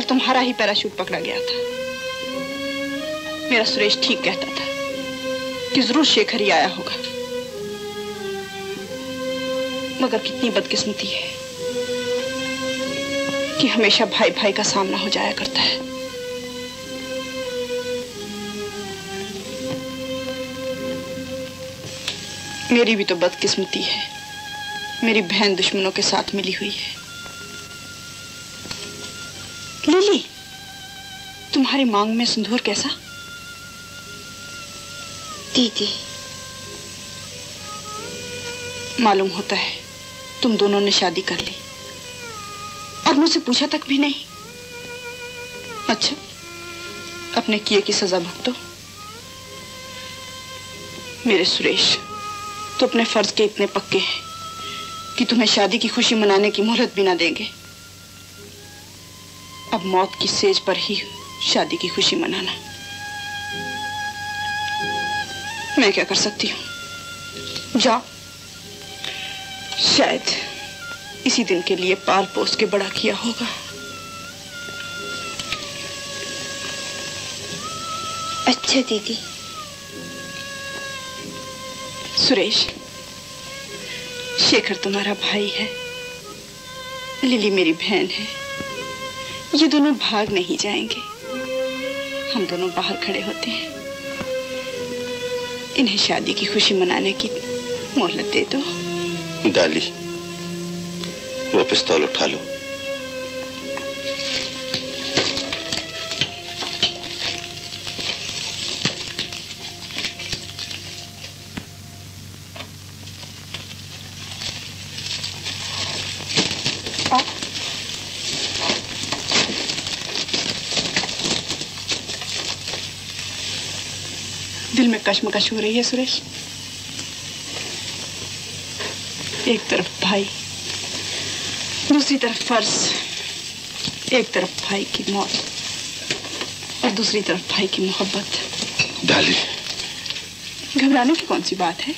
तुम्हारा ही पैराशूट पकड़ा गया था। मेरा सुरेश ठीक कहता था कि जरूर शेखर ही आया होगा, मगर कितनी बदकिस्मती है कि हमेशा भाई भाई का सामना हो जाया करता है। मेरी भी तो बदकिस्मती है, मेरी बहन दुश्मनों के साथ मिली हुई है। लिली, तुम्हारी मांग में सिंदूर कैसा? दीदी, मालूम होता है तुम दोनों ने शादी कर ली और मुझसे पूछा तक भी नहीं। अच्छा, अपने किए की सजा भुगतो। मेरे सुरेश तो अपने फर्ज के इतने पक्के हैं कि तुम्हें शादी की खुशी मनाने की मोहलत भी ना देंगे। अब मौत की सेज पर ही शादी की खुशी मनाना, मैं क्या कर सकती हूँ। जा, शायद इसी दिन के लिए पाल पोस के बड़ा किया होगा। अच्छा दीदी। सुरेश, शेखर तुम्हारा भाई है, लिली मेरी बहन है, ये दोनों भाग नहीं जाएंगे। हम दोनों बाहर खड़े होते हैं, इन्हें शादी की खुशी मनाने की मोहलत दे दो। डाली, वो पिस्तौल उठा लो। कशमकश हो रही है सुरेश, एक तरफ भाई, दूसरी तरफ फर्ज, एक तरफ भाई की मौत और दूसरी तरफ भाई की मोहब्बत। डाली, घबराने की कौन सी बात है?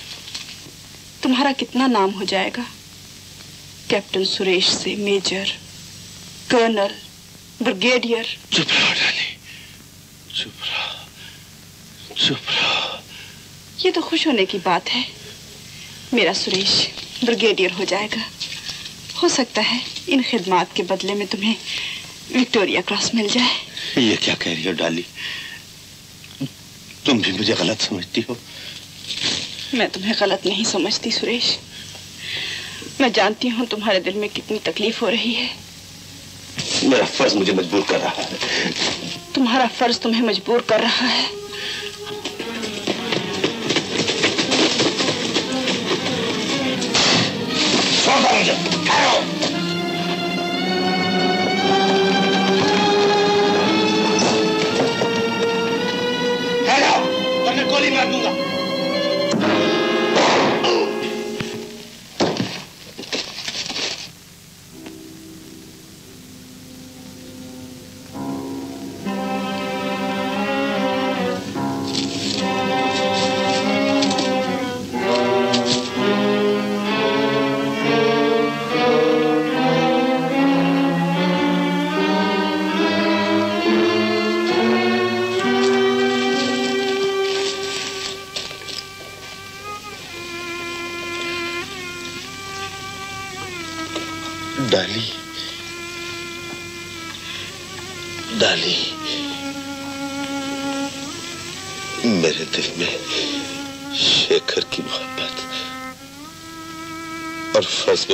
तुम्हारा कितना नाम हो जाएगा, कैप्टन सुरेश से मेजर, कर्नल, ब्रिगेडियर। चुप रहो डाली, चुप रहो, चुप रहो। ये तो खुश होने की बात है, मेरा सुरेश ब्रिगेडियर हो जाएगा। हो सकता है इन खिदमात के बदले में तुम्हें विक्टोरिया क्रॉस मिल जाए। ये क्या कह रही हो डाली, तुम भी मुझे गलत समझती हो। मैं तुम्हें गलत नहीं समझती सुरेश, मैं जानती हूँ तुम्हारे दिल में कितनी तकलीफ हो रही है। मेरा फर्ज मुझे मजबूर कर रहा है। तुम्हारा फर्ज तुम्हें मजबूर कर रहा है। तुम्हें गोली मार दूंगा।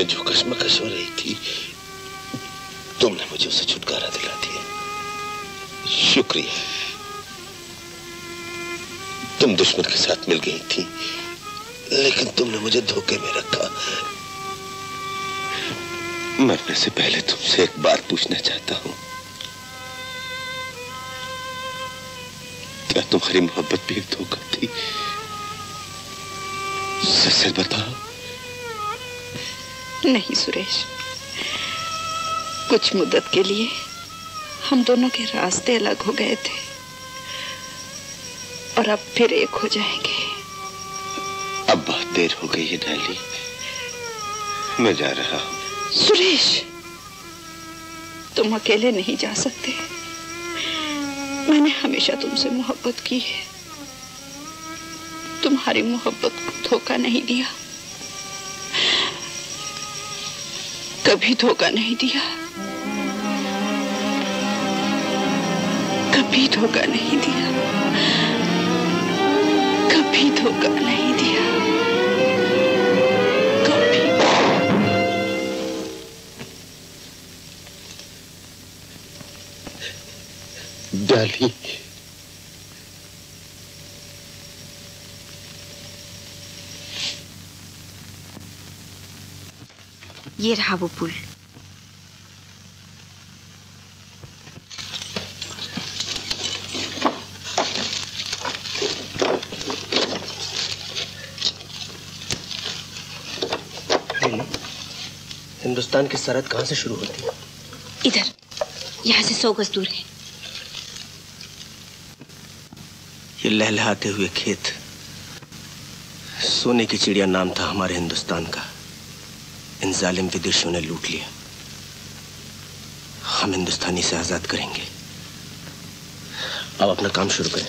जो कशमकश हो रही थी, तुमने मुझे उसे छुटकारा दिला दिया, शुक्रिया। तुम दुश्मन के साथ मिल गई थी, लेकिन तुमने मुझे धोखे में रखा। मरने से पहले तुमसे एक बार पूछना चाहता हूं, क्या तुम्हारी मोहब्बत भी एक धोखा थी? सच सच बताओ। नहीं सुरेश, कुछ मुद्दत के लिए हम दोनों के रास्ते अलग हो गए थे और अब फिर एक हो जाएंगे। अब बहुत देर हो गई है डाली, मैं जा रहा हूं। सुरेश, तुम अकेले नहीं जा सकते, मैंने हमेशा तुमसे मोहब्बत की है, तुम्हारी मोहब्बत को धोखा नहीं दिया, कभी धोखा नहीं दिया, कभी धोखा नहीं दिया, कभी धोखा नहीं दिया, कभी। डाली, ये रहा वो पुल। हिंदुस्तान की सरहद कहां से शुरू होती है? इधर, यहां से सौ गज दूर है। ये लहलहाते हुए खेत, सोने की चिड़िया नाम था हमारे हिंदुस्तान का। इन जालिम विदेशियों ने लूट लिया। हम हिंदुस्तानी से आजाद करेंगे। अब अपना काम शुरू करें।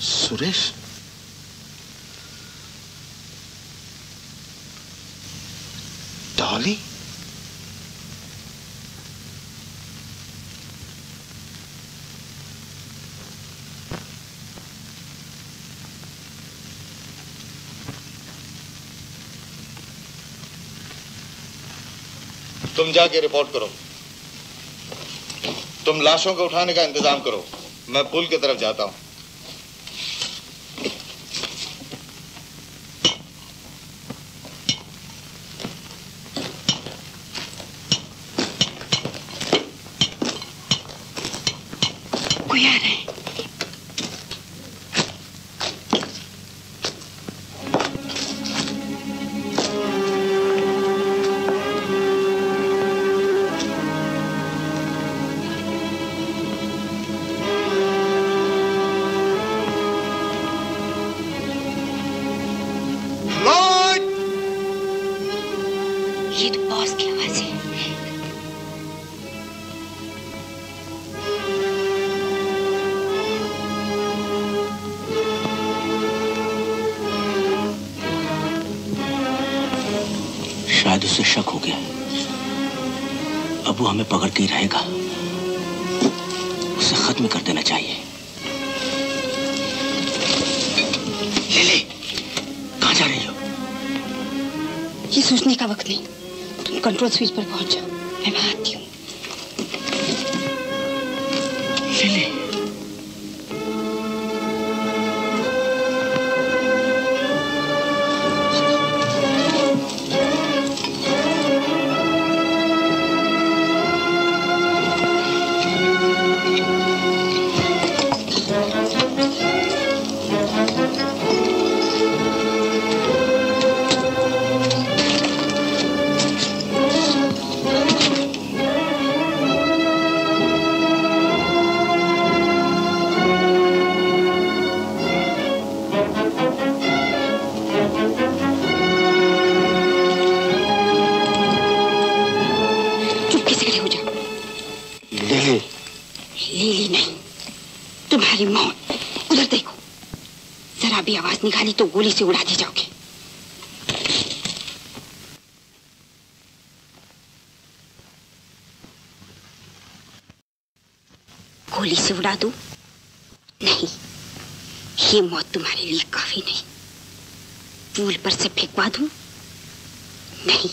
सुरेश, डाली, तुम जाके रिपोर्ट करो, तुम लाशों को उठाने का इंतजाम करो, मैं पुल की तरफ जाता हूं। बाद इसे शक हो गया। अब वो हमें पकड़ते ही रहेगा, उसे खत्म कर देना चाहिए। ले ले, कहाँ जा रही हो? ये सोचने का वक्त नहीं, तुम कंट्रोल स्विच पर पहुंच जाओ, मैं वहां आती हूँ। ले ले। निकाली तो गोली से उड़ा दी जाओगे। गोली से उड़ा दूं? नहीं, ये मौत तुम्हारे लिए काफी नहीं। पुल पर से फेंकवा दूं? नहीं,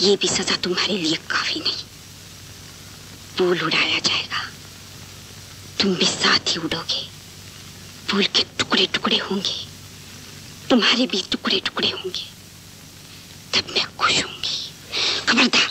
ये भी सजा तुम्हारे लिए काफी नहीं। पुल उड़ाया जाएगा, तुम भी साथ ही उड़ोगे। पुल के टुकड़े टुकड़े होंगे, तुम्हारे भी टुकड़े टुकड़े होंगे, तब मैं खुश होंगी। खबरदार।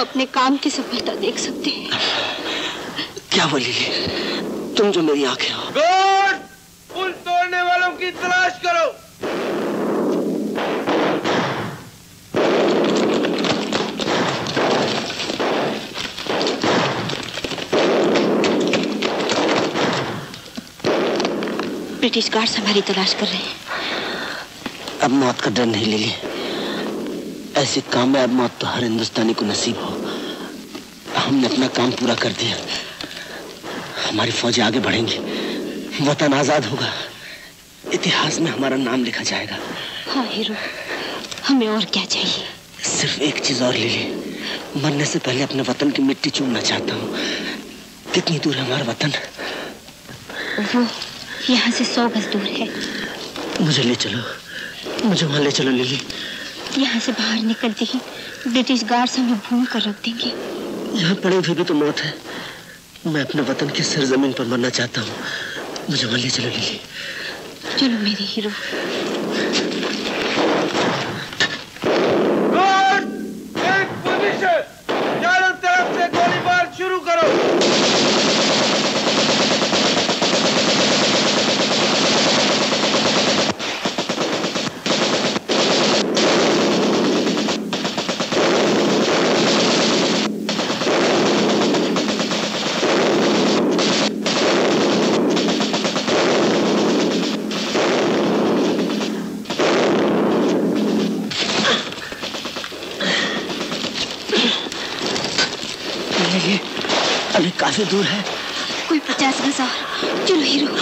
अपने काम की सफलता देख सकते हैं। क्या बोली लीली, तुम जो मेरी आंखें हो। गुड, पुल तोड़ने वालों की तलाश करो। ब्रिटिश गार्ड्स हमारी तलाश कर रहे हैं। अब मौत का डर नहीं लीली, ऐसे काम में अब मौत तो हर हिंदुस्तानी को नसीब हो। हमने अपना काम पूरा कर दिया, हमारी फौजें आगे बढ़ेंगी, वतन आजाद होगा, इतिहास में हमारा नाम लिखा जाएगा। हाँ हीरो, हमें और क्या चाहिए? सिर्फ एक चीज और ले ले, मरने से पहले अपने वतन की मिट्टी चूमना चाहता हूँ। कितनी दूर है हमारा वतन? वो यहाँ से सौ गज दूर है। मुझे ले चलो, मुझे वहाँ ले चलो लिली। यहाँ से बाहर निकलते ही ब्रिटिश गार्ड्स हमें भून कर रख देंगे। यहाँ पड़े हुए भी तो मौत है। मैं अपने वतन की सरजमीन पर मरना चाहता हूँ, मुझे वहाँ ले चलो लिली। चलो मेरे हीरो। काफी दूर है, कोई पचास गज और। चलो हीरो।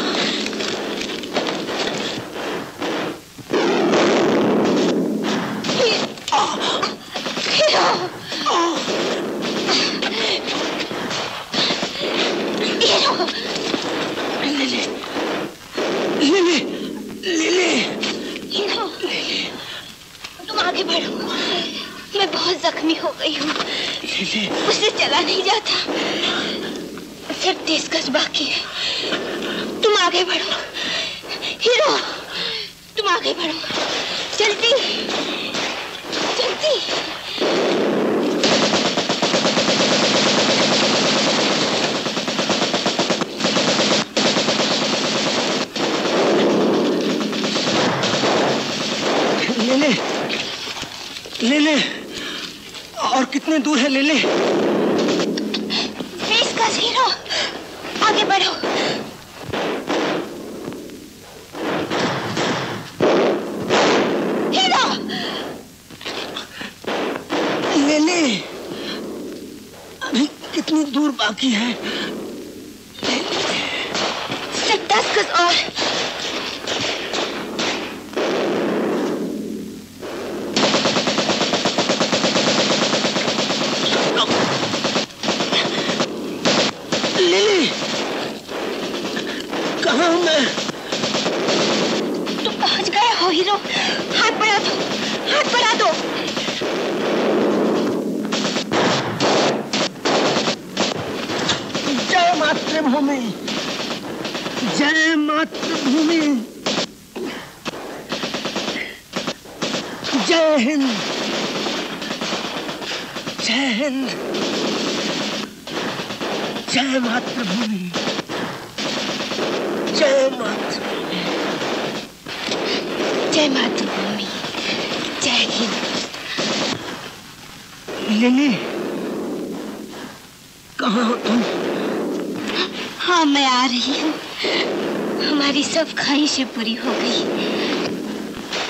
पूरी हो गई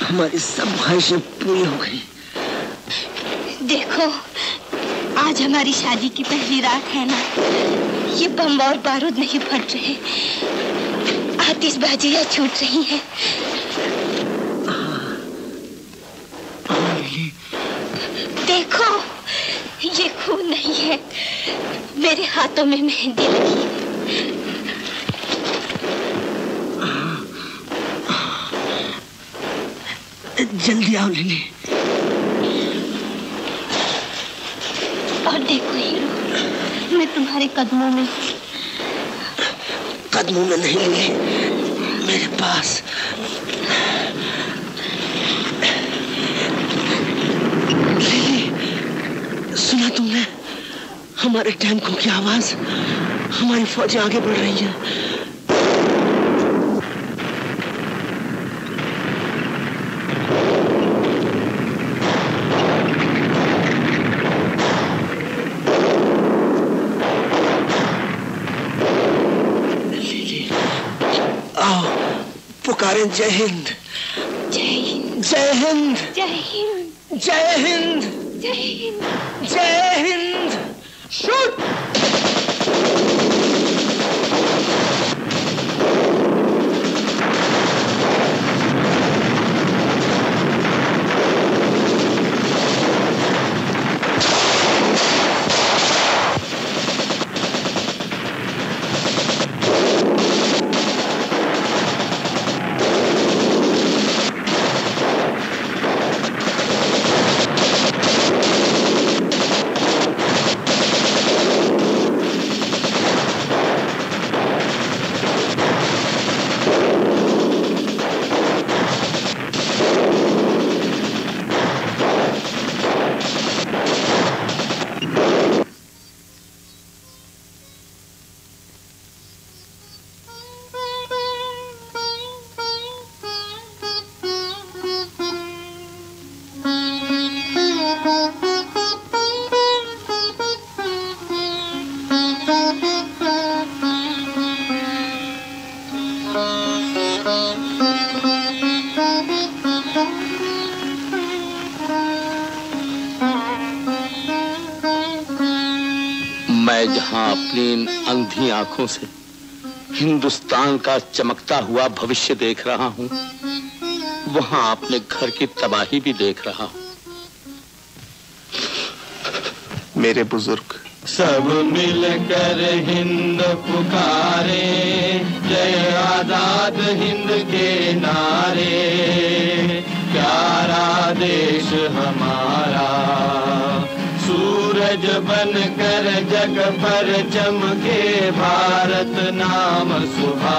हमारी सब ख्वाहिशें पूरी हो गई। देखो आज हमारी शादी की पहली रात है ना, ये बम और बारूद नहीं फट रहे, आतिशबाजियां छूट रही है। देखो ये खून नहीं है, मेरे हाथों में मेहंदी लगी। जल्दी आओ लेने। और देखो हीरो, मैं तुम्हारे कदमों में कदमों में नहीं लेने, मेरे पास लेने। सुना तुमने हमारे टैंकों की आवाज, हमारी फौजें आगे बढ़ रही हैं। जय हिंद जय हिंद जय हिंद जय हिंद जय हिंद जय हिंद जय हिंद। शूट है जहां अपनी अंधी आंखों से हिंदुस्तान का चमकता हुआ भविष्य देख रहा हूं, वहां अपने घर की तबाही भी देख रहा हूं। मेरे बुजुर्ग, सब मिलकर हिंद पुकारे, जय आजाद हिंद के नारे, प्यारा देश हमारा। सूरज बनकर जग पर चमके, भारत नाम सुहा।